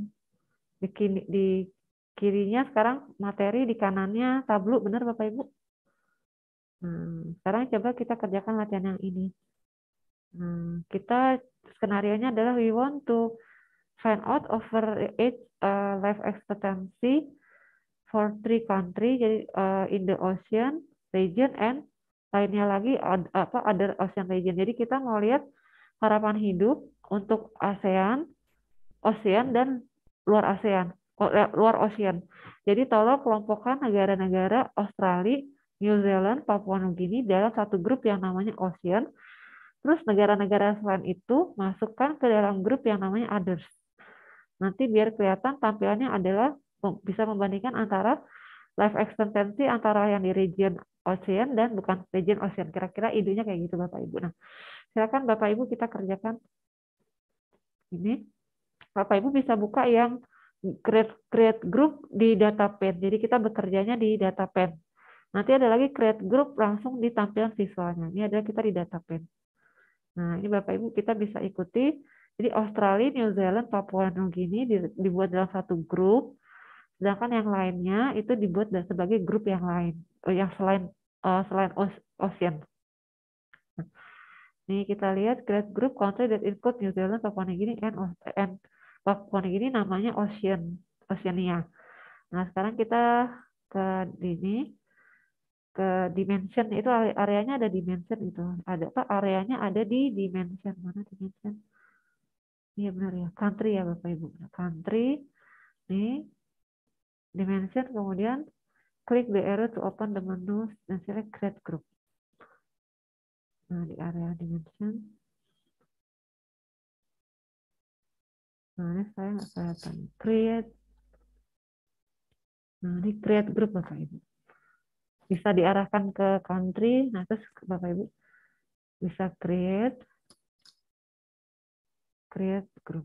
Di, kiri, di kirinya sekarang materi, di kanannya Tableau, benar Bapak Ibu? Nah, sekarang coba kita kerjakan latihan yang ini. Nah, kita skenarionya adalah we want to find out over age uh, life expectancy for three country, jadi uh, in the ocean region and lainnya lagi apa other ocean region. Jadi kita mau lihat harapan hidup untuk ASEAN, ASEAN dan luar ASEAN, luar ASEAN. Jadi tolong kelompokkan negara-negara Australia, New Zealand, Papua New Guinea dalam satu grup yang namanya ASEAN. Terus negara-negara selain itu masukkan ke dalam grup yang namanya others. Nanti biar kelihatan tampilannya adalah bisa membandingkan antara life expectancy antara yang di region ASEAN dan bukan region ASEAN. Kira-kira idenya kayak gitu Bapak Ibu. Nah, silakan Bapak Ibu kita kerjakan ini Bapak Ibu bisa buka yang create, create group di data pen. Jadi kita bekerjanya di data pen. Nanti ada lagi create group langsung di tampilan visualnya. Ini ada kita di data pen. Nah, ini Bapak Ibu kita bisa ikuti. Jadi Australia, New Zealand, Papua New Guinea dibuat dalam satu grup. Sedangkan yang lainnya itu dibuat sebagai grup yang lain, yang selain selain Ocean. Nih kita lihat create group country that include New Zealand, Papua New Guinea, and Papua New Guinea namanya Ocean, Oceania. Nah sekarang kita ke ini ke dimension, itu areanya ada dimension itu, ada apa? Areanya ada di dimension, mana dimension? Iya benar ya, country ya Bapak Ibu, country, nih dimension, kemudian klik the arrow to open the menu dan select create group. Nah, di area dimension. Nah, ini saya nggak kelihatan. Create. Nah, ini create group Bapak Ibu. Bisa diarahkan ke country, nah terus Bapak Ibu bisa create create group.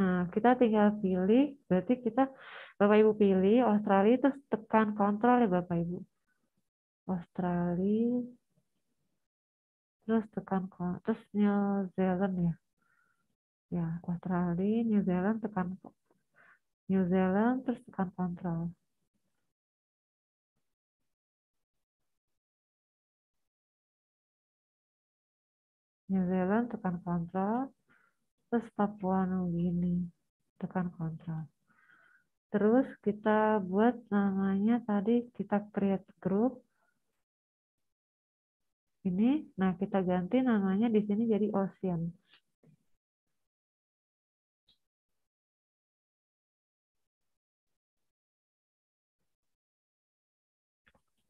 Nah, kita tinggal pilih, berarti kita Bapak Ibu pilih Australia terus tekan kontrol ya Bapak Ibu. Australia terus tekan terus New Zealand ya. Ya, Australia, New Zealand tekan New Zealand terus tekan kontrol. New Zealand tekan kontrol terus Papua New Guinea tekan kontrol. Terus kita buat namanya tadi kita create group. Ini, nah kita ganti namanya di sini jadi Ocean.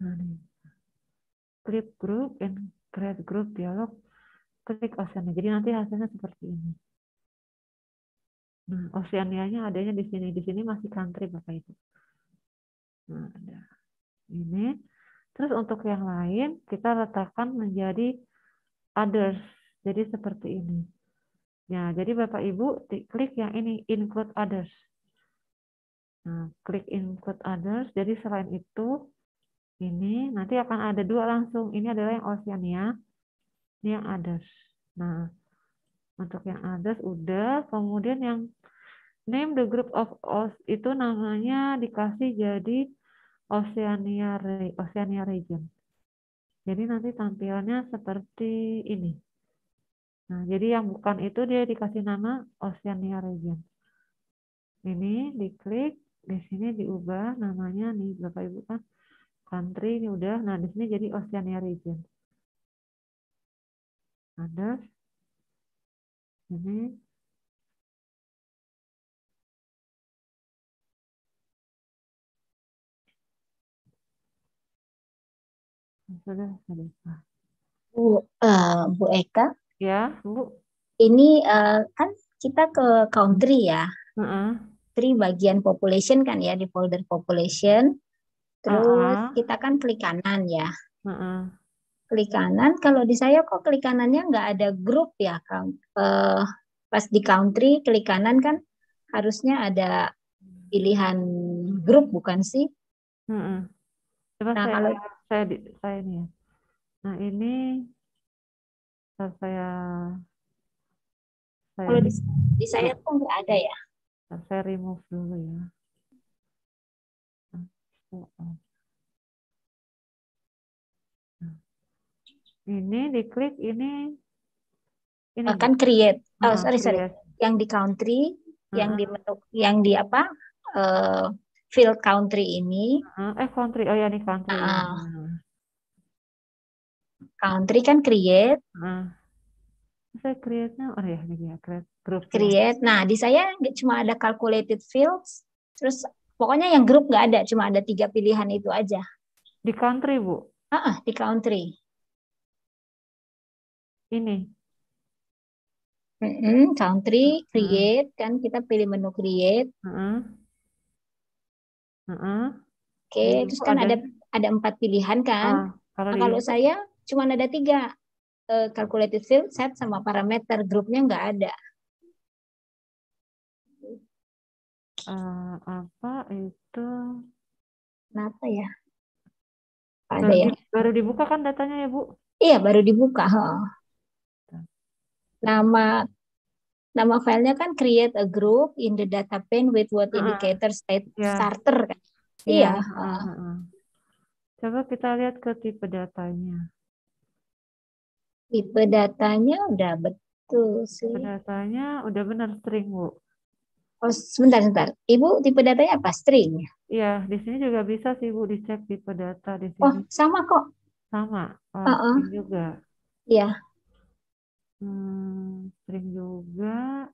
Nah, klik group and create group dialog, klik Ocean. Jadi nanti hasilnya seperti ini. Nah, Oceania-nya adanya di sini, di sini masih country Bapak Ibu. Nah, ada ini. Terus untuk yang lain kita letakkan menjadi others, jadi seperti ini. Ya, jadi Bapak Ibu klik yang ini include others. Nah, klik include others. Jadi selain itu ini nanti akan ada dua langsung. Ini adalah yang Oceania, ini yang others. Nah, untuk yang others udah. Kemudian yang name the group of us itu namanya dikasih jadi Oceania, Oceania region. Jadi nanti tampilannya seperti ini. Nah, jadi yang bukan itu dia dikasih nama Oceania region. Ini diklik, di sini diubah namanya nih Bapak Ibu kan country ini udah. Nah, di sini jadi Oceania region. Ada ini. Sudah, sudah. Bu, uh, Bu Eka, ya Bu. Ini uh, kan kita ke country ya, uh-uh. country bagian population kan ya di folder population. Terus uh-uh. kita kan klik kanan ya, uh-uh. klik kanan. Kalau di saya kok klik kanannya nggak ada grup ya, uh, pas di country klik kanan kan harusnya ada pilihan grup bukan sih? Uh-uh. Coba nah, saya... kalau saya saya ini ya. Nah ini saya saya kalau di, di saya tuh nggak ada ya. Saya remove dulu ya. Ini diklik ini ini akan create. Oh, nah, sorry sorry. Create. Yang di country, uh-huh. yang di menu, yang di apa? Uh, field country ini eh country oh ya nih country uh, country kan create uh, saya create-nya oh ya ini ya create group create nah di saya cuma ada calculated fields terus pokoknya yang grup nggak ada cuma ada tiga pilihan itu aja di country Bu ah uh, uh, di country ini mm -mm, country create uh. kan kita pilih menu create uh -uh. Uh-huh. Oke, okay, terus kan ada ada empat pilihan kan? Uh, kalau, nah, kalau saya cuma ada tiga, uh, calculated field, set sama parameter, grupnya nggak ada. uh, apa itu? Kenapa ya? Ada baru, ya? Di, baru dibuka kan datanya ya, Bu? Iya, baru dibuka. Oh. Nama nama filenya kan create a group in the data pane with what uh-huh. indicator state yeah. starter kan? Iya. Yeah. Yeah. Uh-huh. Coba kita lihat ke tipe datanya. Tipe datanya udah betul sih. Tipe datanya udah benar string, Bu. Oh, sebentar, sebentar. Ibu, tipe datanya apa? String? Iya, di sini juga bisa sih, Bu, dicek tipe data di sini. Oh, sama kok. Sama. Oh, uh -uh. String juga. Iya. Hmm, string juga.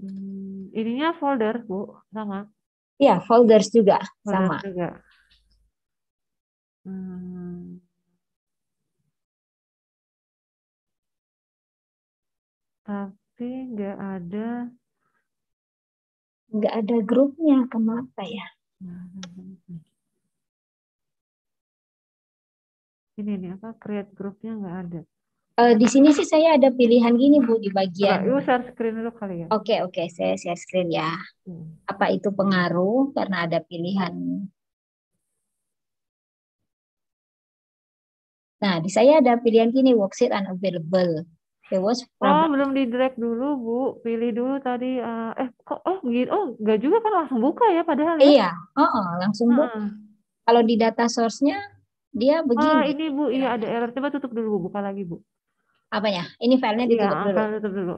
Hmm, ininya folder, Bu, sama. Iya, folders juga, folders sama. Juga. Hmm. Tapi nggak ada nggak ada grupnya, kenapa ya? Ini nih apa create grupnya nggak ada. Uh, di sini sih saya ada pilihan gini, Bu, di bagian. Coba, share screen dulu kali ya. Oke okay, oke okay. Saya share screen ya. Hmm. Apa itu pengaruh karena ada pilihan. Nah di saya ada pilihan gini, worksheet unavailable. Oh, belum di drag dulu, Bu. Pilih dulu tadi. Uh, eh, kok oh begini? Oh, nggak juga kan langsung buka ya padahal. Iya, oh, oh langsung hmm. buka. Kalau di data source-nya dia begini. Oh, ini Bu, iya ada error. Coba tutup dulu, Bu. Buka lagi, Bu. Apanya? Ini filenya ditutup iya, dulu. Iya, tutup dulu.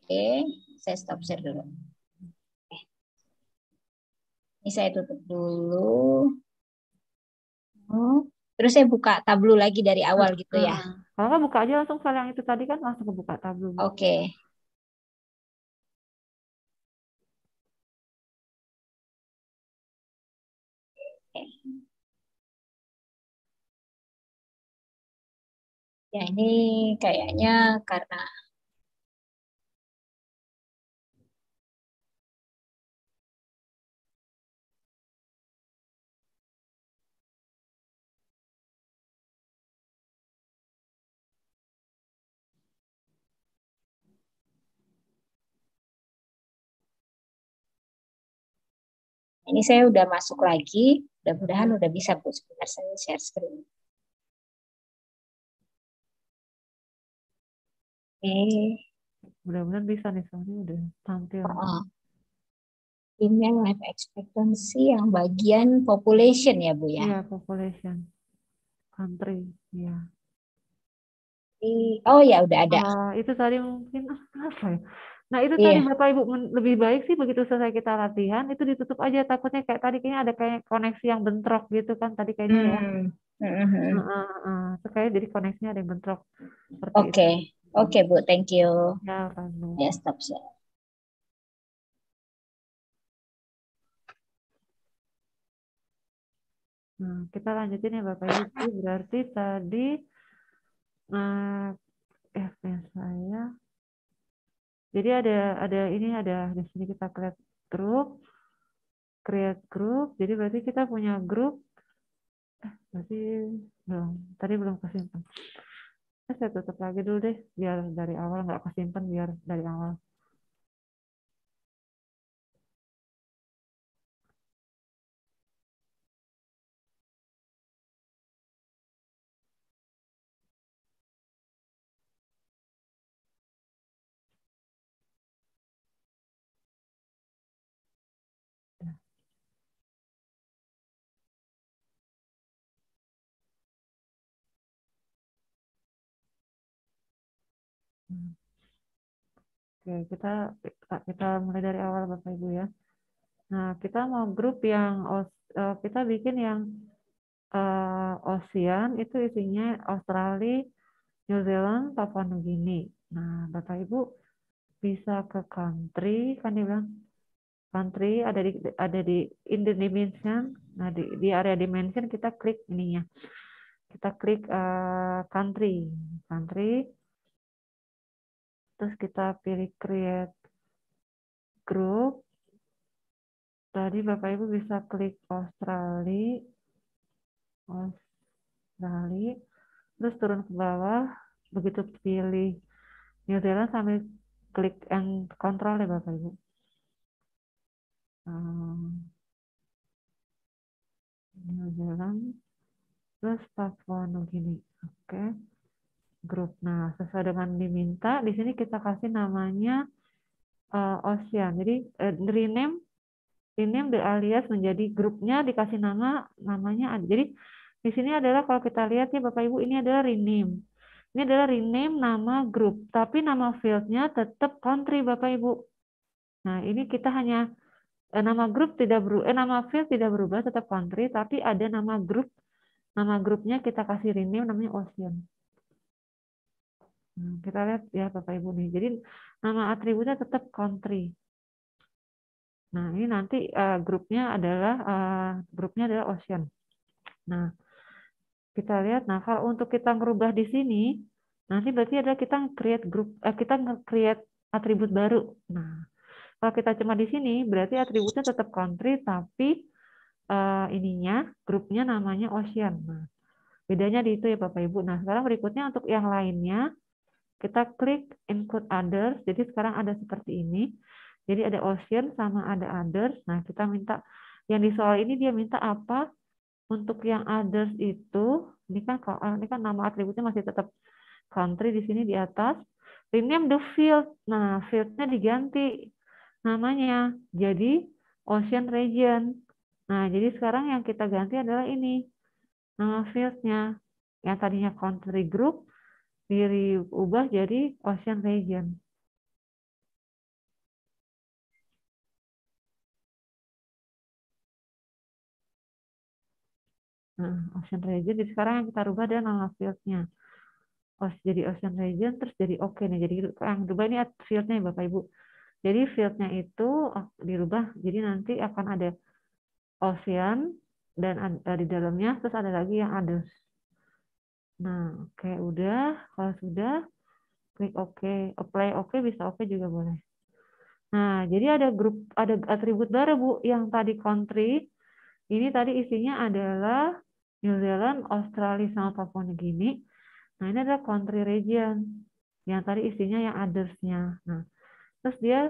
Oke, saya stop share dulu. Oke. Ini saya tutup dulu. Oh. Terus saya buka Tableau lagi dari awal hmm. gitu ya. Kalau nggak buka aja langsung file yang itu tadi kan langsung kebuka Tableau. Oke. Okay. Ya ini kayaknya karena ini saya udah masuk lagi, mudah-mudahan udah bisa, Bu. Sebentar saya share screen. Oke. Mudah-mudahan bisa nih, soalnya udah tampil. Oh. Email life expectancy yang bagian population ya, Bu ya? Iya, population. Country, ya. Oh ya, udah ada. Uh, itu tadi mungkin apa ya? Nah itu iya. Tadi Bapak Ibu lebih baik sih begitu selesai kita latihan itu ditutup aja, takutnya kayak tadi kayaknya ada kayak koneksi yang bentrok gitu kan tadi kayaknya hmm. ya. Heeh. Uh, uh, uh. So, kayaknya jadi koneksinya ada yang bentrok. Oke. Oke, okay. okay, Bu, thank you. Ya, ya stop share. Nah, kita lanjutin ya Bapak Ibu, berarti tadi eh uh, F P saya jadi ada ada ini ada di sini kita create group, create group. Jadi berarti kita punya grup. Eh, berarti belum. Tadi belum kesimpan. Saya tutup lagi dulu deh, biar dari awal nggak kesimpan, biar dari awal. Oke, kita kita mulai dari awal Bapak Ibu ya. Nah, kita mau grup yang kita bikin yang uh, Ocean itu isinya Australia, New Zealand, Papua Nugini. Nah, Bapak Ibu bisa ke country kan dibilang country ada di ada di in the dimension. Nah, di, di area dimension kita klik ininya. Kita klik uh, country, country terus kita pilih create group. Tadi Bapak Ibu bisa klik Australia, Australia, terus turun ke bawah, begitu pilih New Zealand sambil klik and control ya Bapak Ibu. um, New Zealand plus Papua New Guinea. Oke, grup. Nah, sesuai dengan diminta, di sini kita kasih namanya uh, Ocean. Jadi uh, rename, rename di alias menjadi grupnya dikasih nama namanya. Jadi di sini adalah kalau kita lihat ya Bapak Ibu, ini adalah rename. Ini adalah rename nama grup, tapi nama fieldnya tetap country Bapak Ibu. Nah, ini kita hanya eh, nama grup tidak berubah, eh, nama field tidak berubah, tetap country, tapi ada nama grup, nama grupnya kita kasih rename namanya Ocean. Nah, kita lihat ya Bapak Ibu nih. Jadi nama atributnya tetap country. Nah, ini nanti uh, grupnya adalah uh, grupnya adalah Ocean. Nah, kita lihat, nah kalau untuk kita ngerubah di sini, nanti berarti adalah kita create grup, eh, kita nge-create atribut baru. Nah, kalau kita cuma di sini, berarti atributnya tetap country, tapi uh, ininya, grupnya namanya Ocean. Nah, bedanya di itu ya Bapak Ibu. Nah, sekarang berikutnya untuk yang lainnya, kita klik include others. Jadi sekarang ada seperti ini. Jadi ada Ocean sama ada others. Nah, kita minta, yang di soal ini dia minta apa? Untuk yang others itu, ini kan ini kan nama atributnya masih tetap country di sini di atas. Rename the field. Nah, fieldnya diganti namanya. Jadi Ocean region. Nah, jadi sekarang yang kita ganti adalah ini nama fieldnya. Yang tadinya country group diubah jadi Ocean region. Nah, Ocean Region, jadi sekarang yang kita rubah adalah nama fieldnya. Oh, jadi Ocean Region, terus jadi oke okay nih. Jadi yang rubah ini fieldnya Bapak Ibu. Jadi fieldnya itu dirubah. Jadi nanti akan ada Ocean dan ada di dalamnya, terus ada lagi yang others. Nah, oke okay, udah. Kalau sudah, klik oke, okay. Apply oke okay, bisa oke okay juga boleh. Nah, jadi ada grup, ada atribut baru Bu, yang tadi country. Ini tadi isinya adalah New Zealand, Australia, sama Papua New Guinea. Nah, ini adalah country region. Yang tadi isinya yang others-nya. Nah, terus dia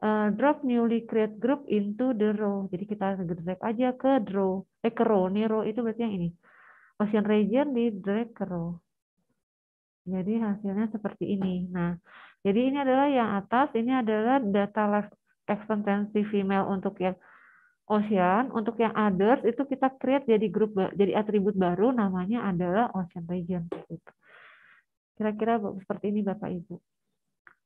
uh, drop newly create group into the row. Jadi kita drag aja ke draw, eh, ke row. Ini row itu berarti yang ini. Ocean region di drag ke row. Jadi hasilnya seperti ini. Nah, jadi ini adalah yang atas. Ini adalah data expectancy female untuk yang Ocean. Untuk yang others itu kita create jadi grup, jadi atribut baru namanya adalah Ocean Region. Kira-kira seperti ini Bapak Ibu.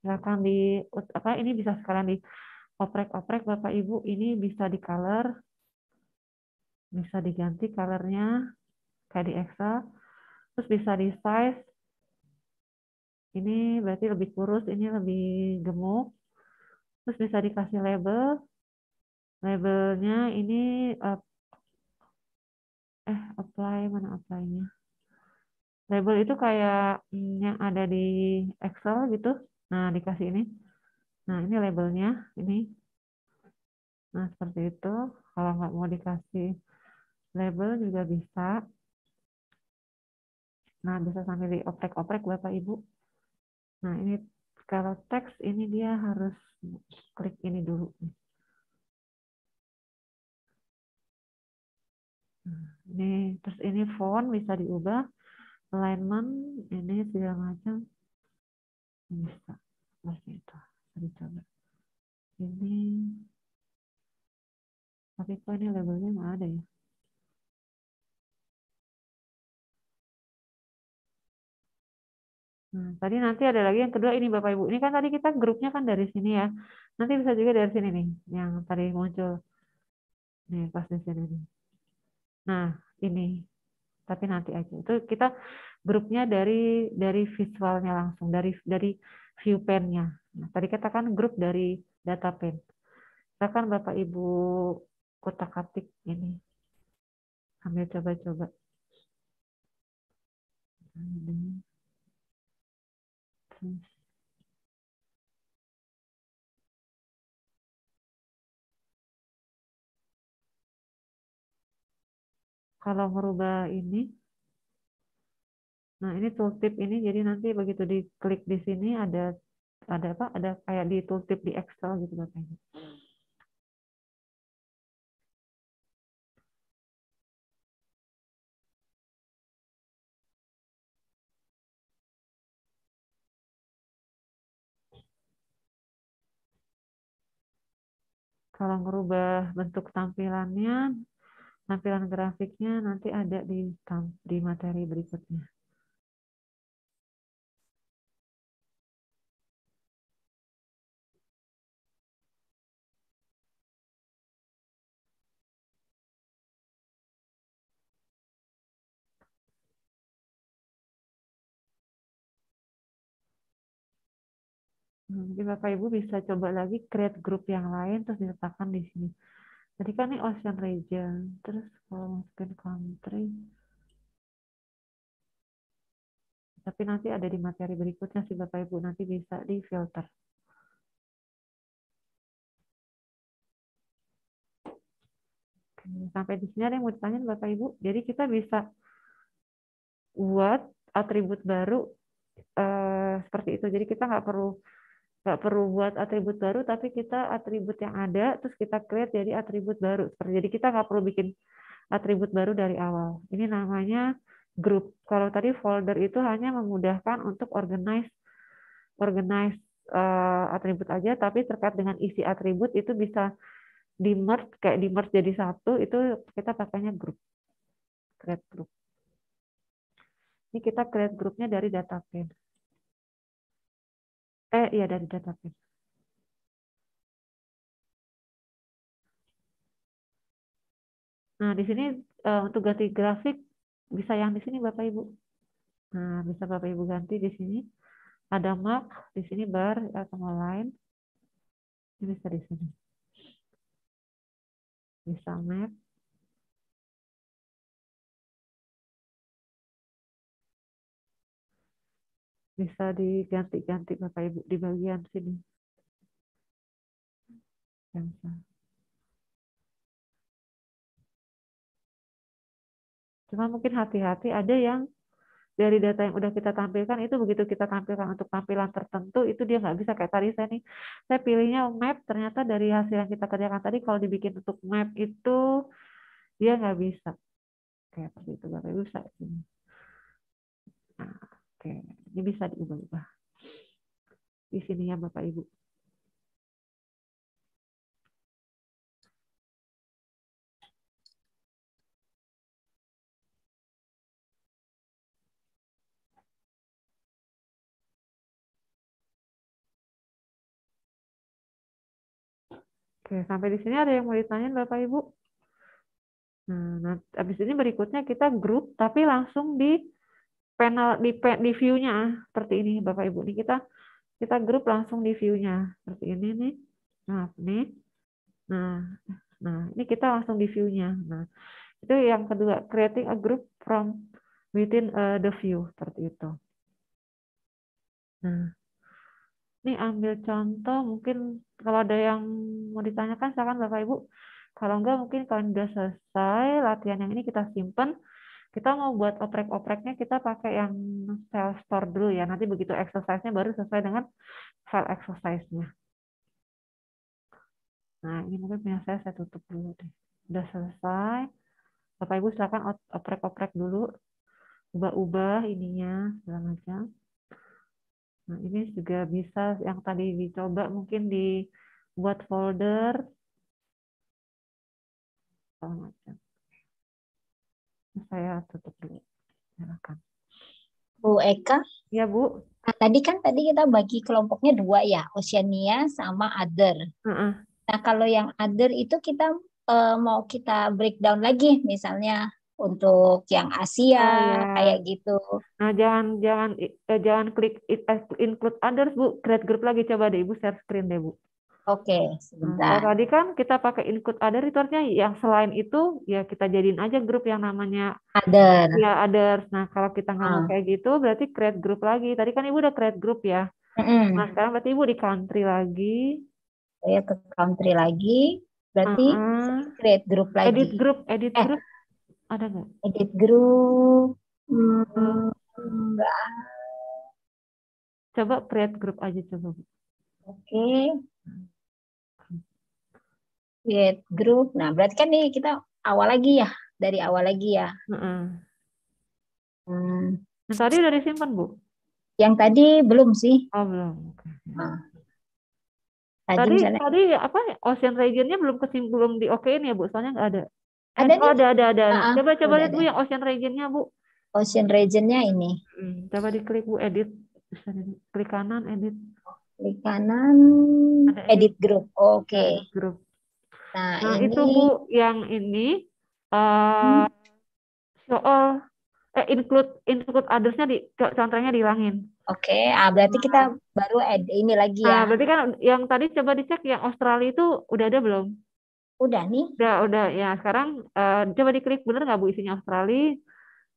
Silakan di apa ini bisa sekalian dioprek-oprek Bapak Ibu. Ini bisa di color, bisa diganti colornya kayak di Excel. Terus bisa di size. Ini berarti lebih kurus, ini lebih gemuk. Terus bisa dikasih label. Labelnya ini uh, eh apply mana apply-nya. Label itu kayak mm, yang ada di Excel gitu. Nah, dikasih ini. Nah, ini labelnya ini. Nah, seperti itu. Kalau nggak mau dikasih label juga bisa. Nah, bisa sambil dioprek-oprek Bapak Ibu. Nah, ini kalau teks ini dia harus klik ini dulu. Ini terus ini font bisa diubah, alignment ini segala macam bisa seperti itu. Saya coba ini, tapi kok ini labelnya nggak ada ya? Nah, tadi nanti ada lagi yang kedua ini Bapak Ibu. Ini kan tadi kita grupnya kan dari sini ya. Nanti bisa juga dari sini nih, yang tadi muncul nih pas di sini nih. Nah, ini. Tapi nanti aja. Itu kita grupnya dari dari visualnya langsung, dari dari view pen-nya. Nah, tadi kita kan grup dari data pen. Kita kan Bapak Ibu kotak-katik ini. Sambil coba-coba. Terus kalau merubah ini, nah ini tooltip ini, jadi nanti begitu diklik di sini ada ada apa? Ada kayak di tooltip di Excel gitu Bapak Ibu. Kalau merubah bentuk tampilannya, tampilan grafiknya nanti ada di, di materi berikutnya. Mungkin Bapak Ibu bisa coba lagi create grup yang lain terus diletakkan di sini. Tadi kan ini Ocean Region, terus kalau masukin country. Tapi nanti ada di materi berikutnya sih Bapak Ibu, nanti bisa di filter. Oke, sampai di sini ada yang mau ditanyain Bapak Ibu. Jadi kita bisa buat atribut baru eh, seperti itu. Jadi kita nggak perlu Nggak perlu buat atribut baru, tapi kita atribut yang ada, terus kita create jadi atribut baru. Jadi kita nggak perlu bikin atribut baru dari awal. Ini namanya group. Kalau tadi folder itu hanya memudahkan untuk organize organize uh, atribut aja, tapi terkait dengan isi atribut itu bisa di-merge, kayak di-merge jadi satu, itu kita pakainya group. Create group. Ini kita create grupnya dari data pane. Eh, iya dari database. Nah, di sini untuk ganti grafik bisa yang di sini Bapak Ibu. Nah, bisa Bapak Ibu ganti di sini. Ada mark, di sini bar atau line. Ini bisa di sini. Bisa map. Bisa diganti-ganti Bapak Ibu di bagian sini. Cuma mungkin hati-hati, ada yang dari data yang udah kita tampilkan itu begitu kita tampilkan untuk tampilan tertentu itu dia nggak bisa, kayak tadi saya nih, saya pilihnya map, ternyata dari hasil yang kita kerjakan tadi kalau dibikin untuk map itu dia nggak bisa. Kayak seperti itu Bapak Ibu bisa sini. Nah. Oke, ini bisa diubah-ubah di sini ya Bapak Ibu. Oke, sampai di sini ada yang mau ditanyain Bapak Ibu? Nah, habis ini berikutnya kita grup tapi langsung di panel di, di view-nya seperti ini Bapak Ibu. Ini kita kita grup langsung di view-nya seperti ini nih. Nah, ini. Nah, nah, ini kita langsung di view-nya. Nah, itu yang kedua, creating a group from within uh, the view seperti itu. Nah. Ini ambil contoh, mungkin kalau ada yang mau ditanyakan silakan Bapak Ibu. Kalau enggak mungkin kalau sudah selesai latihan yang ini kita simpan. Kita mau buat oprek-opreknya kita pakai yang file store dulu ya. Nanti begitu exercise-nya baru sesuai dengan file exercise-nya. Nah, ini mungkin punya saya, saya tutup dulu deh. Udah selesai. Bapak Ibu silakan oprek-oprek dulu. Ubah-ubah ininya segala macam. Nah, ini juga bisa yang tadi dicoba mungkin dibuat folder segala macam. Saya tutup dulu. Silakan. Bu Eka? Ya, Bu. Nah, tadi kan tadi kita bagi kelompoknya dua ya, Oceania sama Other. Uh-uh. Nah, kalau yang Other itu kita uh, mau kita breakdown lagi, misalnya untuk yang Asia, oh, ya. Kayak gitu. Nah, jangan jangan eh, jangan klik include Others, Bu. Create group lagi, coba deh Ibu share screen deh, Bu. Oke, sebentar. Nah, tadi kan kita pakai include other, itu artinya yang selain itu ya kita jadiin aja grup yang namanya other. Ya, others. Nah, kalau kita nggak mau uh. kayak gitu, berarti create grup lagi. Tadi kan Ibu udah create grup ya. Mm-hmm. Nah, sekarang berarti Ibu di country lagi. Saya ke country lagi. Berarti uh-huh. create grup lagi. Edit group, edit eh. group. Ada nggak? Edit group. Hmm, enggak. Coba create group aja coba. Oke. Okay. Create group. Nah, berarti kan nih kita awal lagi ya, dari awal lagi ya. Mm-hmm. hmm. Yang tadi udah disimpan Bu? Yang tadi belum sih. Oh belum. Okay. Nah. Tadi, tadi, misalnya, tadi apa ocean region-nya belum kesim, belum di okein ya Bu, soalnya nggak ada. Ada, oh, ada, ada, ada. Uh-uh. Coba coba lihat Bu yang ocean region-nya Bu. Ocean region-nya ini. Hmm, coba diklik Bu, edit. Klik kanan, edit. Klik kanan, ada edit. edit group. Oke. Okay. Group. Nah, nah ini... itu Bu yang ini uh, hmm. show all, eh, include include others-nya di contohnya dihilangin. Oke, okay, ah, berarti kita baru add ini lagi ya. Nah, berarti kan yang tadi coba dicek yang Australia itu udah ada belum? Udah nih. Udah, udah ya. Sekarang uh, coba diklik, bener nggak Bu isinya Australia?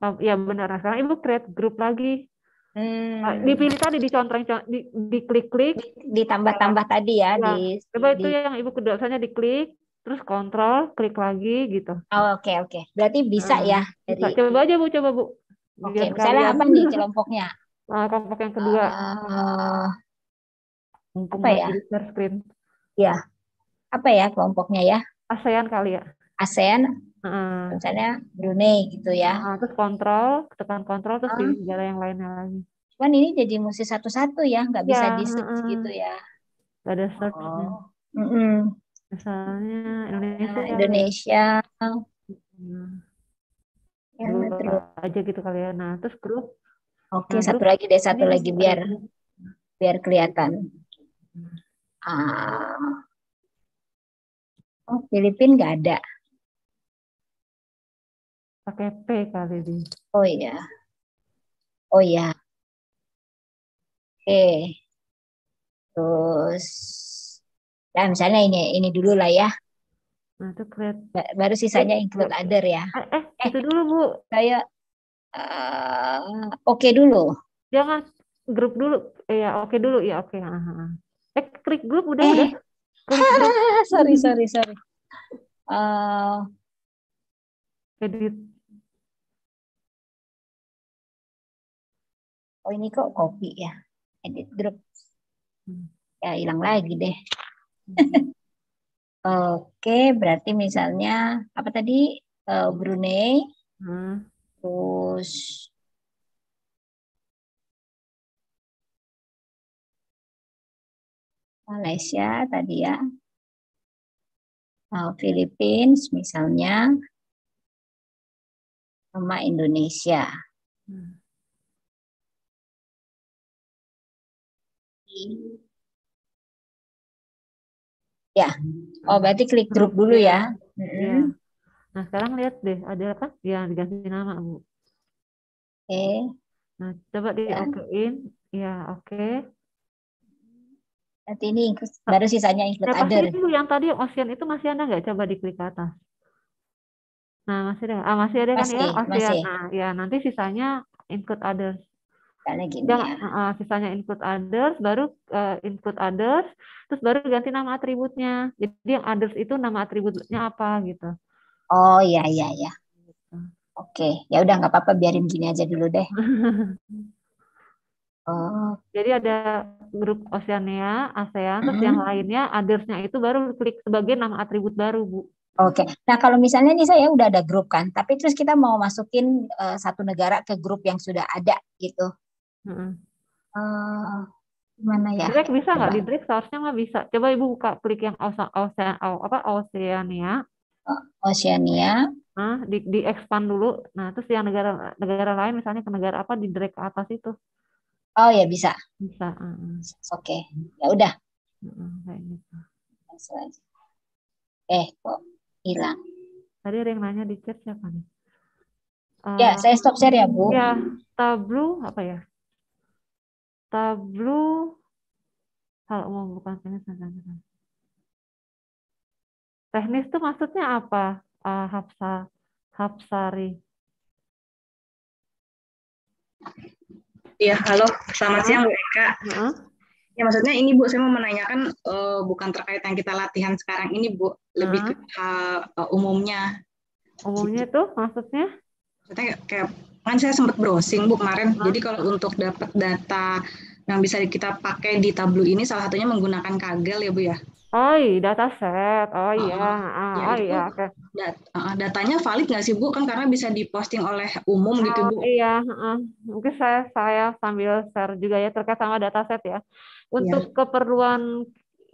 Uh, ya bener. Nah, sekarang Ibu create grup lagi. Hmm. Uh, dipilih tadi di contoh, di, diklik-klik. Ditambah-tambah tadi ya. Nah, di, coba di, itu yang Ibu kedosanya diklik, terus kontrol, klik lagi gitu. Oke, oh, oke. Okay, okay. Berarti bisa hmm. ya. Dari... Bisa. Coba aja Bu, coba Bu. Oke, okay, misalnya apa nih kelompoknya? Nah, kelompok yang kedua. Uh, apa ya? Screen. Ya. Apa ya kelompoknya ya? ASEAN kali ya. ASEAN. Uh, misalnya Brunei gitu ya. Uh, terus kontrol, tekan kontrol terus pilih uh, negara yang lainnya lagi. Cuman ini jadi mesti satu-satu ya, nggak bisa ya, di search uh, gitu ya. Gak ada search. Oh. Ya. Mm-hmm. Misalnya Indonesia. Uh, Indonesia. Ya, terus aja gitu kali ya. Nah, terus grup. Oke, nah, satu grup, lagi deh, satu lagi biar biar kelihatan. Ah. Oh, Filipina nggak ada. Pakai P kali ini. Oh iya. Oh iya. Oke. Terus nah misalnya ini ini dulu lah ya. Nah, itu create. Baru sisanya include other ya. Eh, eh itu dulu Bu. Saya Uh, oke okay dulu. Jangan grup dulu. Eh, ya, oke okay dulu ya, oke. Okay. Eh, klik grup udah eh. udah. Grup. sorry sorry sorry. Uh, edit. Oh ini kok copy ya? Edit grup. Ya hilang lagi deh. oke, okay, berarti misalnya apa tadi uh, Brunei. Hmm. Terus Malaysia tadi ya, oh, Filipina misalnya, sama Indonesia. Hmm. Ya, oh berarti klik grup dulu ya. Hmm. Ya. Nah sekarang lihat deh ada apa yang diganti nama Bu. Oke. Okay. Nah coba di okein, ya oke. Okay. Nanti ini baru sisanya include nah, other. Itu yang tadi ocean itu masih ada nggak? Coba diklik ke atas. Nah masih ada, ah, masih ada pasti, kan ya ocean. Nah, ya nanti sisanya include others. Karena gini ya. Uh, sisanya include others, baru uh, include others, terus baru ganti nama atributnya. Jadi yang others itu nama atributnya apa gitu. Oh iya iya ya. Oke, ya udah nggak apa-apa biarin gini aja dulu deh. Oh. Jadi ada grup Oceania, ASEAN, mm-hmm. terus yang lainnya others-nya itu baru klik sebagai nama atribut baru, Bu. Oke. Nah, kalau misalnya nih saya udah ada grup kan, tapi terus kita mau masukin uh, satu negara ke grup yang sudah ada gitu. Mm-hmm. Uh, gimana ya? Direct bisa nggak? Di direct source-nya nggak bisa. Coba Ibu buka klik yang Ocean, Ocean, apa Oceania. Oceania, nah, di, di expand dulu. Nah, terus yang negara negara lain misalnya ke negara apa di drag ke atas itu. Oh ya bisa. Bisa. Uh. Oke, okay. Ya udah. Uh, eh kok hilang. Tadi ada yang nanya di chat siapa nih? Uh, ya, saya stop share ya Bu. Ya, Tableau apa ya? Tableau. Kalau mau bukan ini sangat-sangat. Teknis itu maksudnya apa, uh, Hapsa, Hapsari? Iya, halo. Selamat siang, Bu Eka. Uh-huh. Ya, maksudnya ini, Bu, saya mau menanyakan uh, bukan terkait yang kita latihan sekarang ini, Bu. Lebih uh-huh. ke uh, uh, umumnya. Umumnya tuh maksudnya? Maksudnya kayak, kan saya sempat browsing, Bu, kemarin. Uh-huh. Jadi kalau untuk dapat data yang bisa kita pakai di Tableau ini, salah satunya menggunakan Kaggle ya, Bu, ya? Oh, dataset. Oh iya, uh, ya, oh iya, oke. Okay. Dat, uh, datanya valid nggak sih Bu? Kan karena bisa diposting oleh umum oh, gitu Bu. Iya, uh, mungkin saya saya sambil share juga ya terkait sama dataset ya. Untuk yeah. keperluan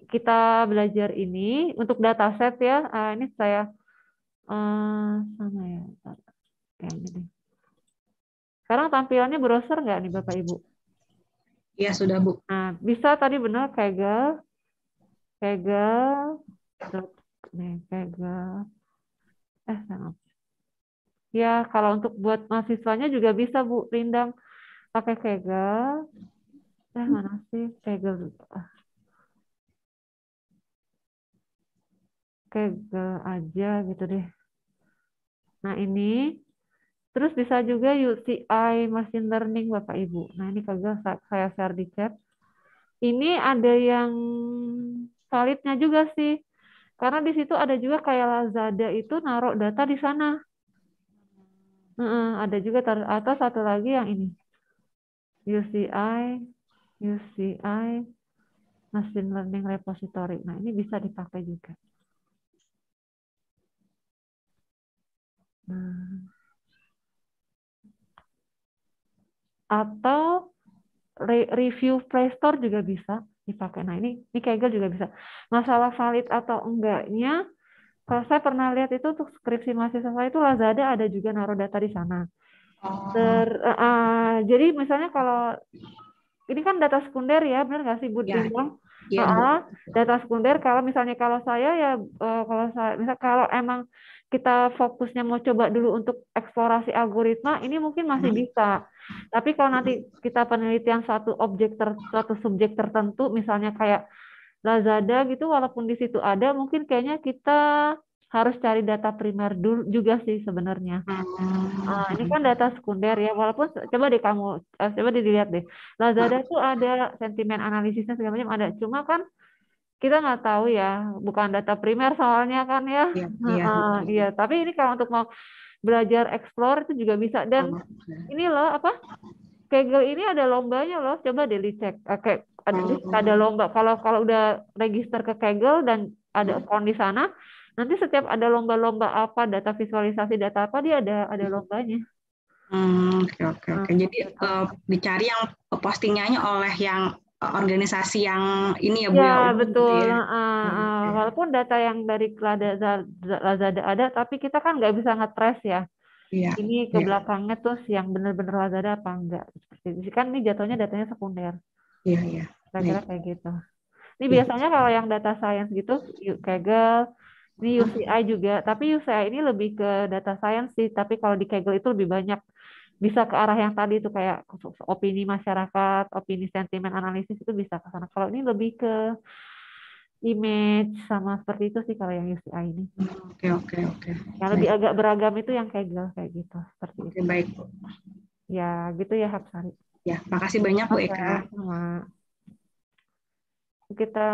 kita belajar ini untuk dataset ya. Uh, ini saya uh, sama ya. Kayak gini. Sekarang tampilannya browser nggak nih Bapak Ibu? Iya sudah Bu. Nah, bisa tadi benar Kaggle, Kaggle, nih Kaggle. Eh sangat. Ya kalau untuk buat mahasiswanya juga bisa Bu Rindang pakai Kaggle. Eh mana sih Kaggle? Kaggle aja gitu deh. Nah ini. Terus bisa juga U C I Machine Learning, Bapak Ibu. Nah, ini Kaggle saya share di chat. Ini ada yang validnya juga sih. Karena di situ ada juga kayak Lazada itu naruh data di sana. Nah, ada juga atau satu lagi yang ini. U C I, U C I Machine Learning Repository. Nah, ini bisa dipakai juga. Nah. Atau re review Playstore juga bisa dipakai. Nah ini, ini Kaggle juga bisa. Masalah valid atau enggaknya, kalau saya pernah lihat itu untuk skripsi mahasiswa saya itu Lazada ada juga naruh data di sana. Ter, uh, uh, jadi misalnya kalau ini kan data sekunder ya, benar nggak sih Bu ya, Bintang? Ya, uh, data sekunder. Kalau misalnya kalau saya ya uh, kalau saya misal kalau emang kita fokusnya mau coba dulu untuk eksplorasi algoritma, ini mungkin masih bisa. Tapi kalau nanti kita penelitian satu objek, ter, satu subjek tertentu, misalnya kayak Lazada gitu, walaupun di situ ada, mungkin kayaknya kita harus cari data primer dulu juga sih sebenarnya. Nah, ini kan data sekunder ya, walaupun coba deh kamu, coba dilihat deh. Lazada tuh ada sentimen analisisnya segala macam ada, cuma kan kita nggak tahu ya, bukan data primer soalnya kan ya. Iya, iya, uh, iya. Tapi ini kalau untuk mau belajar explore itu juga bisa. Dan oh, ini loh apa? Kaggle ini ada lombanya loh. Coba deh dicek. Oke, ada, oh, ada lomba. Kalau kalau udah register ke Kaggle dan ada account di sana, nanti setiap ada lomba-lomba apa, data visualisasi data apa dia ada ada lombanya. Oke oke oke. Jadi uh, dicari yang postingannya oleh yang organisasi yang ini ya Bu. Ya, betul. Ya. Uh, uh, walaupun data yang dari Lazada ada, tapi kita kan nggak bisa nge-trace ya. ya. Ini ke ya. belakangnya terus yang benar-benar Lazada apa enggak. Jadi kan ini jatuhnya datanya sekunder. Iya, iya. Kira-kira ya. kayak gitu. Ini ya. biasanya kalau yang data science gitu, Kaggle, ini U C I juga. Tapi U C I ini lebih ke data science sih, tapi kalau di Kaggle itu lebih banyak. Bisa ke arah yang tadi itu kayak opini masyarakat, opini sentimen analisis itu bisa ke sana. Kalau ini lebih ke image sama seperti itu sih kalau yang U C I ini. Oke oke oke. Yang lebih agak beragam itu yang Kaggle kayak gitu seperti oke, itu. Baik Bu. Ya gitu ya Hapsari. Ya makasih banyak Bu Eka. Sama. Kita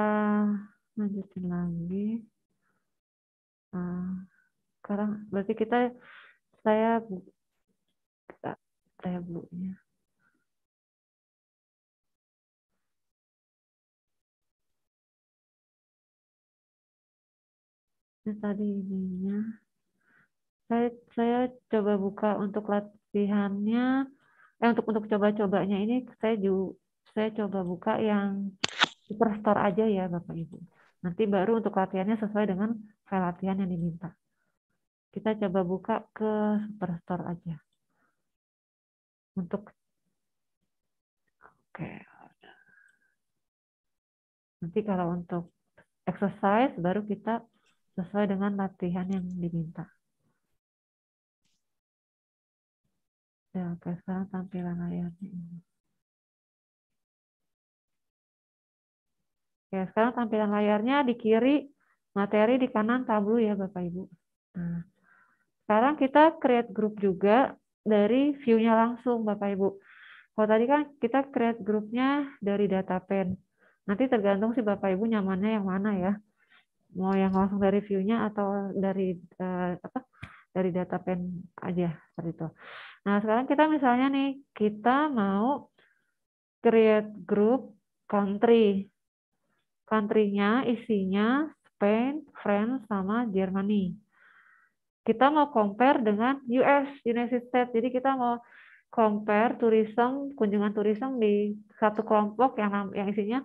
lanjutin lagi. Nah, sekarang berarti kita saya Tableau-nya. Nah, tadi ininya. Saya saya coba buka untuk latihannya. Eh untuk untuk coba-cobanya ini saya juga saya coba buka yang Superstore aja ya Bapak Ibu. Nanti baru untuk latihannya sesuai dengan file latihan yang diminta. Kita coba buka ke Superstore aja. Untuk oke, nanti kalau untuk exercise baru kita sesuai dengan latihan yang diminta. Ya, oke, sekarang tampilan layarnya ini. Ya, sekarang tampilan layarnya di kiri materi, di kanan Tableau ya Bapak Ibu. Nah, sekarang kita create group juga. Dari view-nya langsung, Bapak Ibu. Kalau tadi kan kita create grupnya dari data pen. Nanti tergantung sih Bapak Ibu nyamannya yang mana ya. Mau yang langsung dari view-nya atau dari eh, apa? Dari data pen aja seperti itu. Nah sekarang kita misalnya nih kita mau create group country. Country-nya isinya Spain, France, sama Germany. Kita mau compare dengan U S, United States. Jadi kita mau compare tourism, kunjungan tourism di satu kelompok yang yang isinya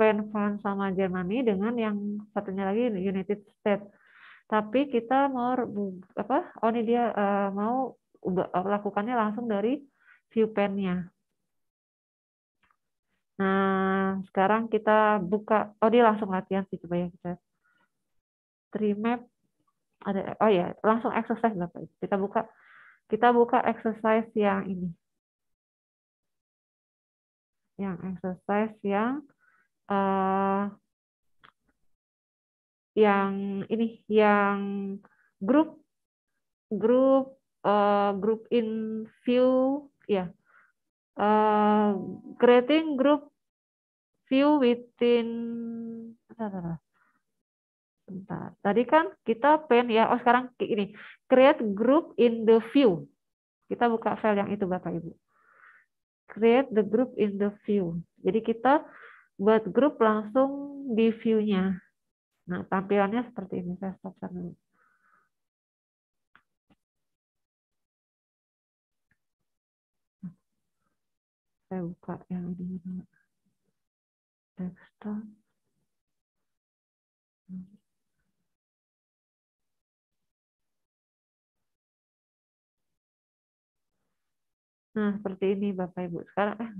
Spain, France, sama Jermani dengan yang satunya lagi United States. Tapi kita mau apa? Oh ini dia uh, mau lakukannya langsung dari viewpan-nya. Nah, sekarang kita buka. Oh, dia langsung latihan sih, coba ya kita. Trimap ada. Oh ya, langsung exercise Bapak. Kita buka. Kita buka exercise yang ini. Yang exercise yang uh, yang ini, yang grup grup uh, group in view ya. Yeah. Uh, creating group view within. Bentar. Tadi kan kita pen ya. Oh, sekarang ini create group in the view. Kita buka file yang itu Bapak Ibu. Create the group in the view. Jadi kita buat grup langsung di view-nya. Nah, tampilannya seperti ini. Saya stopkan dulu. Saya buka yang ini dulu. Desktop. Nah, seperti ini Bapak Ibu. Sekarang eh,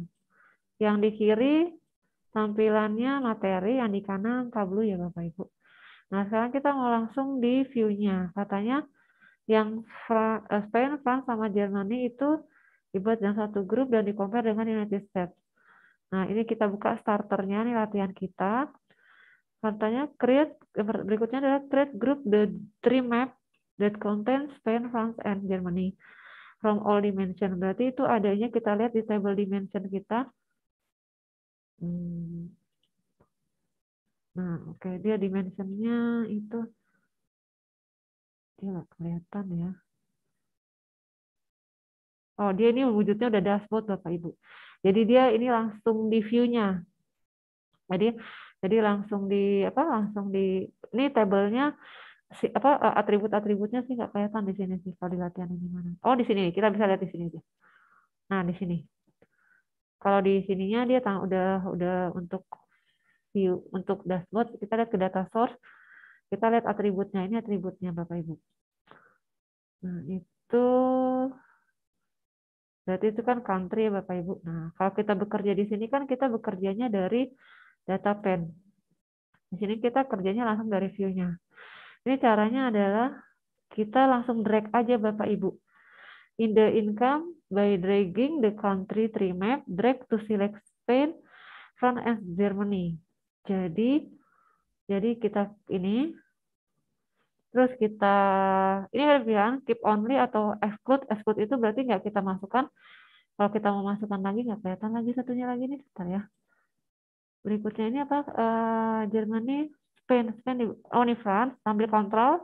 yang di kiri tampilannya materi, yang di kanan tabel ya Bapak Ibu. Nah, sekarang kita mau langsung di view-nya. Katanya yang Fra, eh, Spain, France, sama Jermani itu dibuat dalam satu grup dan dikompar dengan United States. Nah, ini kita buka starternya, ini latihan kita. Katanya create, berikutnya adalah create group the three map that contains Spain, France, and Germany from all dimension. Berarti itu adanya kita lihat di table dimension kita. Hmm. Nah, oke, okay. Dia dimensionnya itu dia nggak kelihatan ya. Oh, dia ini wujudnya udah dashboard Bapak Ibu. Jadi dia ini langsung di view-nya. Jadi jadi langsung di apa? Langsung di ini tabelnya. Si, apa atribut-atributnya sih nggak kelihatan di sini sih kalau di latihan ini mana? Oh di sini kita bisa lihat di sini aja. Nah di sini kalau di sininya dia tang udah udah untuk view untuk dashboard kita lihat ke data source kita lihat atributnya ini atributnya Bapak Ibu. Nah itu berarti itu kan country ya Bapak Ibu. Nah kalau kita bekerja di sini kan kita bekerjanya dari data pen. Di sini kita kerjanya langsung dari view-nya. Ini caranya adalah kita langsung drag aja Bapak Ibu. In the income by dragging the country tree map, drag to select Spain, France, and Germany. Jadi, jadi kita ini, terus kita ini ada pilihan keep only atau exclude. Exclude itu berarti nggak kita masukkan. Kalau kita mau masukkan lagi nggak kelihatan lagi satunya lagi nih, sebentar ya. Berikutnya ini apa? Uh, Germany. Spain, Spain di oh, ini France, ambil kontrol,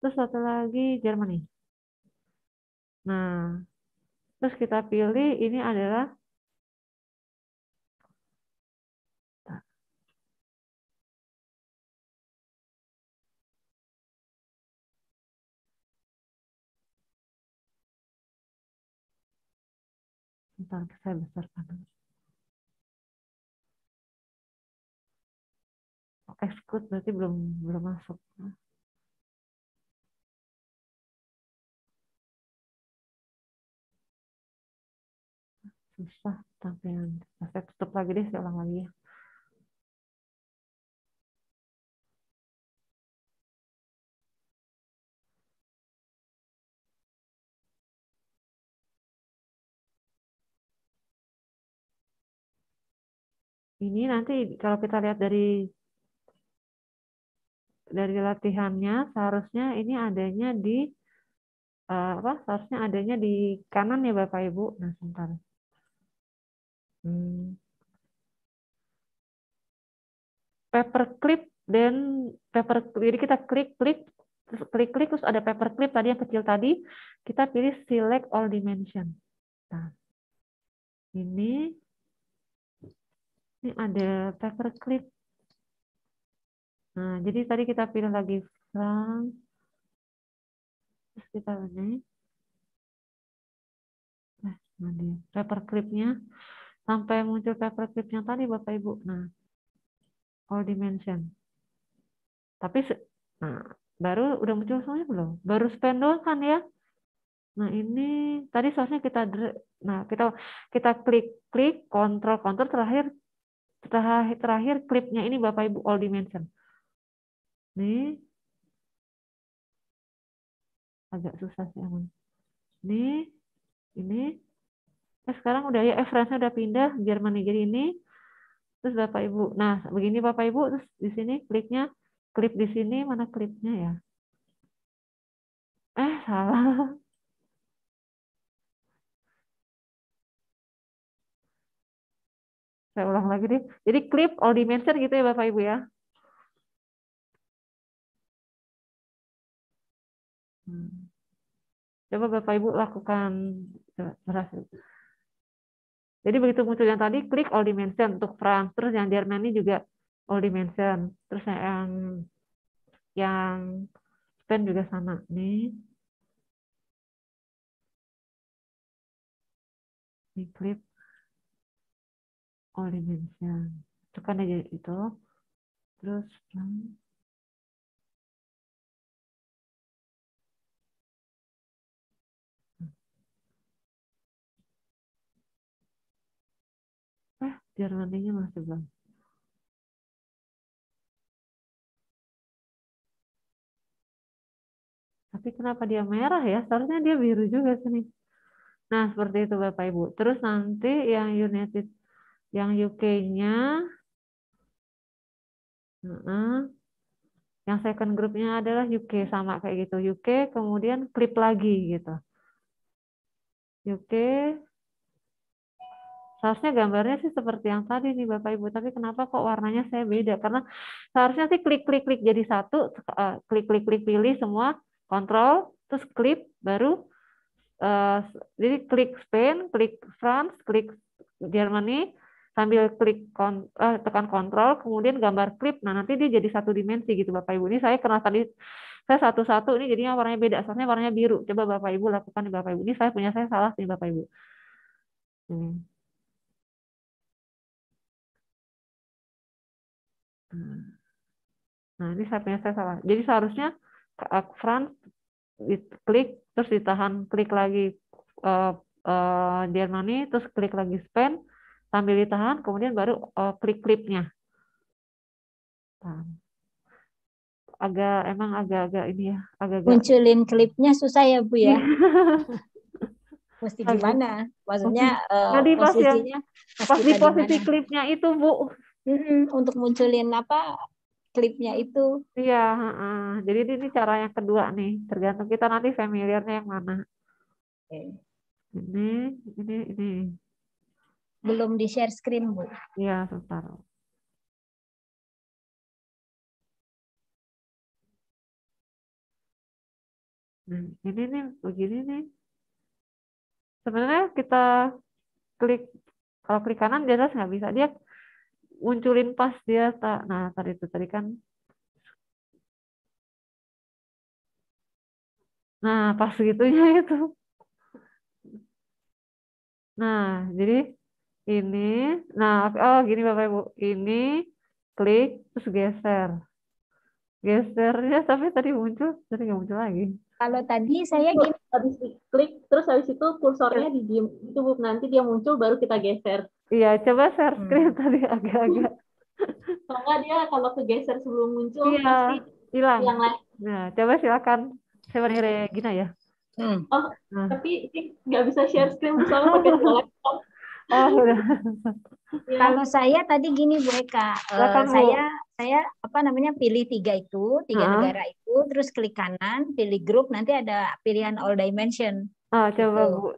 terus satu lagi Germany. Nah, terus kita pilih ini adalah bentar, saya besarkan dulu. Exclude berarti belum belum masuk. Susah tampilan. Saya tutup lagi deh, saya ulang lagi ya. Ini nanti kalau kita lihat dari dari latihannya seharusnya ini adanya di uh, apa seharusnya adanya di kanan ya Bapak Ibu. Nah sebentar. Hmm. Paperclip dan paper jadi kita klik klik klik klik terus ada paperclip tadi yang kecil tadi kita pilih select all dimension. Nah ini ini ada paperclip. Nah, jadi tadi kita pilih lagi France, terus kita ini, nah, paperclip-nya sampai muncul paperclip yang tadi Bapak Ibu. Nah, all dimension. Tapi nah, baru udah muncul semuanya belum? Baru span doang kan ya? Nah ini tadi seharusnya kita nah kita kita klik klik kontrol kontrol terakhir terakhir terakhir klipnya ini Bapak Ibu all dimension. Nih agak susah sih aman. Nih ini. Eh, sekarang udah ya referensinya udah pindah Jerman Nigeria ini. Terus Bapak Ibu. Nah, begini Bapak Ibu, terus di sini kliknya klip di sini mana klipnya ya? Eh, salah. Saya ulang lagi deh. Jadi klip all dimension gitu ya Bapak Ibu ya. Hmm. Coba Bapak Ibu lakukan berhasil. Jadi begitu muncul yang tadi, klik all dimension untuk France, terus yang Jerman ini juga all dimension, terus yang yang Spain juga sama nih. Ini klik all dimension, tekan aja itu, terus. Jermannya masih belum. Tapi kenapa dia merah ya? Seharusnya dia biru juga sini. Nah, seperti itu Bapak Ibu. Terus nanti yang United, yang U K-nya, uh-uh. yang second groupnya adalah U K sama kayak gitu. U K kemudian klip lagi gitu. U K. Seharusnya gambarnya sih seperti yang tadi nih Bapak Ibu, tapi kenapa kok warnanya saya beda? Karena seharusnya sih klik-klik-klik jadi satu, klik-klik-klik pilih semua, kontrol, terus klip, baru uh, jadi klik Spain, klik France, klik Germany, sambil klik kon, uh, tekan kontrol, kemudian gambar klip. Nah nanti dia jadi satu dimensi gitu Bapak Ibu. Ini saya karena tadi saya satu-satu, ini jadinya warnanya beda. Seharusnya warnanya biru. Coba Bapak Ibu lakukan nih Bapak Ibu. Ini saya punya saya salah nih Bapak Ibu. Hmm. Nah ini saya punya saya salah. Jadi seharusnya France klik terus ditahan klik lagi uh, uh, Germany terus klik lagi Spain sambil ditahan kemudian baru uh, klik klipnya. Nah, agak emang agak-agak ini ya agak-agak. Munculin klipnya susah ya Bu ya. Mesti gimana? Maksudnya uh, tadi pas posisinya ya, pas di posisi dimana? Klipnya itu Bu. Mm-hmm, untuk munculin apa klipnya itu. Iya, uh, jadi ini cara yang kedua nih. Tergantung kita nanti familiarnya yang mana. Okay. Ini, ini, ini. Belum di share screen, Bu. Iya, sebentar. Nah, ini nih, begini nih. Sebenarnya kita klik, kalau klik kanan jelas nggak bisa. Dia munculin pas dia tak nah tadi itu tadi kan nah pas gitunya itu nah jadi ini nah oh gini Bapak Ibu ini klik terus geser gesernya tapi tadi muncul tadi nggak muncul lagi kalau tadi saya gini habis klik terus habis itu kursornya di diem itu nanti dia muncul baru kita geser. Iya, coba share screen hmm. tadi agak-agak. Soalnya dia kalau kegeser sebelum muncul iya, pasti hilang. Yang lain. Nah, coba silakan. Saya menyerah Gina ya. Hmm. Oh, nah. Tapi nggak bisa share screen soalnya pakai laptop. Oh, udah. Ya. Kalau saya tadi gini Bu Eka, uh, saya saya apa namanya pilih tiga itu, tiga uh. negara itu, terus klik kanan, pilih grup, nanti ada pilihan all dimension. Oh, coba gitu. Bu.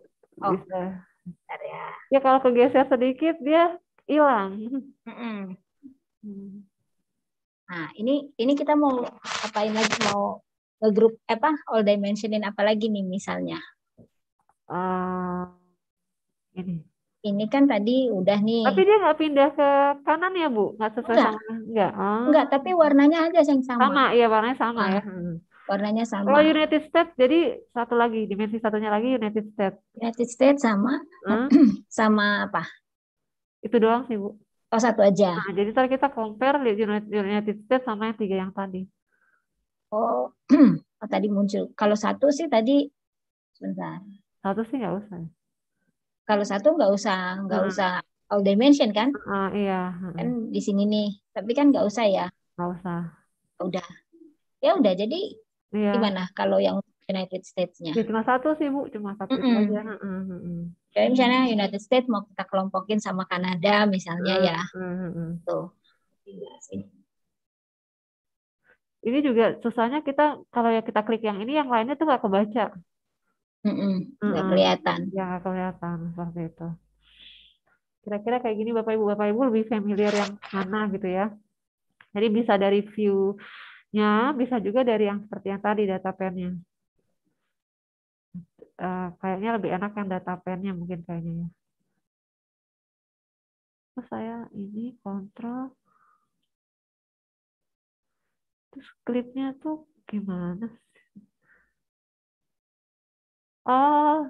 Oh. Bisa. Bentar ya. Ya kalau kegeser sedikit dia hilang. Mm-mm. Nah ini ini kita mau apain lagi mau grup apa all dimensionin apa lagi nih misalnya? Uh, ini. Ini kan tadi udah nih. Tapi dia nggak pindah ke kanan ya Bu? Nggak sesuai enggak. Sama? Nggak. Oh. Nggak. Tapi warnanya aja yang sama. Sama, iya warnanya sama ah. ya. Hmm. Warnanya sama. Kalau United States jadi satu lagi dimensi satunya lagi United States. United States sama hmm? sama apa? Itu doang sih Bu. Oh, satu aja. Nah, jadi tadi kita compare United, United States sama yang tiga yang tadi. Oh, oh tadi muncul. Kalau satu sih tadi, sebentar. Satu sih nggak usah. Kalau satu nggak usah, nggak hmm. usah all dimension kan? Uh, iya. Hmm. Kan di sini nih, tapi kan nggak usah ya? Nggak usah. Udah. Ya udah, jadi iya. Gimana kalau yang United States-nya? Ya, cuma satu sih, Bu. Cuma satu mm-mm. aja. Mm-mm. Jadi misalnya United States mau kita kelompokin sama Kanada misalnya mm-mm. ya. Mm-mm. Tuh. Ini juga susahnya kita, kalau ya kita klik yang ini, yang lainnya tuh nggak kebaca. Mm-mm. Nggak mm-mm. kelihatan. Ya, nggak kelihatan. Seperti itu. Kira-kira kayak gini Bapak-Ibu. Bapak-Ibu lebih familiar yang mana gitu ya. Jadi bisa dari view-nya, bisa juga dari yang seperti yang tadi data pen-nya. Uh, kayaknya lebih enak yang data pen-nya mungkin kayaknya ya. Terus saya ini kontrol. Terus klipnya tuh gimana? Oh,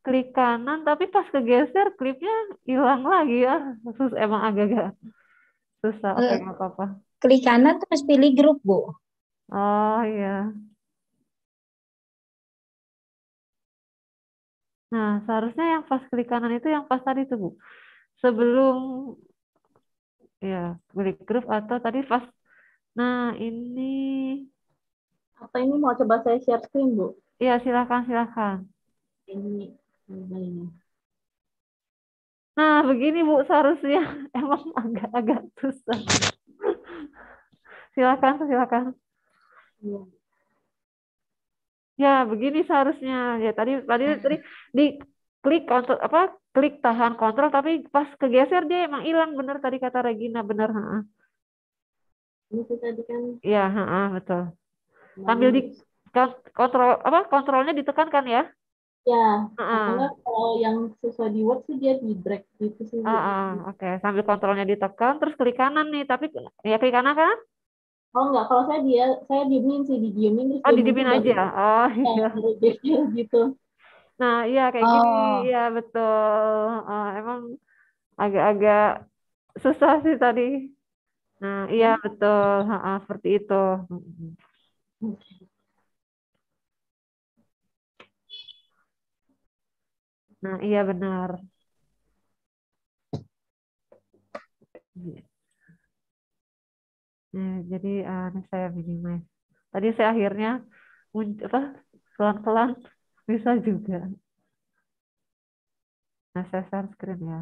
klik kanan tapi pas kegeser klipnya hilang lagi ya. Terus emang agak-agak susah. Oke, nggak apa-apa. Klik kanan terus pilih grup, Bu. Oh, iya. Nah, seharusnya yang pas klik kanan itu yang pas tadi tuh, Bu. Sebelum, ya, klik grup atau tadi pas. Nah, ini. Apa ini mau coba saya share screen, Bu? Iya, silakan, silakan. Ini, ini. Nah, begini, Bu, seharusnya emang agak-agak susah. Silakan, silakan. Iya. Ya, begini seharusnya. Ya tadi tadi tadi di klik kontrol apa? Klik tahan kontrol tapi pas kegeser dia emang hilang, benar tadi kata Regina, benar, heeh. Itu tadi kan. Iya, heeh, betul. Nah, sambil di kontrol apa? Kontrolnya ditekan kan ya? Ya, karena kalau yang sesuai di Word sih dia di break gitu sih. Ah, oke, okay. Sambil kontrolnya ditekan terus klik kanan nih, tapi ya klik kanan kan? Oh enggak, kalau saya dia saya diemin sih, didiemin terus. Oh, didiemin aja. Gitu. Oh iya. Ya, gitu. Nah, iya kayak oh. gini. Iya, betul. Uh, emang agak-agak susah sih tadi. Nah, iya betul. Uh, seperti itu. Nah, iya benar. Nah, jadi uh, ini saya minimize. Tadi saya akhirnya apa pelan-pelan bisa juga. Nah, saya share screen ya.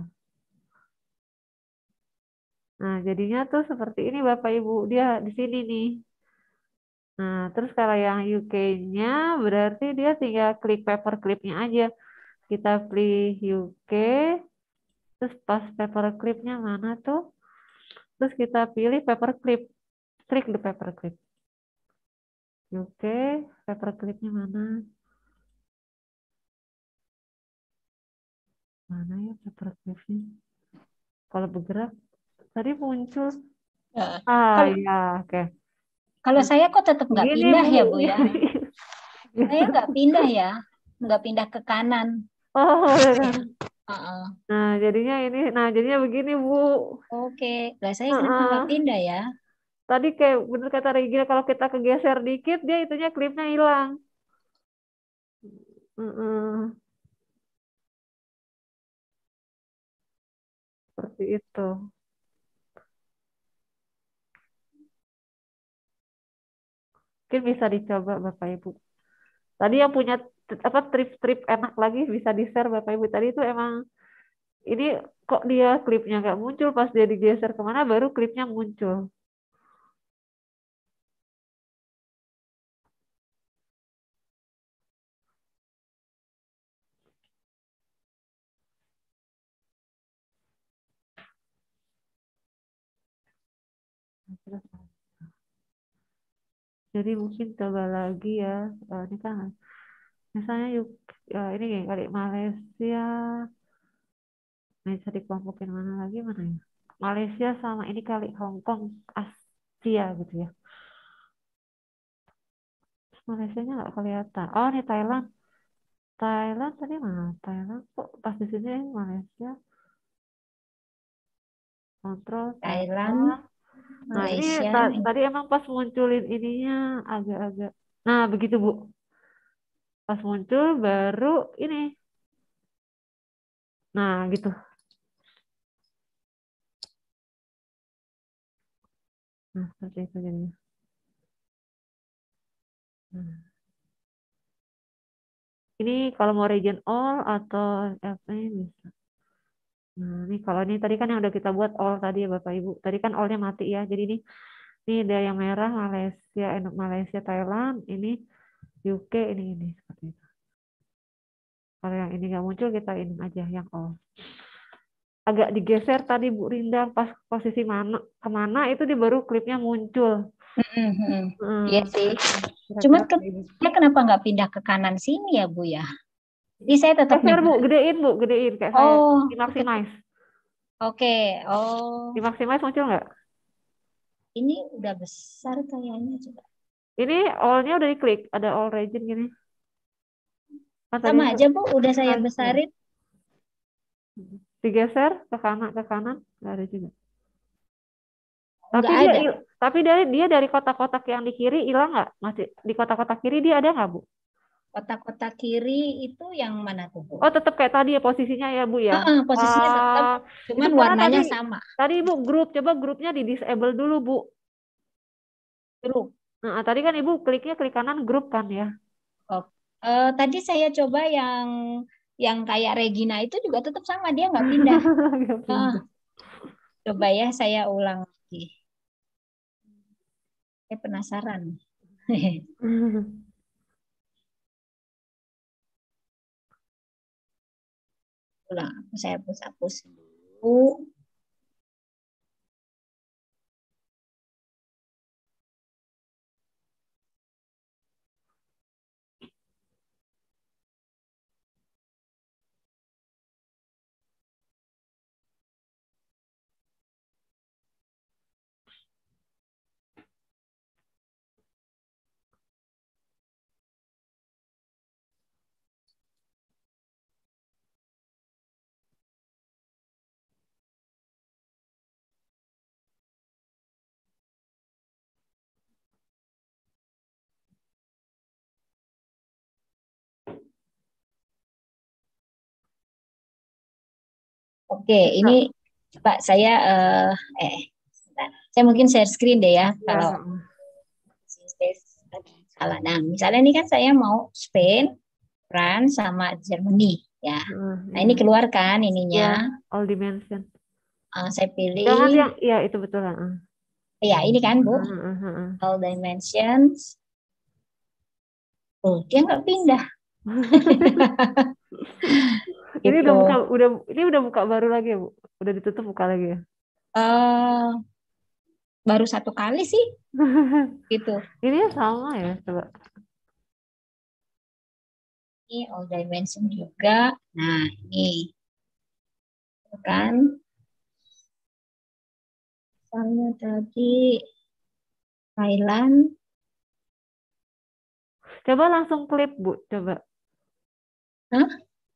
Nah, jadinya tuh seperti ini Bapak Ibu, dia di sini nih. Nah, terus kalau yang U K-nya berarti dia tinggal klik paperclip-nya aja. Kita pilih U K. Terus pas paperclip-nya mana tuh? Terus kita pilih paperclip. Klik di paperclip. Oke, paperclipnya mana? Mana ya paperclipnya? Kalau bergerak, tadi muncul. Ya. Ah, kalau, ya, oke. Okay. Kalau saya kok tetap nggak pindah ya, Bu ya? Saya nggak pindah ya, nggak pindah ke kanan. Oh, benar. Uh-uh. Nah jadinya ini, nah jadinya begini Bu. Oke, lah saya kenapa uh-uh. nggak pindah ya? Tadi kayak bener kata Regina, kalau kita kegeser dikit dia itunya klipnya hilang. Uh-uh. Seperti itu. Mungkin bisa dicoba Bapak Ibu. Tadi yang punya apa trip-trip enak lagi bisa di-share Bapak Ibu. Tadi itu emang ini kok dia klipnya nggak muncul, pas dia digeser kemana baru klipnya muncul. Jadi mungkin coba lagi ya. Ini kan misalnya yuk, ya ini kali Malaysia, bisa dikelompokin mana lagi mana ya? Malaysia sama ini kali Hong Kong Asia gitu ya. Malaysianya nggak kelihatan. Oh ini Thailand, Thailand tadi mana? Thailand kok pas di sini Malaysia. Kontrol Thailand, Malaysia. Tadi, tadi emang pas munculin ininya agak-agak. Nah, begitu Bu. Pas muncul baru ini. Nah, gitu. Nah, seperti itu jadinya. Nah. Ini kalau mau region all atau apa ini bisa. Nah, ini kalau ini tadi kan yang udah kita buat all tadi ya Bapak Ibu. Tadi kan all-nya mati ya. Jadi ini ini ada yang merah Malaysia, Malaysia, Thailand, ini U K, ini ini seperti itu. Kalau yang ini nggak muncul kita ini aja yang all. Agak digeser tadi Bu Rinda pas posisi mana kemana itu di baru klipnya muncul. Mm-hmm. hmm. Iya sih. Cuma ke, ya kenapa nggak pindah ke kanan sini ya Bu ya? Jadi saya tetap. Geser Bu, gedein Bu, gedein kayak oh, saya dimaksimize. Oke, okay. oh. Dimaksimize muncul nggak? Ini udah besar kayaknya coba. Ini all-nya udah diklik, ada all region gini. Pas sama aja Bu, udah saya besarin. Digeser ke kanan ke kanan nggak ada juga. Tapi nggak dia ada. Tapi dari dia dari kotak-kotak yang di kiri hilang nggak? Masih di kotak-kotak kiri dia ada nggak Bu? Kotak-kotak kiri itu yang mana tuh Bu? Oh tetap kayak tadi ya posisinya ya Bu ya. Uh, uh, posisinya uh, tetap. Cuman warnanya tadi, sama. Tadi Ibu grup coba grupnya di disable dulu Bu. Grup. Nah tadi kan Ibu kliknya klik kanan grup kan ya? Oh. Uh, tadi saya coba yang yang kayak Regina itu juga tetap sama, dia nggak pindah. Nah, coba ya saya ulang lagi. Saya penasaran. Ulang, saya hapus-hapus. Bu. Oke, ini coba saya uh, eh saya mungkin share screen deh ya, ya. Kalau salah. Nah, misalnya ini kan saya mau Spain, France sama Germany ya. Hmm, nah, ini keluar kan ininya. Ya, all dimension. Uh, saya pilih. Jangan yang ya itu betul uh. Ya, ini kan, Bu. Uh, uh, uh, uh. All dimensions. Oh, dia nggak pindah. Gitu. Ini udah buka, udah ini udah buka baru lagi ya Bu, udah ditutup buka lagi ya? Uh, baru satu kali sih, gitu. Ini sama ya coba. Ini all dimension juga, nah ini kan, misalnya tadi Thailand. Coba langsung klip Bu, coba. Hah?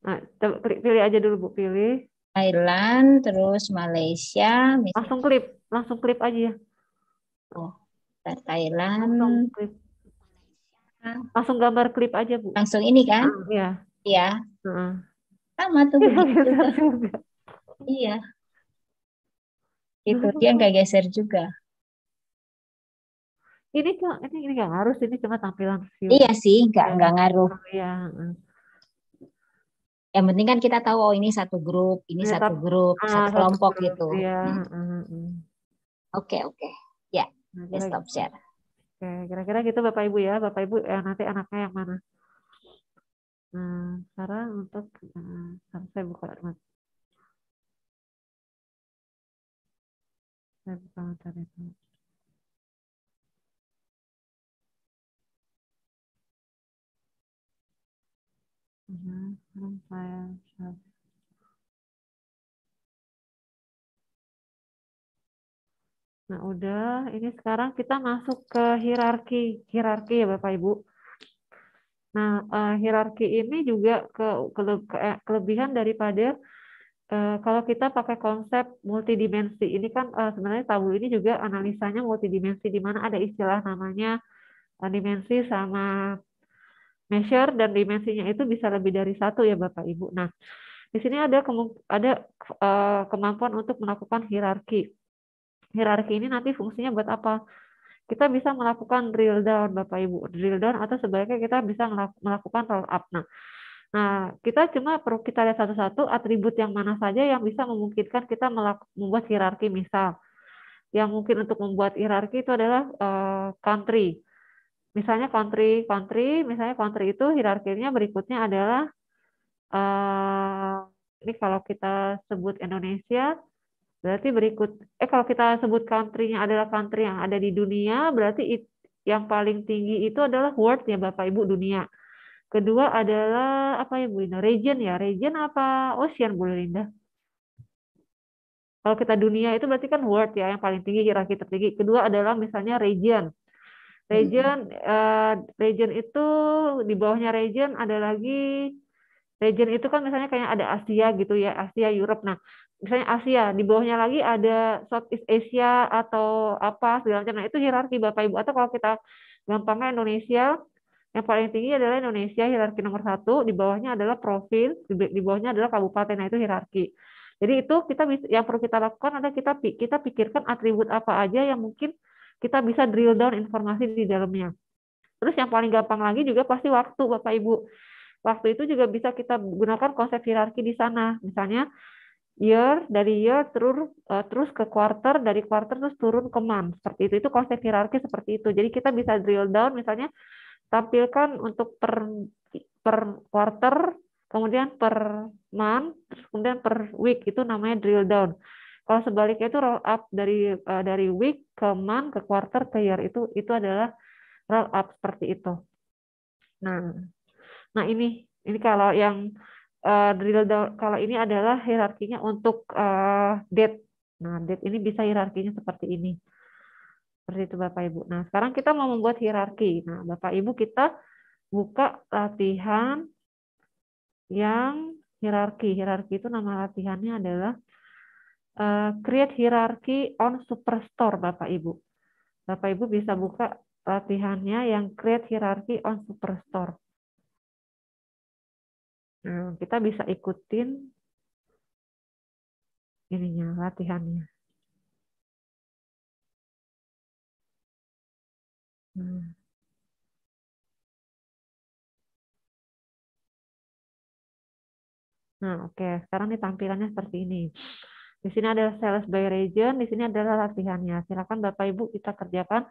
Nah, pilih aja dulu Bu, pilih Thailand, terus Malaysia. Misalnya. Langsung klip, langsung klip aja ya. Oh, Thailand. Langsung klip. Langsung gambar klip aja Bu. Langsung ini kan? Iya. Iya. Heeh. Sama tuh. Iya. Itu dia nggak geser juga. Ini kok ini ini nggak harus, ini cuma tampilan view. Iya sih, nggak nggak ngaruh. Iya, yang penting kan kita tahu oh ini satu grup, ini ya, satu grup, ah, satu kelompok gitu. Oke ya. hmm. uh, uh. oke. Okay, okay. Ya, yeah. Stop share. Oke, kira-kira gitu Bapak Ibu ya, Bapak Ibu eh, nanti anaknya yang mana? Nah, sekarang untuk eh, saya buka mat. Saya buka materi itu. Nah, sekarang saya share. Nah, udah. Ini sekarang kita masuk ke hierarki. Hierarki ya Bapak Ibu. Nah, uh, hierarki ini juga ke, ke, ke, kelebihan daripada Uh, kalau kita pakai konsep multidimensi, ini kan uh, sebenarnya Tableau ini juga analisanya multidimensi, di mana ada istilah namanya uh, dimensi sama measure, dan dimensinya itu bisa lebih dari satu ya Bapak Ibu. Nah, di sini ada, ada uh, kemampuan untuk melakukan hierarki. Hierarki ini nanti fungsinya buat apa? Kita bisa melakukan drill down Bapak Ibu, drill down atau sebaliknya kita bisa melakukan roll up. Nah, Nah, kita cuma perlu kita lihat satu-satu atribut yang mana saja yang bisa memungkinkan kita membuat hierarki. Misal, yang mungkin untuk membuat hierarki itu adalah uh, country. Misalnya country, country, misalnya country itu hierarkinya berikutnya adalah, uh, ini kalau kita sebut Indonesia, berarti berikut, eh kalau kita sebut country-nya adalah country yang ada di dunia, berarti it, yang paling tinggi itu adalah world ya Bapak Ibu, dunia. Kedua adalah apa ya Bu Linda? Region ya, region apa ocean Bu Linda? Kalau kita dunia itu berarti kan world ya, yang paling tinggi hierarki tertinggi. Kedua adalah misalnya region. Region hmm. uh, region itu di bawahnya region ada lagi region itu kan misalnya kayak ada Asia gitu ya, Asia, Europe. Nah, misalnya Asia, di bawahnya lagi ada Southeast Asia atau apa segala macam. Nah, itu hierarki Bapak Ibu. Atau kalau kita gampangnya Indonesia, yang paling tinggi adalah Indonesia, hierarki nomor satu, di bawahnya adalah provinsi, di bawahnya adalah kabupaten, nah itu hierarki. Jadi itu kita yang perlu kita lakukan adalah kita kita pikirkan atribut apa aja yang mungkin kita bisa drill down informasi di dalamnya. Terus yang paling gampang lagi juga pasti waktu Bapak Ibu. Waktu itu juga bisa kita gunakan konsep hierarki di sana. Misalnya year, dari year terus terus ke quarter, dari quarter terus turun ke month. Seperti itu, itu konsep hierarki seperti itu. Jadi kita bisa drill down misalnya tampilkan untuk per, per quarter, kemudian per month, kemudian per week, itu namanya drill down. Kalau sebaliknya itu roll up dari uh, dari week ke month ke quarter ke year, itu itu adalah roll up seperti itu. Nah, nah ini ini kalau yang uh, drill down, kalau ini adalah hierarkinya untuk uh, date. Nah, date ini bisa hierarkinya seperti ini. Seperti itu Bapak Ibu. Nah, sekarang kita mau membuat hierarki. Nah, Bapak Ibu kita buka latihan yang hierarki. Hierarki itu nama latihannya adalah uh, Create Hierarchy on Superstore Bapak Ibu. Bapak Ibu bisa buka latihannya yang Create Hierarchy on Superstore. Nah, kita bisa ikutin ininya latihannya. Hmm. Nah, oke. Sekarang nih tampilannya seperti ini. Di sini ada sales by region, di sini adalah latihannya. Silakan Bapak Ibu kita kerjakan.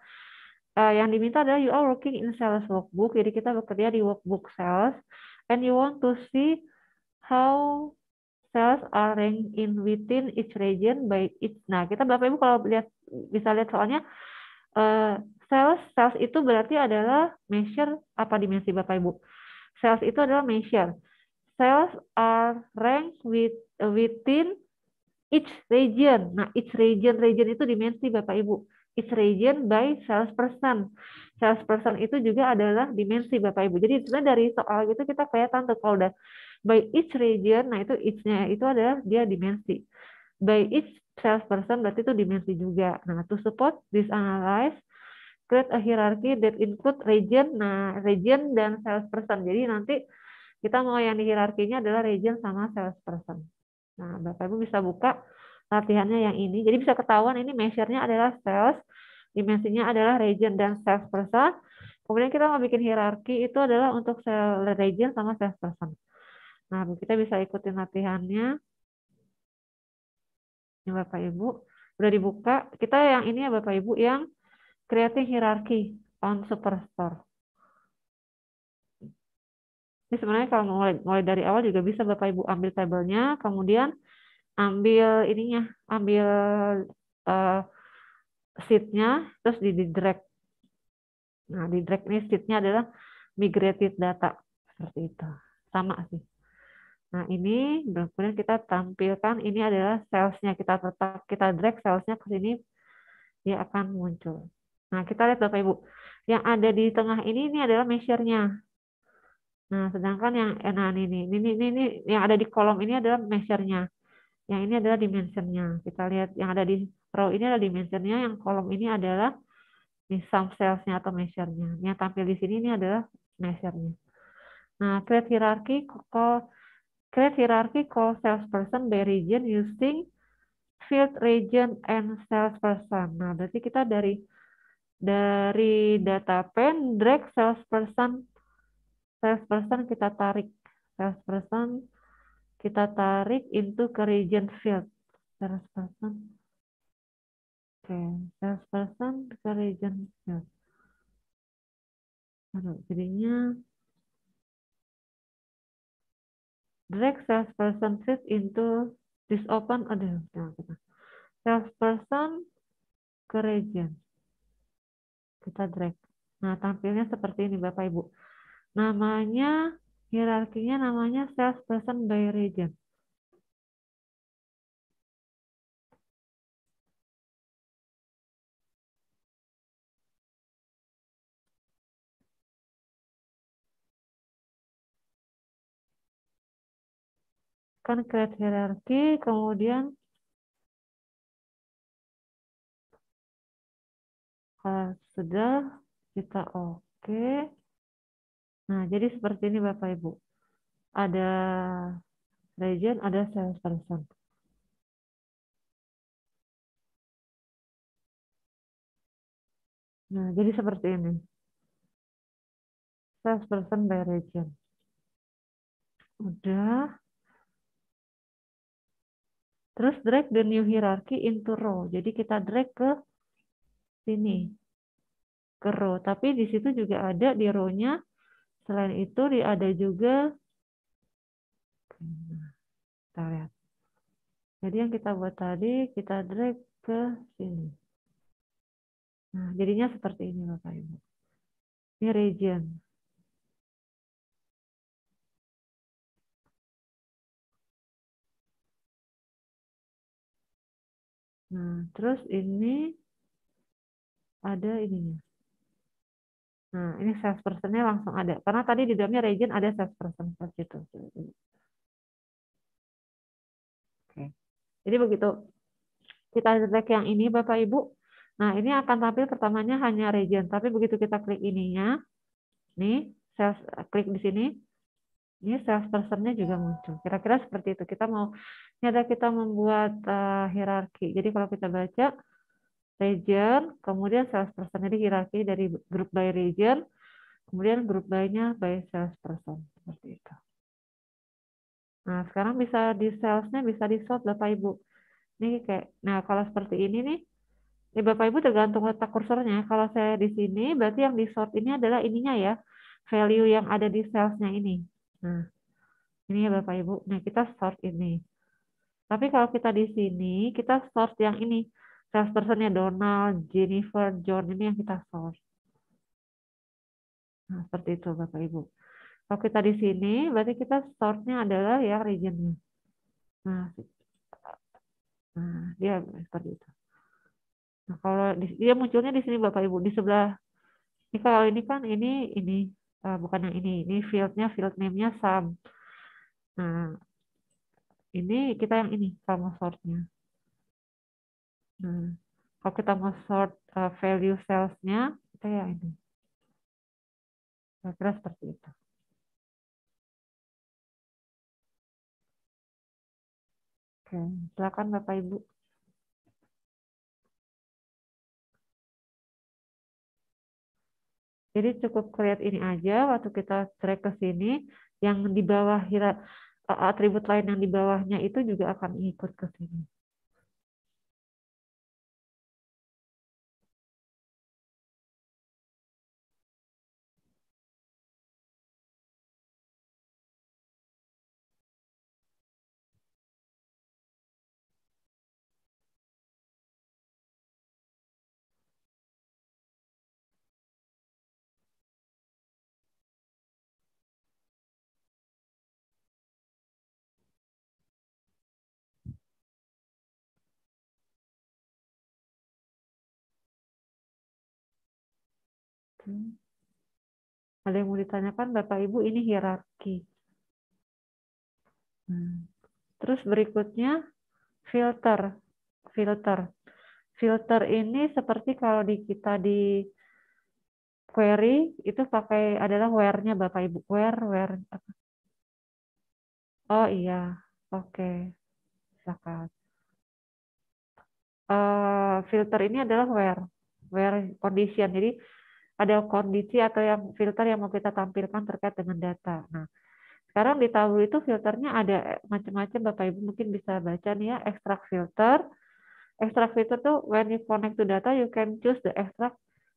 Uh, yang diminta adalah you are working in sales workbook. Jadi kita bekerja di workbook sales, and you want to see how sales are ranked in within each region by each. Nah, kita Bapak Ibu kalau lihat bisa lihat soalnya. Uh, Sales, sales itu berarti adalah measure apa dimensi Bapak Ibu. Sales itu adalah measure. Sales are ranked with, within each region. Nah, each region, region itu dimensi Bapak Ibu. Each region by salesperson. Salesperson itu juga adalah dimensi Bapak Ibu. Jadi sebenarnya dari soal itu kita kelihatan tuh kalau udah by each region, nah itu each-nya itu adalah dia dimensi. By each salesperson berarti itu dimensi juga. Nah, to support this analysis, create a hierarchy that include region, nah region dan salesperson. Jadi nanti kita mau yang di hierarkinya adalah region sama salesperson. Nah, Bapak Ibu bisa buka latihannya yang ini. Jadi bisa ketahuan ini measure-nya adalah sales, dimensinya adalah region dan salesperson. Kemudian kita mau bikin hierarki itu adalah untuk sales region sama salesperson. Nah, kita bisa ikutin latihannya. Ini Bapak Ibu udah dibuka. Kita yang ini ya Bapak Ibu yang Creating Hierarchy on Superstore. Ini sebenarnya kalau mulai, mulai dari awal juga bisa Bapak Ibu ambil tabelnya, kemudian ambil ininya, ambil uh, sheet-nya, terus di, di drag. Nah, di drag ini sheet-nya adalah migrated data seperti itu, sama sih. Nah, ini kemudian kita tampilkan ini adalah sales-nya, kita letak, kita drag sales-nya ke sini, dia akan muncul. Nah, kita lihat Bapak Ibu, yang ada di tengah ini ini adalah measure-nya. Nah, sedangkan yang enak ini, ini, ini, ini, yang ada di kolom ini adalah measure-nya. Yang ini adalah dimensionnya. Kita lihat yang ada di row ini adalah dimensionnya, yang kolom ini adalah di sum sales-nya atau measure-nya. Yang tampil di sini ini adalah measure-nya. Nah, create hierarchy call create hierarchy call salesperson by region using field region and salesperson. Nah, berarti kita dari dari data pane drag salesperson salesperson kita tarik salesperson kita tarik into ke region field salesperson. Oke, okay. Salesperson ke region field. Aduh, jadinya drag salesperson field into this open. Aduh, salesperson ke region. Kita drag. Nah, tampilnya seperti ini Bapak Ibu. Namanya hierarkinya namanya salesperson by region. Kan create hierarki, kemudian Uh, sudah kita oke. Okay. Nah, jadi seperti ini Bapak Ibu. Ada region, ada salesperson. Nah, jadi seperti ini. Salesperson by region. Udah. Terus drag the new hierarchy into row. Jadi kita drag ke sini ke row, tapi di situ juga ada di row-nya. Selain itu, ada juga kita lihat. Jadi yang kita buat tadi kita drag ke sini. Nah, jadinya seperti ini Bapak Ibu. Ini region. Nah, terus ini ada ininya. Nah, ini salesperson-nya langsung ada. Karena tadi di dalamnya region ada salesperson seperti itu. Oke. Jadi begitu kita klik yang ini Bapak Ibu. Nah, ini akan tampil pertamanya hanya region, tapi begitu kita klik ininya, nih, sales, klik di sini, ini salesperson-nya juga muncul. Kira-kira seperti itu. Kita mau, ini ada kita membuat uh, hierarki. Jadi kalau kita baca region, kemudian salesperson. Jadi hierarki dari group by region, kemudian group by-nya by salesperson. Seperti itu. Nah, sekarang bisa di sales-nya bisa di sort Bapak Ibu. Ini kayak, nah kalau seperti ini nih, ini Bapak Ibu tergantung letak kursornya. Kalau saya di sini, berarti yang di sort ini adalah ininya ya, value yang ada di sales-nya ini. Nah, ini ya Bapak Ibu. Nah, kita sort ini. Tapi kalau kita di sini, kita sort yang ini. Salesperson-nya Donald, Jennifer, John, ini yang kita sort. Nah, seperti itu Bapak Ibu. Kalau kita di sini, berarti kita sortnya adalah ya region-nya. Nah, nah, dia seperti itu. Nah, kalau di, dia munculnya di sini Bapak Ibu, di sebelah. Ini kalau ini kan ini ini uh, bukan yang ini, ini field-nya, field name-nya sum. Nah, ini kita yang ini sama sortnya. Nah, kalau kita mau sort uh, value sales-nya, kita ya ini. Kira-kira seperti itu. Oke, silakan Bapak Ibu. Jadi cukup create ini aja. Waktu kita track ke sini, yang di bawah atribut lain yang di bawahnya itu juga akan ikut ke sini. Hmm. Ada yang mau ditanyakan Bapak Ibu, ini hierarki. Hmm. Terus berikutnya filter. Filter. Filter ini seperti kalau di kita di query itu pakai adalah where-nya Bapak Ibu. Where, where. Oh iya, oke. Silakan. Uh, filter ini adalah where, where condition. Jadi ada kondisi atau yang filter yang mau kita tampilkan terkait dengan data. Nah, sekarang di Tableau itu filternya ada macam-macam, Bapak Ibu mungkin bisa baca nih ya, extract filter. Extract filter tuh when you connect to data, you can choose the extract.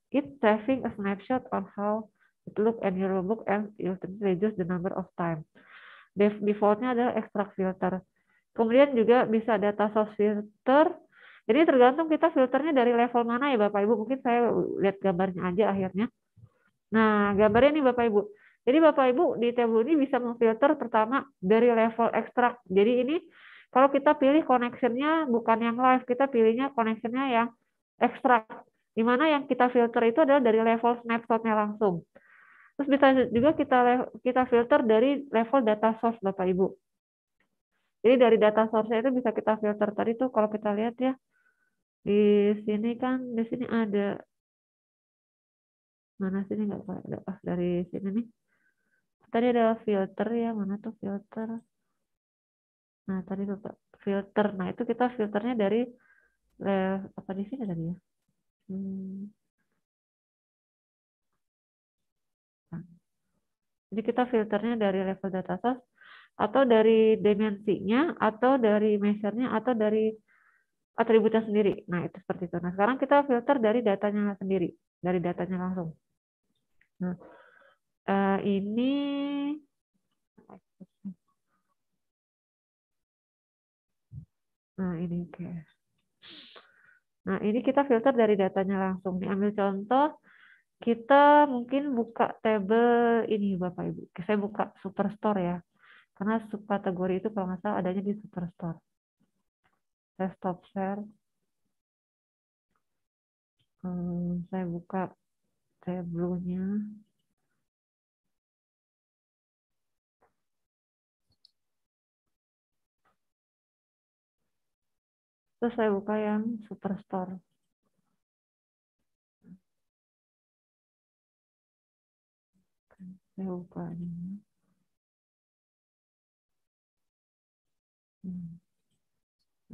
It's saving a snapshot on how it look in your book and it reduce the number of time. Defaultnya adalah extract filter. Kemudian juga bisa data source filter. Jadi tergantung kita filternya dari level mana ya Bapak Ibu. Mungkin saya lihat gambarnya aja akhirnya. Nah gambarnya nih Bapak Ibu. Jadi Bapak Ibu di Tableau ini bisa memfilter pertama dari level extract. Jadi ini kalau kita pilih connection-nya bukan yang live, kita pilihnya connection-nya yang extract. Di mana yang kita filter itu adalah dari level snapshot-nya langsung. Terus bisa juga kita kita filter dari level data source Bapak Ibu. Jadi dari data source-nya itu bisa kita filter tadi tuh kalau kita lihat ya. Di sini kan di sini ada mana sini enggak Pak? Ah, dari sini nih. Tadi ada filter ya, mana tuh filter? Nah, tadi tuh Pak, filter. Nah, itu kita filternya dari eh, apa di sini tadi ya? Hmm. Nah. Jadi kita filternya dari level data source atau dari dimensinya atau dari measure-nya atau dari atributnya sendiri. Nah itu seperti itu. Nah sekarang kita filter dari datanya sendiri, dari datanya langsung. Nah uh, ini nah ini oke. Okay. Nah, ini kita filter dari datanya langsung. Diambil contoh, kita mungkin buka tabel ini, Bapak Ibu. Saya buka Superstore ya, karena subkategori itu kalau nggak salah adanya di Superstore. Saya stop share. Hmm, saya buka tabelnya. Terus saya buka yang Superstore. Saya buka ini.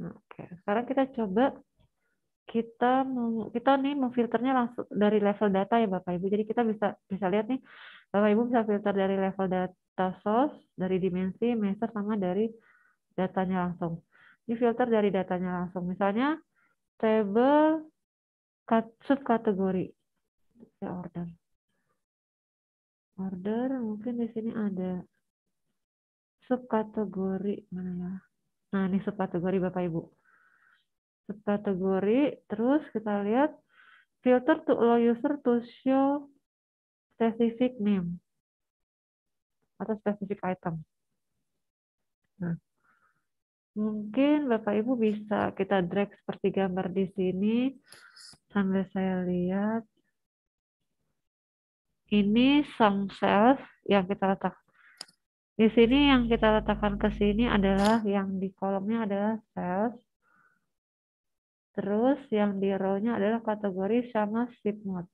Nah, oke, sekarang kita coba kita kita nih memfilternya langsung dari level data ya Bapak Ibu. Jadi kita bisa bisa lihat nih Bapak Ibu bisa filter dari level data source, dari dimensi, measure sama dari datanya langsung. Di filter dari datanya langsung, misalnya table subkategori, ya order, order mungkin di sini ada subkategori mana ya? Nah ini subkategori Bapak Ibu, subkategori. Terus kita lihat filter to allow user to show specific name atau specific item. Nah. Mungkin Bapak Ibu bisa kita drag seperti gambar di sini sambil saya lihat. Ini some cells yang kita letak. Di sini yang kita letakkan ke sini adalah yang di kolomnya adalah cells. Terus yang di row-nya adalah kategori sama sheet mode.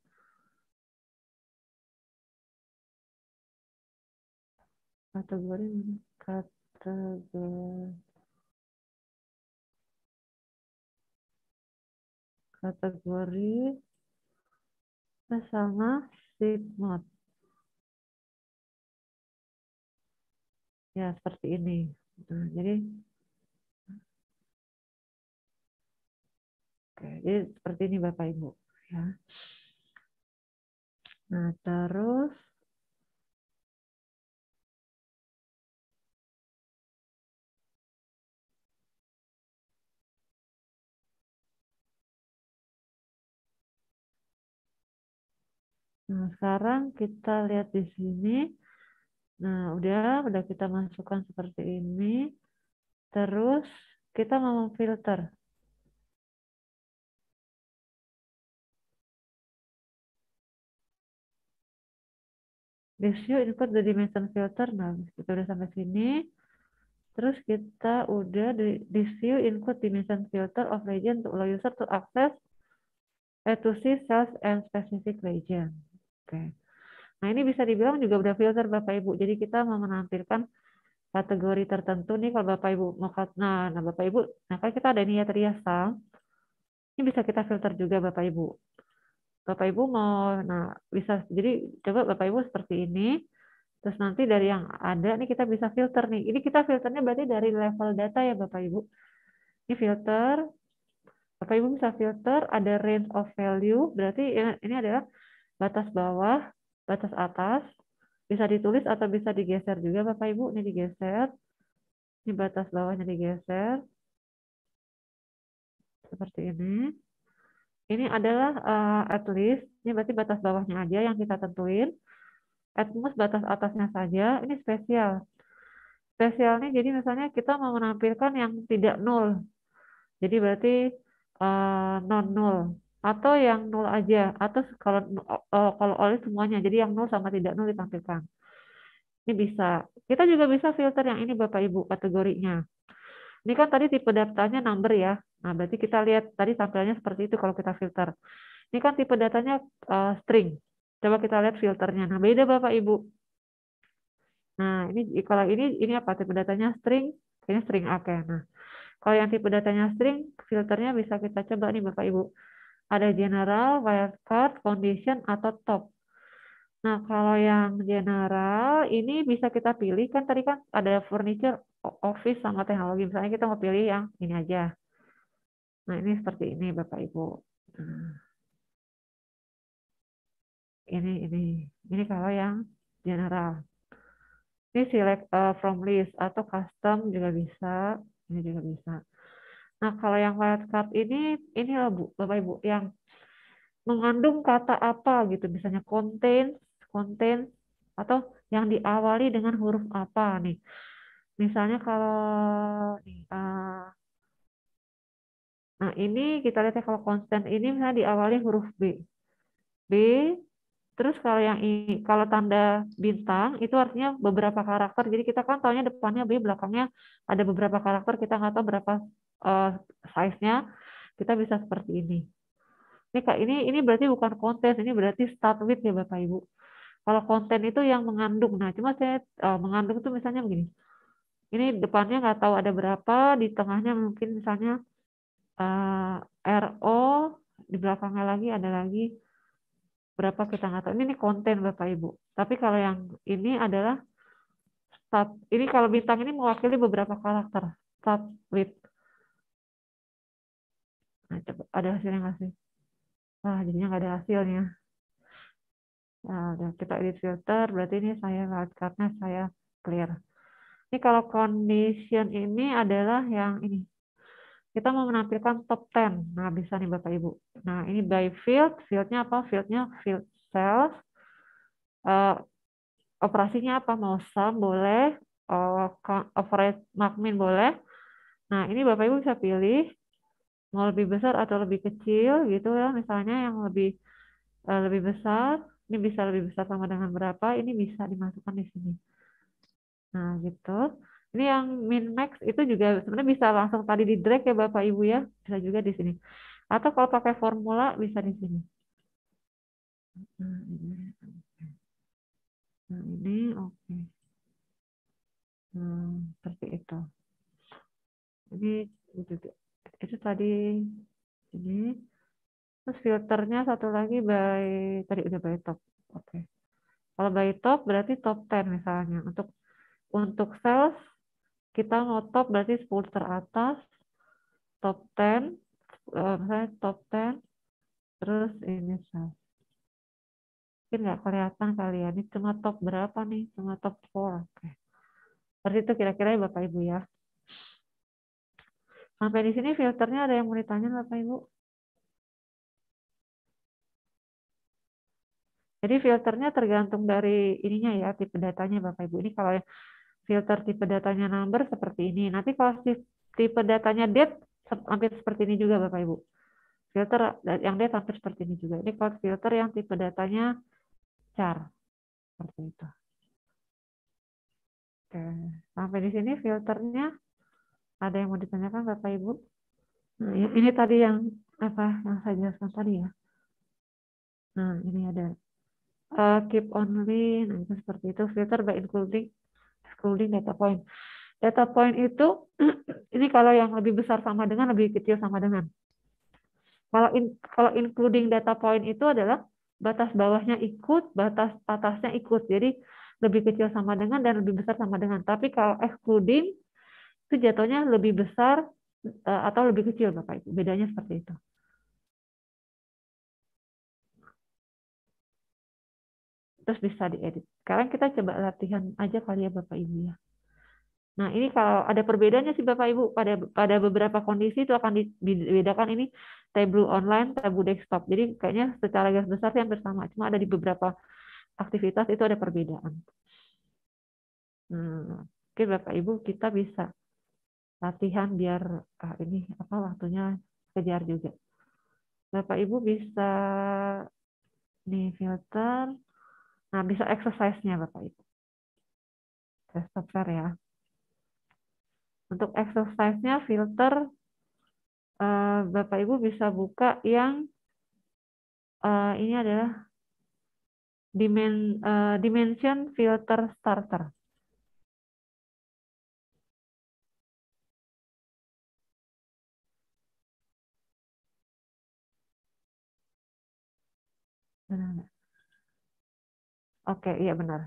Kategori kategori kategori sama sheet mode. Ya, seperti ini. Nah, jadi oke, jadi seperti ini Bapak Ibu, ya. Nah, terus nah, sekarang kita lihat di sini. Nah, udah, udah kita masukkan seperti ini. Terus kita mau filter. This you input the dimension filter. Nah, kita udah sampai sini. Terus kita udah di, di view input dimension filter of region to allow user to access eh, to see cells and specific region. Oke. Okay. Nah, ini bisa dibilang juga udah filter Bapak Ibu. Jadi kita mau menampilkan kategori tertentu nih kalau Bapak Ibu mau nah, nah Bapak Ibu, nah kan kita ada ini ya tadi ya sal. Ini bisa kita filter juga Bapak Ibu. Bapak Ibu mau nah bisa jadi coba Bapak Ibu seperti ini. Terus nanti dari yang ada nih kita bisa filter nih. Ini kita filternya berarti dari level data ya Bapak Ibu. Ini filter. Bapak Ibu bisa filter ada range of value. Berarti ini adalah batas bawah, batas atas. Bisa ditulis atau bisa digeser juga Bapak Ibu. Ini digeser. Ini batas bawahnya digeser. Seperti ini. Ini adalah uh, at least. Ini berarti batas bawahnya aja yang kita tentuin. At most batas atasnya saja, ini spesial. Spesialnya jadi misalnya kita mau menampilkan yang tidak nol. Jadi berarti uh, non-nol. Atau yang nol aja. Atau kalau uh, kalau oleh semuanya. Jadi yang nol sama tidak nol ditampilkan. Ini bisa. Kita juga bisa filter yang ini Bapak Ibu kategorinya. Ini kan tadi tipe datanya number ya. Nah berarti kita lihat tadi tampilannya seperti itu kalau kita filter. Ini kan tipe datanya uh, string. Coba kita lihat filternya. Nah, beda Bapak Ibu. Nah, ini kalau ini ini apa? Tipe datanya string, ini string A ya. Nah, kalau yang tipe datanya string, filternya bisa kita coba nih Bapak Ibu. Ada general, wildcard, condition atau top. Nah, kalau yang general ini bisa kita pilih kan tadi kan ada furniture, office sama teknologi. Misalnya kita mau pilih yang ini aja. Nah, ini seperti ini Bapak Ibu. Nah. Ini, ini, ini kalau yang general. Ini select uh, from list atau custom juga bisa, ini juga bisa. Nah kalau yang wildcard ini, ini loh Bu, Bapak Ibu yang mengandung kata apa gitu, misalnya contain, contain atau yang diawali dengan huruf apa nih. Misalnya kalau uh, nah ini kita lihat ya, kalau constant ini misalnya diawali huruf B, B. Terus kalau yang ini, kalau tanda bintang itu artinya beberapa karakter. Jadi kita kan taunya depannya B, belakangnya ada beberapa karakter. Kita nggak tahu berapa uh, size-nya. Kita bisa seperti ini. Ini kak, ini ini berarti bukan konten, ini berarti start with ya Bapak Ibu. Kalau konten itu yang mengandung. Nah, cuma saya uh, mengandung itu misalnya begini. Ini depannya nggak tahu ada berapa, di tengahnya mungkin misalnya uh, R O, di belakangnya lagi ada lagi. Berapa kita nggak tahu. Ini, ini konten Bapak Ibu. Tapi kalau yang ini adalah start. Ini kalau bintang ini mewakili beberapa karakter. Start with. Nah, coba ada hasilnya nggak sih? Wah, jadinya nggak ada hasilnya. Nah, udah kita edit filter. Berarti ini saya wildcard-nya saya clear. Ini kalau condition ini adalah yang ini. Kita mau menampilkan top sepuluh. Nah, bisa nih Bapak Ibu. Nah, ini by field. Field-nya apa? Field-nya field sales. Uh, operasinya apa? Mau sum boleh. Uh, Override makmin boleh. Nah, ini Bapak Ibu bisa pilih. Mau lebih besar atau lebih kecil gitu ya. Misalnya yang lebih uh, lebih besar. Ini bisa lebih besar sama dengan berapa. Ini bisa dimasukkan di sini. Nah, gitu. Ini yang min max itu juga sebenarnya bisa langsung tadi di drag ya Bapak Ibu ya, bisa juga di sini. Atau kalau pakai formula bisa di sini. Nah ini oke. Nah, seperti itu. Ini juga itu tadi ini. Terus filternya satu lagi by tadi udah by top. Oke. Kalau by top berarti top sepuluh misalnya untuk untuk sales. Kita mau top berarti sepuluh teratas, top sepuluh, misalnya top sepuluh, terus ini sales. Mungkin nggak kelihatan kali ya, ini cuma top berapa nih, cuma top empat. Oke. Seperti itu kira-kira ya Bapak Ibu ya. Sampai di sini filternya ada yang mau ditanya Bapak Ibu? Jadi filternya tergantung dari ininya ya, tipe datanya Bapak Ibu. Ini kalau filter tipe datanya number seperti ini. Nanti kalau tipe datanya date hampir seperti ini juga Bapak Ibu. Filter yang date hampir seperti ini juga. Ini kalau filter yang tipe datanya char. Seperti itu. Oke, sampai di sini filternya. Ada yang mau ditanyakan Bapak Ibu? Nah, ini tadi yang apa yang saya jelaskan tadi ya. Nah, ini ada uh, keep only, nah itu seperti itu, filter by including, excluding data point. Data point itu ini kalau yang lebih besar sama dengan, lebih kecil sama dengan. Kalau in, kalau including data point itu adalah batas bawahnya ikut, batas atasnya ikut. Jadi lebih kecil sama dengan dan lebih besar sama dengan. Tapi kalau excluding itu jatuhnya lebih besar atau lebih kecil, Bapak Ibu. Bedanya seperti itu. Terus bisa diedit. Sekarang kita coba latihan aja kali ya Bapak Ibu ya. Nah, ini kalau ada perbedaannya sih Bapak Ibu, pada pada beberapa kondisi itu akan dibedakan ini Tableau online, Tableau desktop. Jadi kayaknya secara garis besar sih hampir sama, cuma ada di beberapa aktivitas itu ada perbedaan. Hmm, oke Bapak Ibu, kita bisa latihan biar ah, ini apa waktunya kejar juga. Bapak Ibu bisa nih filter, nah bisa exercise-nya Bapak Ibu. Saya stop share ya. Untuk exercise-nya filter eh, Bapak Ibu bisa buka yang eh, ini adalah dimen, eh, dimension filter starter. Oke, iya benar.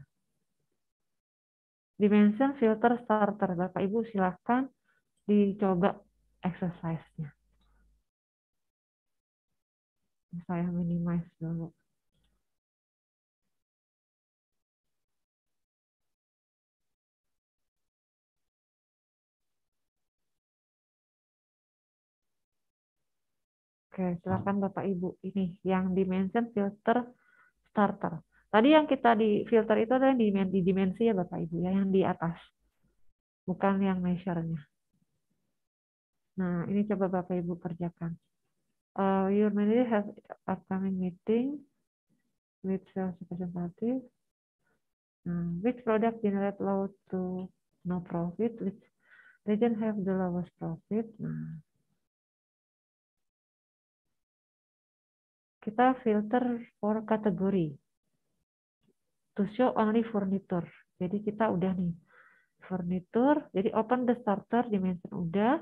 Dimension filter starter, Bapak Ibu silahkan dicoba exercise-nya. Saya minimize dulu. Oke, silakan Bapak Ibu. Ini yang dimension filter starter. Tadi yang kita di filter itu adalah yang di dimensi ya Bapak Ibu, ya, yang di atas, bukan yang measure-nya. Nah, ini coba Bapak Ibu kerjakan. Uh, your manager has upcoming meeting with sales representative. Uh, which product generate low to no profit? Which region have the lowest profit? Nah. Kita filter for category to show only furniture. Jadi kita udah nih furniture. Jadi open the starter dimension udah.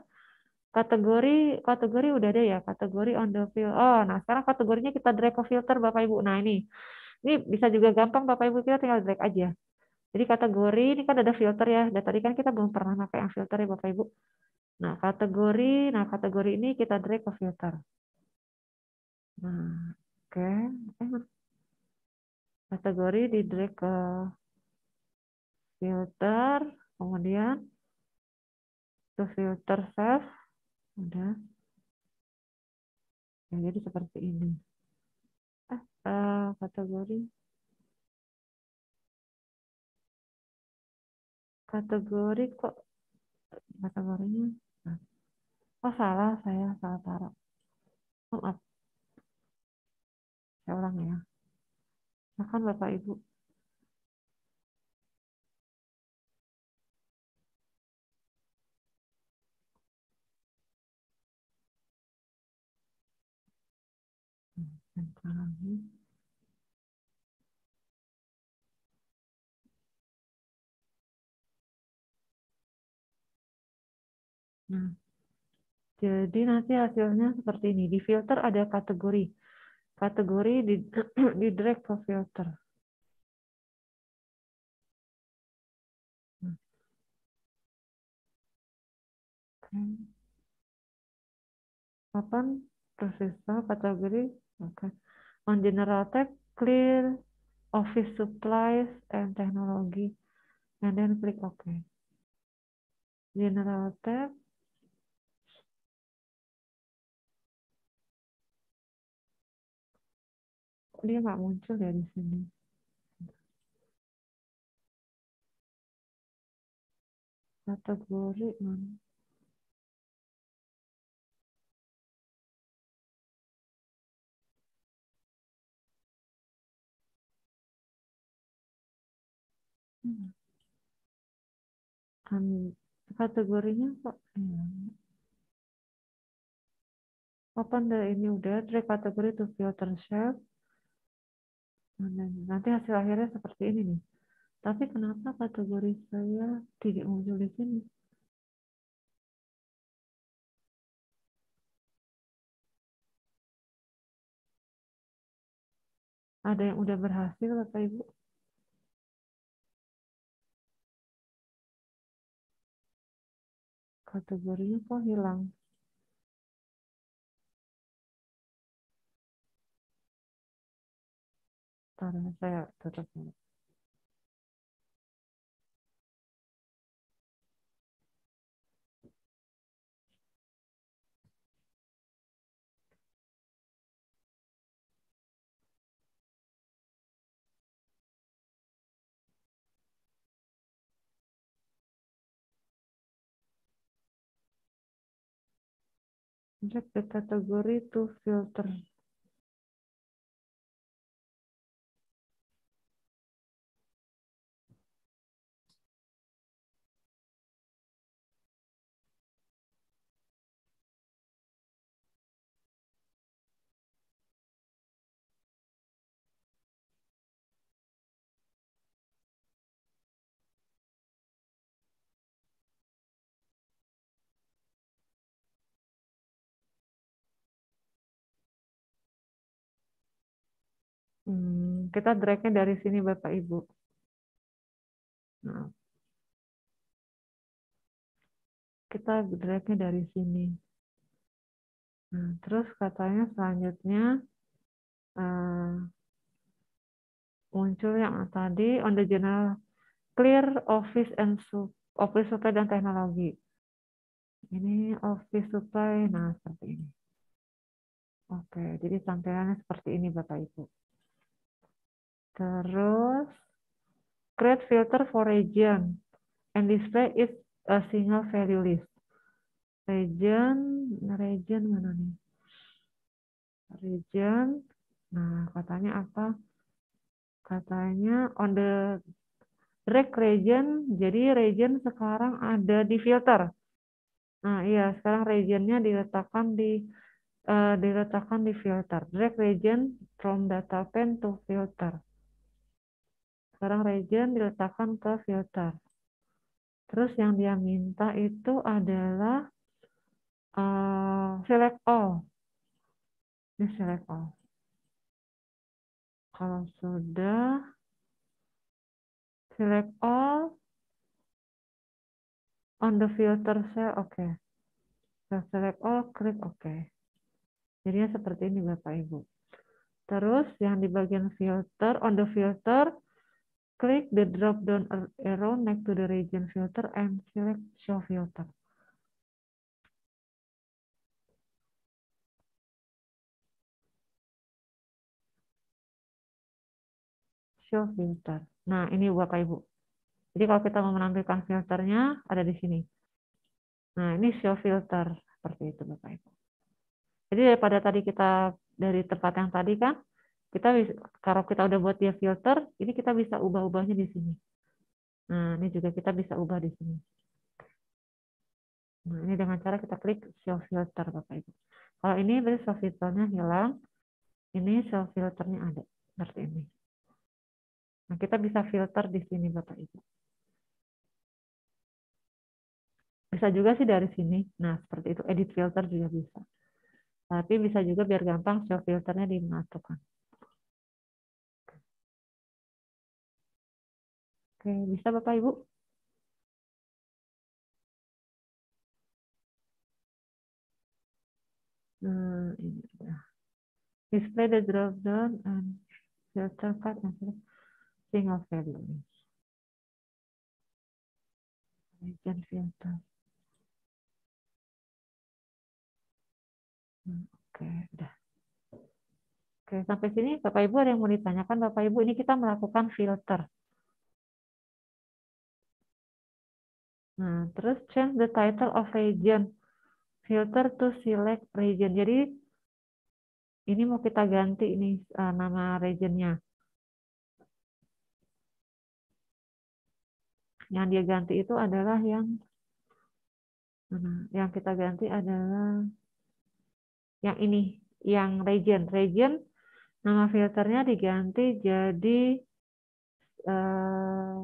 Kategori kategori udah ada ya. Kategori on the field. Oh, nah sekarang kategorinya kita drag ke filter Bapak Ibu. Nah ini ini bisa juga gampang Bapak Ibu, kita tinggal drag aja. Jadi kategori ini kan ada filter ya. Dan tadi kan kita belum pernah pakai yang filter ya Bapak Ibu. Nah kategori, nah kategori ini kita drag ke filter. Nah, oke, okay. eh, kategori di drag ke filter, kemudian ke filter save, udah. Ya, jadi seperti ini. Eh, eh kategori, kategori kok kategorinya? Oh salah, saya salah taruh. Oh, maaf. Saya ulang ya. Makan Bapak Ibu. Nah, jadi nanti hasilnya seperti ini. Di filter ada kategori. Kategori di, di drag ke filter. Kapan tersisa kategori? Oke. On general tab, clear office supplies and technology, and then klik OK. General tab. Dia nggak muncul ya di sini. Kategori mana? Hmm. kategorinya kok open the ini udah track kategori to filter shape. Nanti hasil akhirnya seperti ini nih. Tapi kenapa kategori saya tidak muncul di sini? Ada yang udah berhasil, Bapak Ibu? Kategorinya kok hilang? Karena saya tetap check the kategori to filter. Hmm, kita drag-nya dari sini, Bapak Ibu. Nah, kita drag-nya dari sini. Nah, terus katanya selanjutnya uh, muncul yang tadi on the general clear office and sub, office supply dan teknologi. Ini office supply, nah seperti ini. Oke, jadi tampilannya seperti ini, Bapak Ibu. Terus, create filter for region and display is a single value list. Region, region mana nih? Region, nah katanya apa? Katanya on the drag region, jadi region sekarang ada di filter. Nah iya, sekarang regionnya diletakkan di uh, diletakkan di filter. Drag region from data pane to filter. Sekarang region diletakkan ke filter. Terus yang dia minta itu adalah uh, select all. Ini select all. Kalau sudah select all on the filter cell, oke. Okay. Select all, klik oke. Okay. Jadinya seperti ini, Bapak Ibu. Terus yang di bagian filter, on the filter, klik the drop down arrow next to the region filter and select show filter. Show filter. Nah, ini Bapak Ibu. Jadi kalau kita mau menampilkan filternya ada di sini. Nah, ini show filter seperti itu, Bapak Ibu. Jadi daripada tadi kita dari tempat yang tadi kan kita bisa, kalau kita udah buat dia filter, ini kita bisa ubah-ubahnya di sini. Nah, ini juga kita bisa ubah di sini. Nah, ini dengan cara kita klik show filter, Bapak Ibu. Kalau ini berarti show filternya hilang, ini show filternya ada seperti ini. Nah, kita bisa filter di sini, Bapak Ibu. Bisa juga sih dari sini. Nah, seperti itu edit filter juga bisa. Tapi bisa juga biar gampang show filternya dimatukan. Oke, bisa Bapak Ibu? Nah, ini ya. Display the drop down and filter card and single value. Region filter. Oke, udah. Oke, sampai sini Bapak Ibu ada yang mau ditanyakan Bapak Ibu? Ini kita melakukan filter. Nah, terus change the title of region filter to select region. Jadi ini mau kita ganti ini uh, nama regionnya. Yang dia ganti itu adalah yang mana? Yang kita ganti adalah yang ini, yang region. Region nama filternya diganti jadi eh,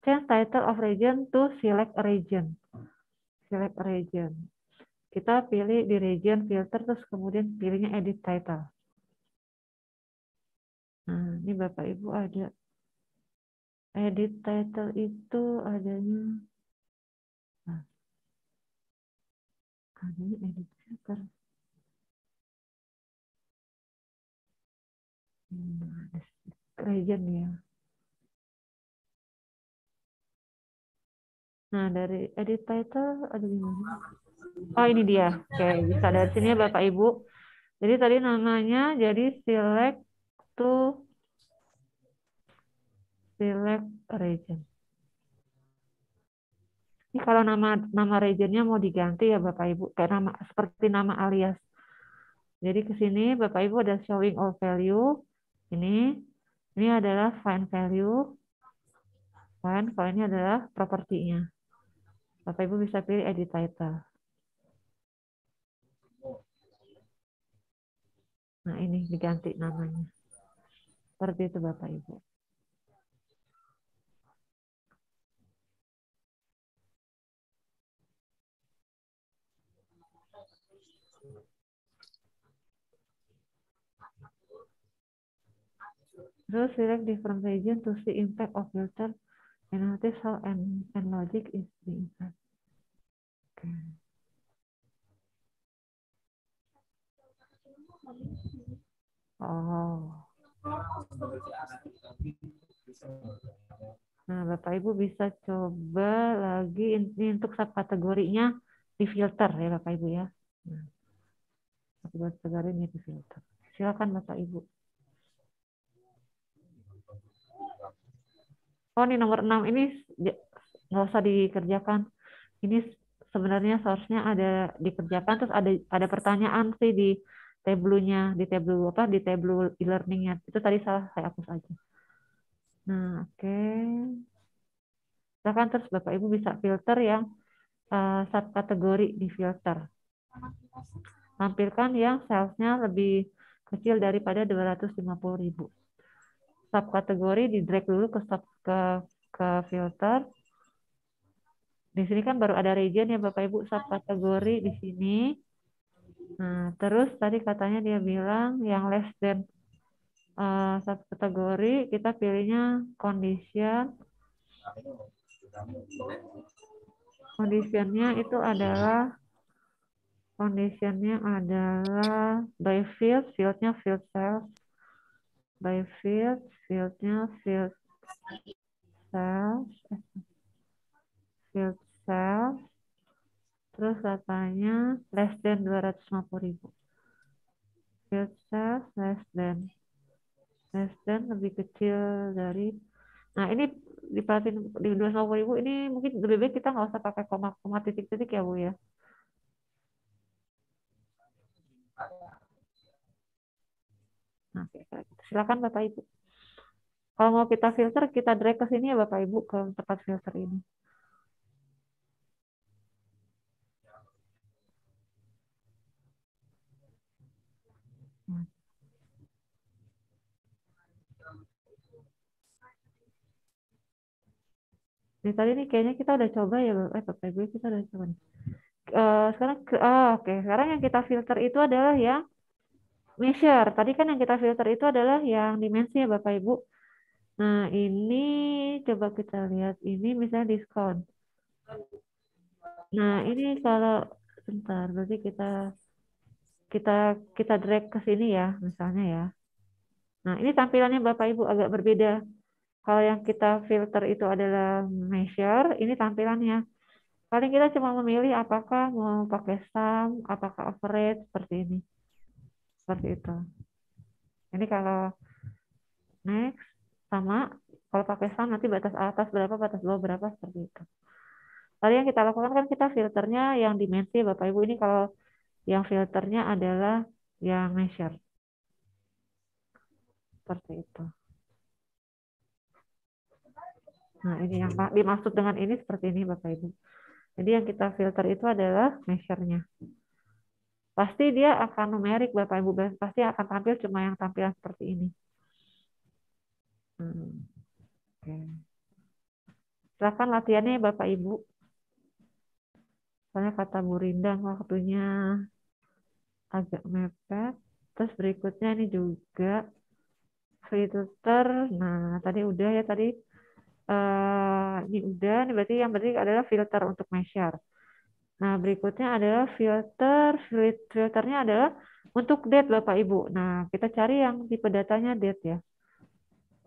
change title of region to select a region. Select a region. Kita pilih di region filter, terus kemudian pilihnya edit title. Nah, ini Bapak Ibu ada edit title itu adanya, nah, adanya edit filter. Nah, region ya. Nah, dari edit title ada di mana? Oh, ini dia. Oke, bisa dari sini ya Bapak Ibu. Jadi tadi namanya jadi select to select region. Ini kalau nama nama regionnya mau diganti ya Bapak Ibu, kayak nama seperti nama alias. Jadi ke sini Bapak Ibu ada showing all value. Ini ini adalah find value. Find, kalau ini adalah propertinya. Bapak Ibu bisa pilih edit title. Nah, ini diganti namanya. Seperti itu Bapak Ibu. Terus select different region to see impact of filter and notice how and, and logic is being done. Okay. Oh. Nah, Bapak Ibu bisa coba lagi ini untuk subkategorinya di filter ya Bapak Ibu ya. Nah, subkategorinya di filter. Silakan Bapak Ibu. Oh, ini nomor enam ini nggak usah dikerjakan. Ini sebenarnya source-nya ada dikerjakan, terus ada ada pertanyaan sih di Tableau-nya, di Tableau apa di Tableau e-learning-nya. Itu tadi salah, saya hapus aja. Nah, oke. Okay. Silakan, terus Bapak Ibu bisa filter yang uh, subkategori di filter. Tampilkan yang sales-nya lebih kecil daripada dua ratus lima puluh ribu. Subkategori di drag dulu ke sub ke ke filter. Di sini kan baru ada region ya Bapak Ibu, subkategori di sini. Nah, terus tadi katanya dia bilang yang less than uh, subkategori, kita pilihnya condition. Conditionnya itu adalah conditionnya adalah by field, fieldnya field sales, by field, fieldnya field sales, field sales. Terus katanya less than dua ratus lima puluh ribu. Field sales less than. Less than lebih kecil dari. Nah, ini diperhatiin di dua ratus lima puluh ribu ini mungkin lebih baik kita nggak usah pakai koma-koma titik-titik ya Bu ya. Nah, silakan Bapak Ibu. Kalau mau kita filter, kita drag ke sini ya Bapak Ibu, ke tempat filter ini. Ini tadi nih kayaknya kita udah coba ya Bapak, eh, Bapak Ibu kita udah coba. Uh, sekarang oh, oke, okay. Sekarang yang kita filter itu adalah yang measure. Tadi kan yang kita filter itu adalah yang dimensi ya Bapak Ibu. Nah, ini coba kita lihat ini misalnya diskon. Nah, ini kalau sebentar berarti kita kita kita drag ke sini ya misalnya ya. Nah, ini tampilannya Bapak Ibu agak berbeda. Kalau yang kita filter itu adalah measure, ini tampilannya. Paling kita cuma memilih apakah mau pakai sum, apakah average, seperti ini. Seperti itu. Ini kalau next, sama. Kalau pakai sum nanti batas atas berapa, batas bawah berapa, seperti itu. Lalu yang kita lakukan kan kita filternya yang dimensi, Bapak Ibu. Ini kalau yang filternya adalah yang measure. Seperti itu. Nah, ini yang dimaksud dengan ini seperti ini, Bapak Ibu. Jadi yang kita filter itu adalah measure-nya. Pasti dia akan numerik, Bapak Ibu. Pasti akan tampil cuma yang tampilan seperti ini. Hmm. Oke. Silakan latihannya ya, Bapak Ibu. Soalnya kata Bu Rindang waktunya agak mepet. Terus berikutnya ini juga filter. Nah, tadi udah ya tadi. Uh, ini udah, ini berarti yang berarti adalah filter untuk measure. Nah, berikutnya adalah filter, filternya adalah untuk date, Bapak Ibu. Nah, kita cari yang tipe datanya date ya.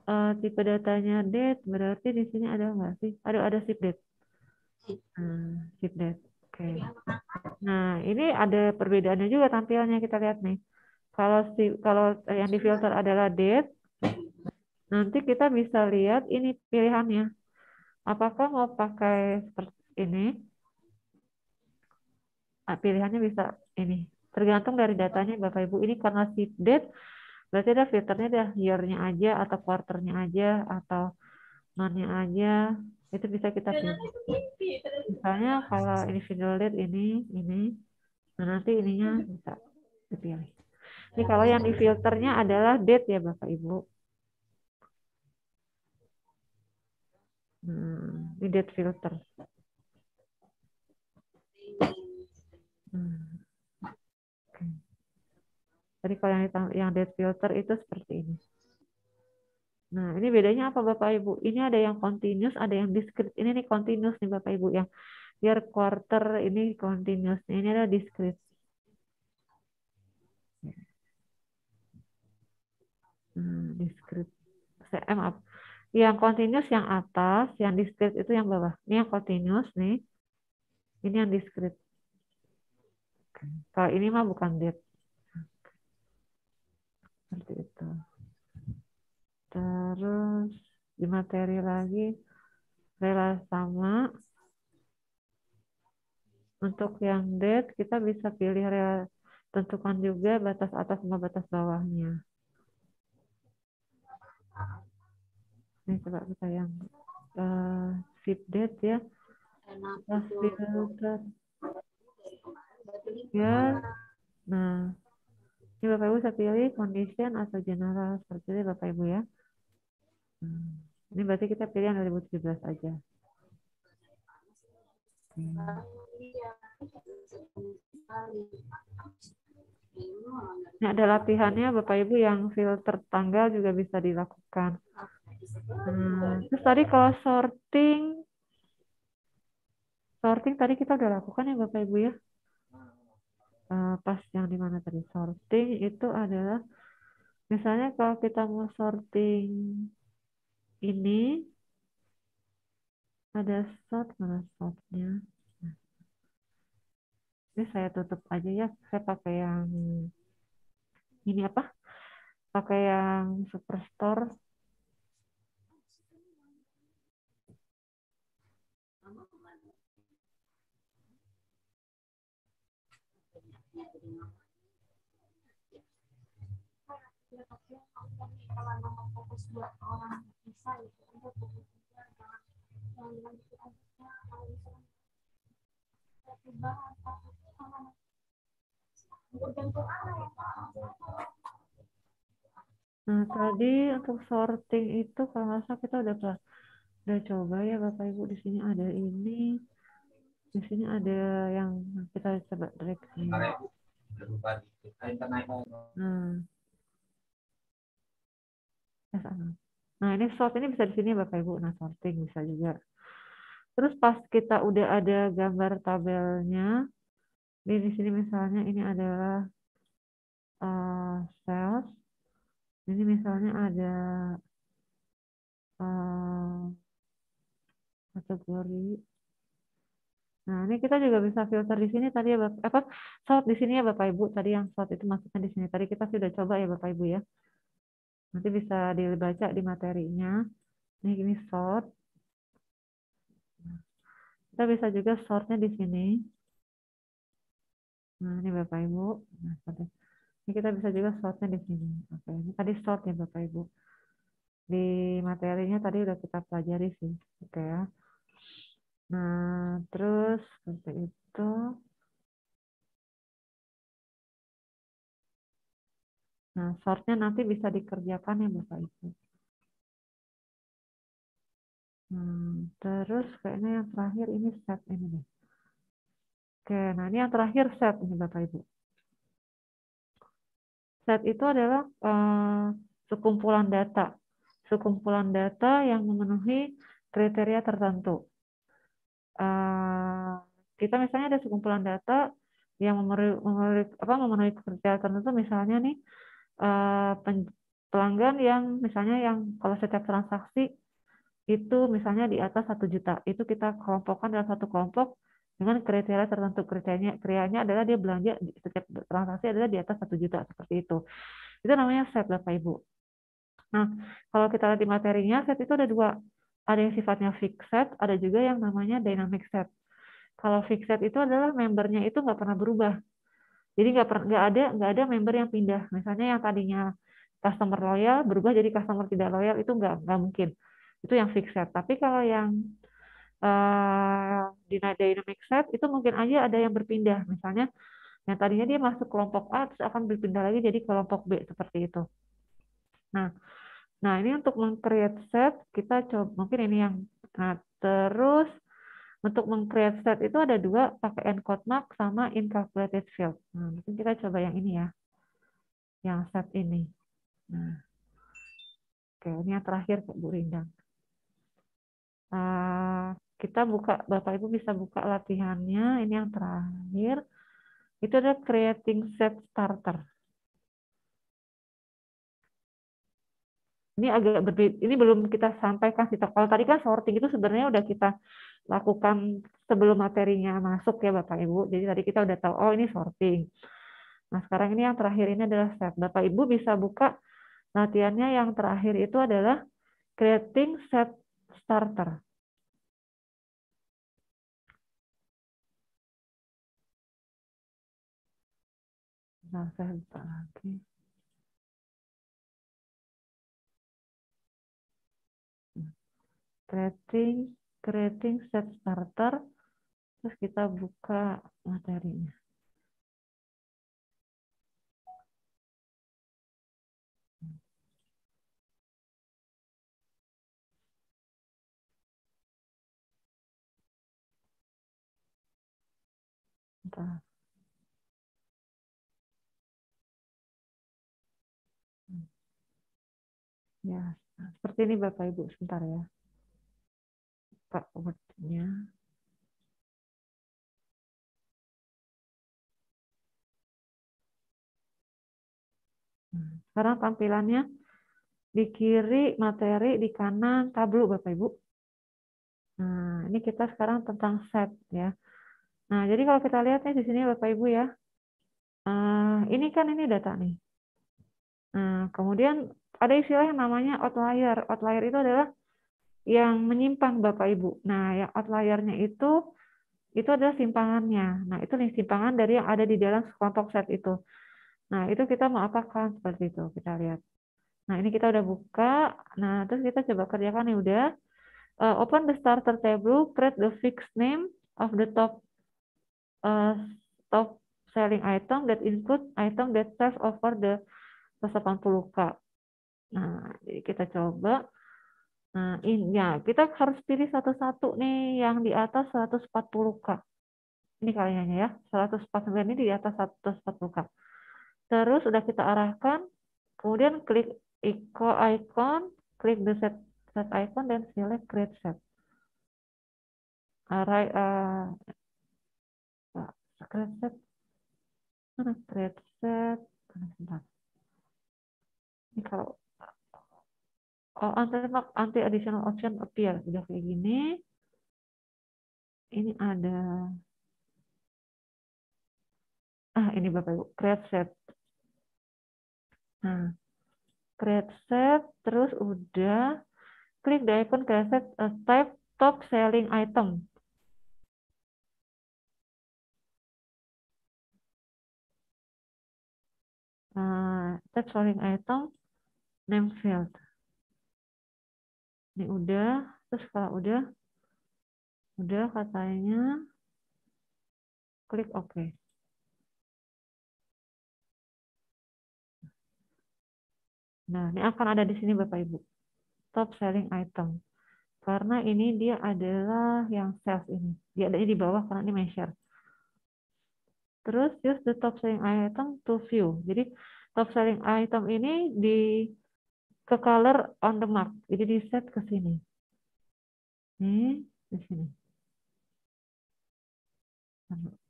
Uh, tipe datanya date, berarti di sini ada nggak sih? Aduh, ada ship date. Nah, ship date. Oke. Okay. Nah, ini ada perbedaannya juga tampilannya, kita lihat nih. Kalau kalau yang di filter adalah date. Nanti kita bisa lihat ini pilihannya. Apakah mau pakai seperti ini? Pilihannya bisa ini. Tergantung dari datanya, Bapak Ibu. Ini karena sheet date, berarti ada filternya dah year-nya aja, atau quarter-nya aja, atau month-nya aja. Itu bisa kita pilih. Misalnya kalau individual date ini, ini. Nah, nanti ininya bisa dipilih. Ini kalau yang di filternya adalah date ya, Bapak Ibu. Hmm, ini date filter. Hmm. Okay. Jadi kalau yang, yang date filter itu seperti ini. Nah, ini bedanya apa, Bapak Ibu? Ini ada yang continuous, ada yang discrete. Ini nih continuous nih, Bapak Ibu, yang year quarter ini continuous. Ini ada discrete. Hmm, discrete. C M apa? Yang continuous yang atas, yang discrete itu yang bawah. Ini yang continuous nih. Ini yang discrete. Kalau ini mah bukan date. Seperti itu. Terus di materi lagi relasi sama. Untuk yang date kita bisa pilih rela, tentukan juga batas atas sama batas bawahnya. Ini coba kita yang uh, ship date ya. Nah, filter. Ya. Nah, ini Bapak Ibu saya pilih condition atau general seperti itu Bapak Ibu ya. Hmm. Ini berarti kita pilih yang dua ribu tujuh belas aja. Hmm. Ini ada latihannya Bapak Ibu yang filter tanggal juga bisa dilakukan. Hmm. Terus tadi kalau sorting, sorting tadi kita udah lakukan ya Bapak Ibu ya. Uh, pas yang dimana tadi sorting itu adalah, misalnya kalau kita mau sorting ini, ada sort mana sortnya. Nah. Ini saya tutup aja ya. Saya pakai yang ini apa? Pakai yang Superstore. Nah, tadi untuk sorting itu kalau nggak salah kita udah udah coba ya Bapak Ibu. Di sini ada ini, di sini ada yang kita coba drag ini. Nah. Nah, ini sort ini bisa di sini Bapak Ibu. Nah, sorting bisa juga. Terus pas kita udah ada gambar tabelnya, di sini misalnya ini adalah uh, sales. Ini misalnya ada uh, kategori. Nah, ini kita juga bisa filter di sini tadi ya, Bapak. Apa sort di sini ya, Bapak Ibu. Tadi yang sort itu maksudnya di sini. Tadi kita sudah coba ya, Bapak Ibu ya. Nanti bisa dibaca di materinya. Ini gini sort. Kita bisa juga sortnya di sini. Nah, ini Bapak Ibu. Nah, ini kita bisa juga sortnya di sini. Oke, ini tadi sort ya, Bapak Ibu. di materinya tadi udah kita pelajari sih, oke ya. Nah, terus seperti itu. Nah, sortnya nanti bisa dikerjakan ya Bapak Ibu. Hmm, terus kayaknya yang terakhir ini set ini deh. Oke, nah ini yang terakhir set ini Bapak Ibu. Set itu adalah eh, sekumpulan data. Sekumpulan data yang memenuhi kriteria tertentu. Eh, kita misalnya ada sekumpulan data yang memenuhi, memenuhi, apa, memenuhi kriteria tertentu, misalnya nih, Uh, pelanggan yang misalnya yang kalau setiap transaksi itu misalnya di atas satu juta, itu kita kelompokkan dalam satu kelompok dengan kriteria tertentu. Kriterianya kriterianya adalah dia belanja setiap transaksi adalah di atas satu juta, seperti itu. Itu namanya set Bapak Ibu. Nah, kalau kita lihat di materinya, set itu ada dua. Ada yang sifatnya fixed set, ada juga yang namanya dynamic set. Kalau fixed set itu adalah membernya itu nggak pernah berubah. Jadi nggak nggak ada nggak ada member yang pindah. Misalnya yang tadinya customer loyal berubah jadi customer tidak loyal, itu nggak nggak mungkin. Itu yang fixed set. Tapi kalau yang uh, dynamic set itu mungkin aja ada yang berpindah. Misalnya yang tadinya dia masuk kelompok A terus akan berpindah lagi jadi kelompok B, seperti itu. Nah, nah ini untuk meng-create set kita coba mungkin ini yang. Nah, terus untuk meng-create set itu ada dua, pakai encode mark sama incalculated field. Nah, mungkin kita coba yang ini ya, yang set ini. Nah, oke, ini yang terakhir Bu Rindang. Uh, kita buka, Bapak Ibu bisa buka latihannya. Ini yang terakhir. Itu ada creating set starter. Ini agak berbeda. Ini belum kita sampaikan sih. Kalau tadi kan sorting itu sebenarnya udah kita lakukan sebelum materinya masuk ya Bapak Ibu. Jadi tadi kita udah tahu, oh ini sorting. Nah sekarang ini yang terakhir ini adalah set. Bapak Ibu bisa buka latihannya yang terakhir itu adalah creating set starter. Nah saya buka lagi. Creating, creating set starter, terus kita buka materinya. Bentar. Ya, seperti ini Bapak Ibu, sebentar ya. Word-nya. Sekarang tampilannya di kiri materi, di kanan Tableau Bapak Ibu. Nah, ini kita sekarang tentang set ya. Nah, jadi kalau kita lihat nih di sini Bapak Ibu ya. Uh, ini kan ini data nih. Nah, kemudian ada istilah yang namanya outlier. Outlier itu adalah yang menyimpang Bapak Ibu. Nah, yang outlier-nya itu itu adalah simpangannya. Nah, itu nih simpangan dari yang ada di dalam kelompok set itu. Nah, itu kita mau apakan seperti itu, kita lihat. Nah, ini kita udah buka. Nah, terus kita coba kerjakan ya udah. Uh, open the starter Tableau, create the fixed name of the top uh, top selling item that include item that sells over the seratus delapan puluh ribu. Nah, kita coba. Nah, ini ya, kita harus pilih satu-satu nih yang di atas seratus empat puluh ribu. Ini kaliannya ya, seratus empat puluh ribu ini di atas seratus empat puluh ribu. Terus udah kita arahkan, kemudian klik icon, klik the set, set icon dan select create set. Arah uh, create set. Mana create set? Bentar. Ini kalau oh, anti additional option appear. Udah kayak gini. Ini ada. Ah, ini Bapak Ibu. Create set. Nah, create set. Terus udah. Klik di icon create set. Uh, type top selling item. Uh, type selling item. Name field. Ini udah, terus kalau udah, udah katanya klik OK. Nah, ini akan ada di sini Bapak Ibu. Top selling item. Karena ini dia adalah yang sales ini. Dia adanya di bawah karena ini measure. Terus use the top selling item to view. Jadi top selling item ini di ke color on the mark. Jadi di set ke sini. Nih, di sini.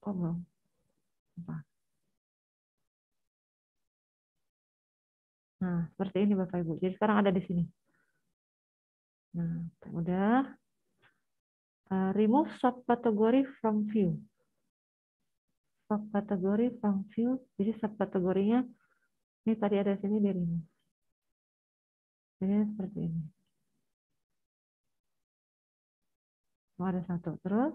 Kok belum? Nah, seperti ini Bapak Ibu. Jadi sekarang ada di sini. Nah, udah. Uh, remove subcategory from view. Subcategory from view. Jadi subkategorinya ini tadi ada sini di remove. Jadi seperti ini. Oh, ada satu. Terus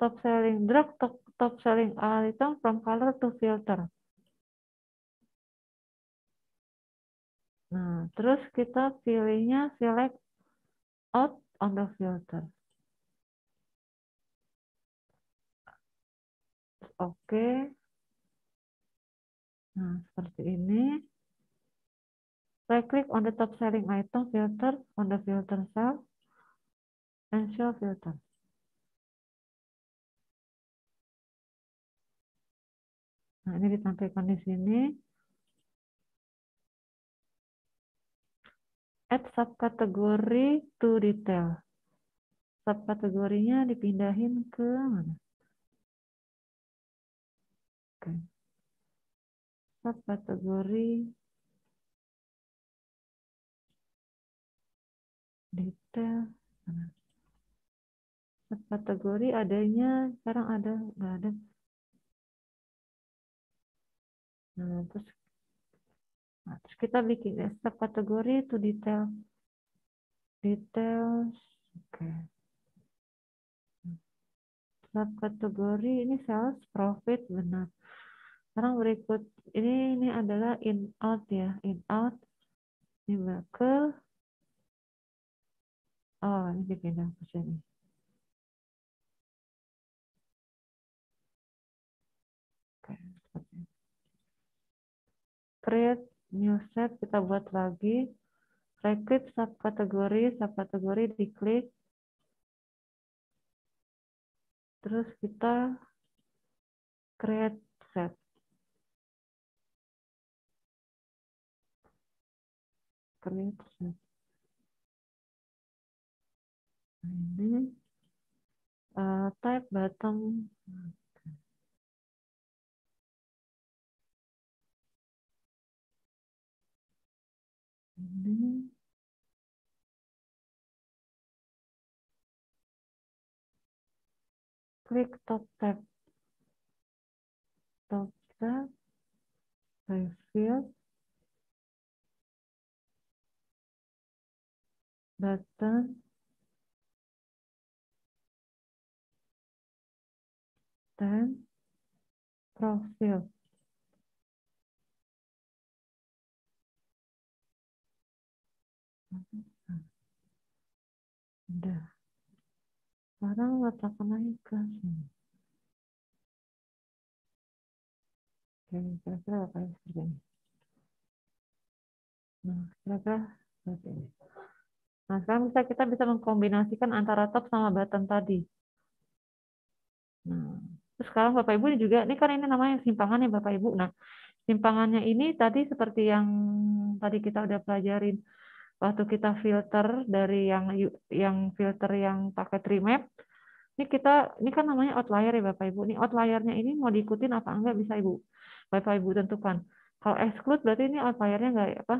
top selling drag top, top selling item from color to filter. Nah, terus kita pilihnya select out on the filter. Oke. Nah, seperti ini. Right click on the top selling item filter on the filter cell and show filter. Nah, ini ditampilkan di sini. Add subkategori to detail. Subkategorinya dipindahin ke mana? Oke. Subkategori detail. Mana? Subkategori adanya sekarang ada nggak ada? Nah, terus Nah, terus kita bikin ya, subkategori itu detail, details, oke. Okay. Subkategori ini sales profit benar. Sekarang berikut ini ini adalah in out ya, in out ini bakal, oh ini dipindah ke sini. Oke, okay. Create new set, kita buat lagi. Right-click subkategori, subkategori diklik. Terus kita create set. Create set. Ini uh, type bottom. Ini. Klik top tab, top tab, by field, button, dan profile. Udah. Sekarang letakkan lagi ke sini. Oke, kira-kira apa yang seperti ini? Nah, kira-kira seperti ini. Nah, sekarang bisa kita bisa mengkombinasikan antara top sama button tadi. Nah, terus sekarang Bapak Ibu juga, ini kan ini namanya simpangan ya Bapak Ibu. Nah, simpangannya ini tadi seperti yang tadi kita udah pelajarin. Waktu kita filter dari yang yang filter yang pakai tree map, ini kita ini kan namanya outlier ya Bapak Ibu. Ini outliernya ini mau diikutin apa enggak bisa Ibu, Bapak Ibu tentukan. Kalau exclude berarti ini outliernya nggak apa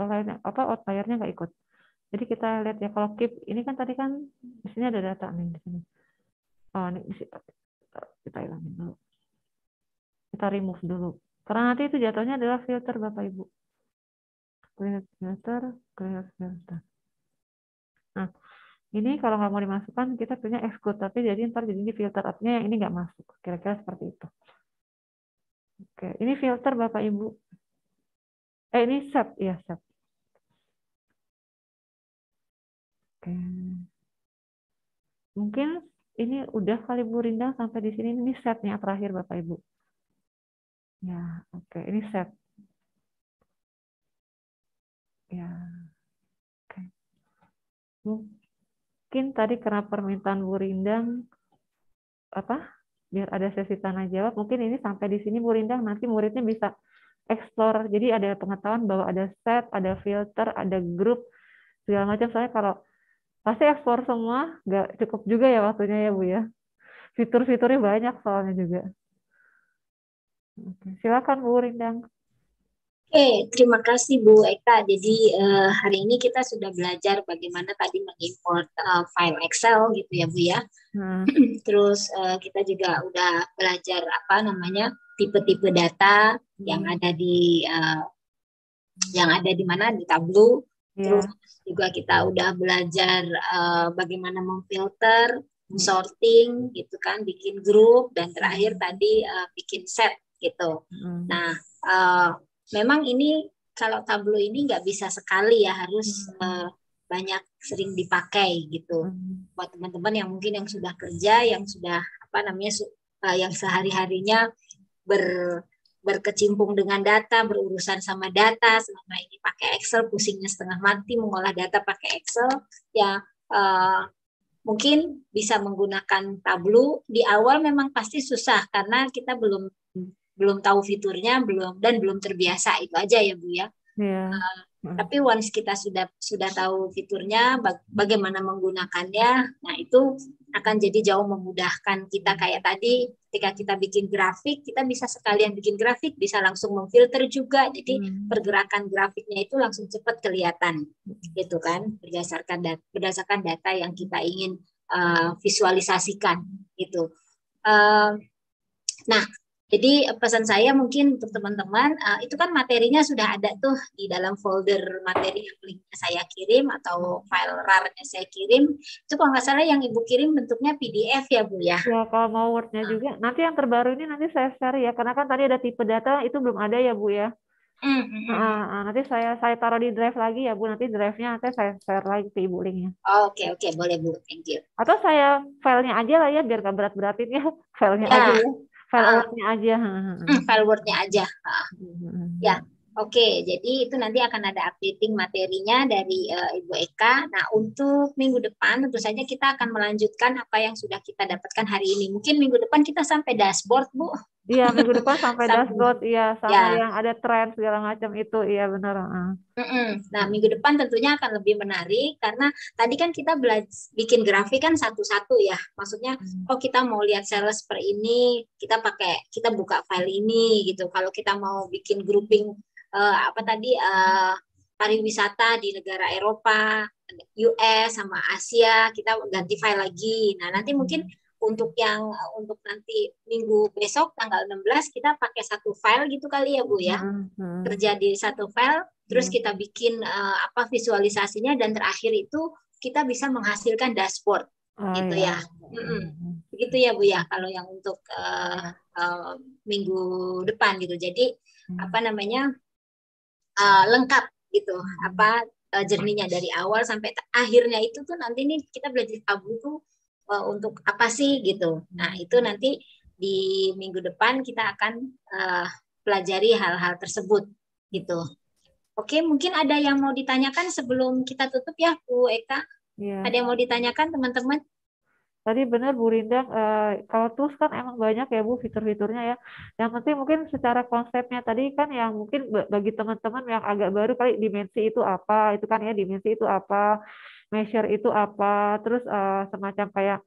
outliernya apa outliernya nggak ikut. Jadi kita lihat ya kalau keep ini kan tadi kan di sini ada data nih di sini. Oh ini kita hilangin dulu, kita remove dulu. Karena nanti itu jatuhnya adalah filter Bapak Ibu. Clear filter, clear filter. Nah, ini kalau nggak mau dimasukkan, kita punya exclude, tapi jadi ntar jadi ini filter, artinya yang ini nggak masuk. Kira-kira seperti itu. Oke, ini filter Bapak Ibu. Eh, ini set, ya set. Oke. Mungkin ini udah kali Bu Rindang sampai di sini. Ini setnya terakhir Bapak Ibu. Ya, oke. Ini set. Ya, oke. Mungkin tadi karena permintaan Bu Rindang, apa? Biar ada sesi tanya jawab. Mungkin ini sampai di sini Bu Rindang, nanti muridnya bisa explore. Jadi ada pengetahuan bahwa ada set, ada filter, ada grup, segala macam. Soalnya kalau pasti explore semua, nggak cukup juga ya waktunya ya Bu ya. Fitur-fiturnya banyak soalnya juga. Oke, silakan Bu Rindang. Oke, terima kasih Bu Eka. Jadi eh, hari ini kita sudah belajar bagaimana tadi mengimport eh, file Excel gitu ya Bu ya. Hmm. Terus eh, kita juga udah belajar apa namanya tipe-tipe data hmm. yang ada di eh, yang ada di mana di Tableau. Yeah. Terus juga kita udah belajar eh, bagaimana memfilter, sorting gitu kan, bikin grup dan terakhir tadi eh, bikin set gitu. Hmm. Nah. Eh, Memang ini kalau Tableau ini nggak bisa sekali ya, harus hmm. uh, banyak sering dipakai gitu. Hmm. Buat teman-teman yang mungkin yang sudah kerja, yang sudah apa namanya, uh, yang sehari-harinya ber, berkecimpung dengan data, berurusan sama data, selama ini pakai Excel, pusingnya setengah mati mengolah data pakai Excel, ya uh, mungkin bisa menggunakan Tableau. Di awal memang pasti susah karena kita belum belum tahu fiturnya, belum dan belum terbiasa, itu aja ya Bu ya. Yeah. Uh, mm. Tapi once kita sudah sudah tahu fiturnya, baga bagaimana menggunakannya, nah itu akan jadi jauh memudahkan kita. Kayak tadi ketika kita bikin grafik, kita bisa sekalian bikin grafik, bisa langsung memfilter juga, jadi mm. pergerakan grafiknya itu langsung cepat kelihatan, gitu kan, berdasarkan data, berdasarkan data yang kita ingin uh, visualisasikan, gitu. Uh, nah. Jadi pesan saya mungkin untuk teman-teman, uh, itu kan materinya sudah ada tuh di dalam folder materi yang linknya saya kirim atau file R A R-nya saya kirim. Itu kalau nggak salah yang Ibu kirim bentuknya P D F ya Bu ya? Ya kalau mau Word-nya uh. juga. Nanti yang terbaru ini nanti saya share ya, karena kan tadi ada tipe data itu belum ada ya Bu ya. Mm-hmm. Nah, nanti saya saya taruh di drive lagi ya Bu, nanti drive-nya nanti saya share lagi ke Ibu linknya. Oh, oke, okay, oke, okay. Boleh Bu, thank you. Atau saya filenya aja lah ya, biar nggak berat-beratin ya, filenya ya. Aja ya. File Word-nya aja. Hmm, file Word-nya aja. Ya, oke. Okay. Jadi itu nanti akan ada updating materinya dari uh, Ibu Eka. Nah, untuk minggu depan tentu saja kita akan melanjutkan apa yang sudah kita dapatkan hari ini. Mungkin minggu depan kita sampai dashboard, Bu. Iya, minggu depan sampai dashboard. Iya, sama ya. Yang ada tren segala macam itu. Iya, benar. Uh. Nah, minggu depan tentunya akan lebih menarik karena tadi kan kita belajar bikin grafik kan satu-satu ya. Maksudnya, oh kita mau lihat sales per ini, kita pakai, kita buka file ini gitu. Kalau kita mau bikin grouping Uh, apa tadi uh, pariwisata di negara Eropa, U S sama Asia, kita ganti file lagi. Nah nanti mungkin untuk yang uh, untuk nanti minggu besok tanggal enam belas kita pakai satu file gitu kali ya Bu ya, mm-hmm. kerja di satu file, terus kita bikin uh, apa visualisasinya dan terakhir itu kita bisa menghasilkan dashboard oh, gitu iya. ya, mm-hmm. begitu ya Bu ya kalau yang untuk uh, uh, minggu depan gitu. Jadi mm-hmm. apa namanya Uh, lengkap gitu apa uh, jerninya dari awal sampai akhirnya itu tuh nanti nih kita belajar Tableau tuh uh, untuk apa sih gitu. Nah itu nanti di minggu depan kita akan uh, pelajari hal-hal tersebut gitu. Oke, mungkin ada yang mau ditanyakan sebelum kita tutup ya Bu Eka ya. Ada yang mau ditanyakan teman-teman? Tadi benar Bu Rindang, eh, kalau tools kan emang banyak ya Bu fitur-fiturnya ya. Yang penting mungkin secara konsepnya tadi kan yang mungkin bagi teman-teman yang agak baru kali dimensi itu apa, itu kan ya dimensi itu apa, measure itu apa, terus eh, semacam kayak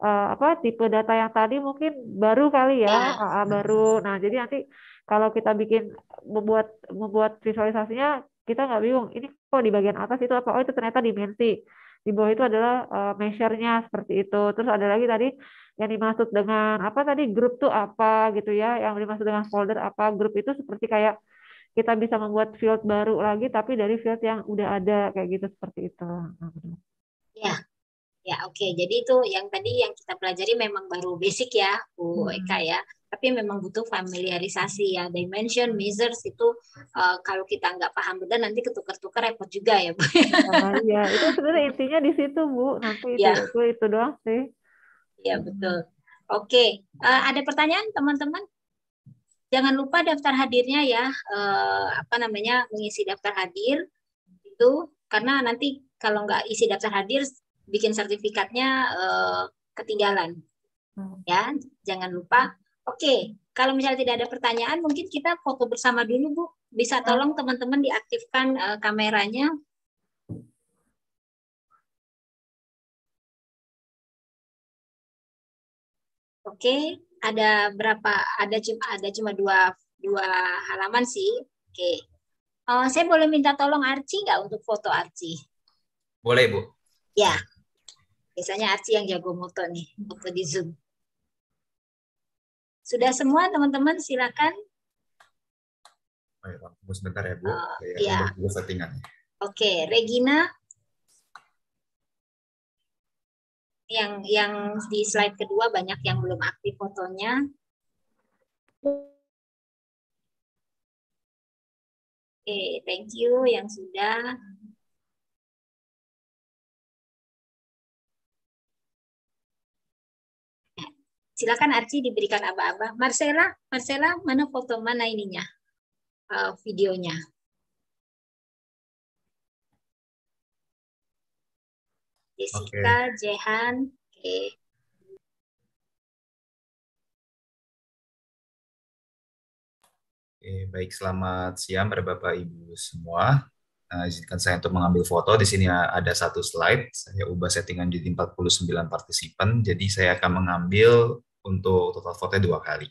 eh, apa tipe data yang tadi mungkin baru kali ya, eh, baru. Nah jadi nanti kalau kita bikin membuat membuat visualisasinya kita nggak bingung. Ini kok di bagian atas itu apa? Oh itu ternyata dimensi. Di bawah itu adalah uh, measure-nya seperti itu. Terus ada lagi tadi yang dimaksud dengan apa tadi grup tuh apa gitu ya, yang dimaksud dengan folder apa, grup itu seperti kayak kita bisa membuat field baru lagi tapi dari field yang udah ada kayak gitu seperti itu. Ya, ya oke. Jadi itu yang tadi yang kita pelajari memang baru basic ya Bu Eka ya. tapi memang butuh familiarisasi ya. Dimension, measures itu uh, kalau kita nggak paham benar nanti ketukar-tukar repot juga ya Bu. Nah, ya itu sebenarnya intinya di situ Bu. Nanti ya. itu, itu itu doang sih. Ya betul. Oke, uh, ada pertanyaan teman-teman? Jangan lupa daftar hadirnya ya, eh, apa namanya mengisi daftar hadir itu, karena nanti kalau nggak isi daftar hadir bikin sertifikatnya eh, ketinggalan ya, jangan lupa. Oke, kalau misalnya tidak ada pertanyaan mungkin kita foto bersama dulu Bu, bisa tolong teman-teman diaktifkan eh, kameranya. Oke. Ada berapa? Ada cuma ada cuma dua dua halaman sih. Oke, uh, saya boleh minta tolong Arci nggak untuk foto Arci? Boleh Bu. Ya, biasanya Arci yang jago foto nih, foto di Zoom. Sudah semua teman-teman, silakan. Ayo, tunggu sebentar ya Bu. Uh, ya. Oke, Regina. Yang yang di slide kedua banyak yang belum aktif fotonya. Oke, okay, thank you yang sudah. Nah, silakan Arci diberikan aba-aba. Marcella, Marcella mana foto mana ininya? Uh, videonya. Jessica, okay. Jehan, oke. Okay. Okay, baik, selamat siang para Bapak Ibu semua. Nah, izinkan saya untuk mengambil foto. Di sini ada satu slide. Saya ubah settingan jadi empat puluh sembilan partisipan. Jadi saya akan mengambil untuk total fotonya dua kali.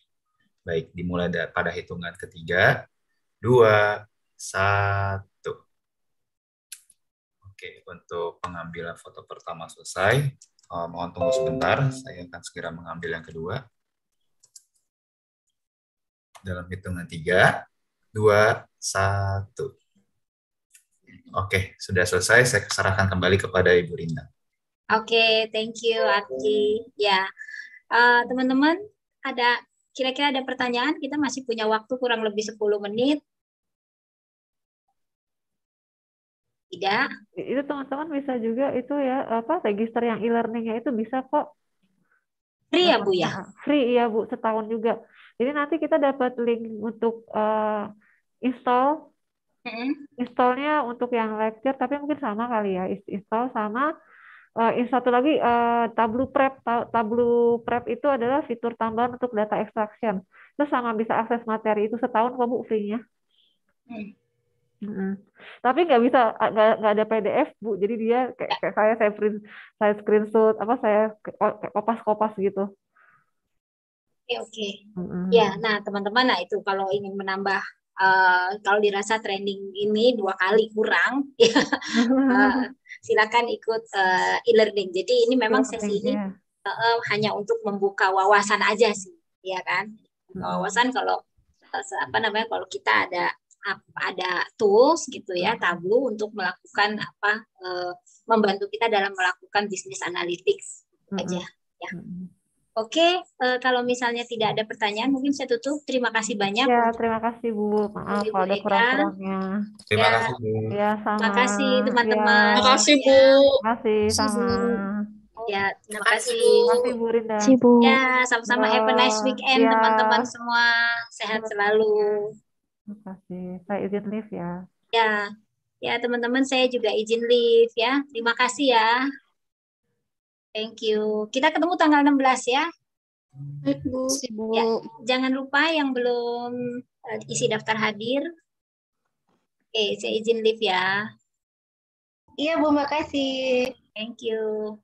Baik, dimulai pada hitungan ketiga, dua, satu. Oke, untuk pengambilan foto pertama selesai, uh, mohon tunggu sebentar, saya akan segera mengambil yang kedua. Dalam hitungan tiga, dua, satu. Oke, sudah selesai, saya serahkan kembali kepada Ibu Rinda. Oke, thank you Arci. Ya, uh, teman-teman, ada kira-kira ada pertanyaan? Kita masih punya waktu kurang lebih sepuluh menit. Tidak. Itu teman-teman bisa juga itu ya apa register yang e-learningnya itu bisa kok. Free ya Bu ya. Free ya Bu, setahun juga. Jadi nanti kita dapat link untuk uh, install. Mm-hmm. Installnya untuk yang lecture tapi mungkin sama kali ya. Install sama uh, satu lagi uh, Tableau Prep. Tableau Prep itu adalah fitur tambahan untuk data extraction. Terus sama bisa akses materi itu setahun kok Bu free-nya. Mm. Hmm. Tapi nggak bisa, nggak ada P D F Bu, jadi dia kayak, kayak saya saya print, saya screenshot apa saya kopas-kopas gitu. Oke oke. Hmm. Ya, nah teman-teman, nah itu kalau ingin menambah, uh, kalau dirasa trending ini dua kali kurang, uh, silakan ikut uh, e-learning. Jadi ini memang sesi ini uh, hanya untuk membuka wawasan aja sih, ya kan? Wawasan kalau apa namanya kalau kita ada ada tools gitu ya, Tableau untuk melakukan apa e, membantu kita dalam melakukan bisnis analytics aja. Mm-hmm. Ya. Oke, e, kalau misalnya tidak ada pertanyaan mungkin saya tutup. Terima kasih banyak. Ya, terima kasih Bu. Maaf kalau ada kurang-kurangnya. Terima ya. kasih Bu. Ya, sama. Terima kasih teman-teman. Ya. Terima kasih Bu. Terima kasih sama. Ya, terima kasih. Terima kasih Bu Rinda. Ya, sama-sama. Have a nice weekend teman-teman ya. Semua. Sehat selalu. Terima kasih. Saya izin leave ya. Ya, ya teman-teman, saya juga izin leave ya. Terima kasih ya. Thank you. Kita ketemu tanggal enam belas ya. Baik Bu. Ya, jangan lupa yang belum isi daftar hadir. Oke, saya izin leave ya. Iya Bu, makasih. Thank you.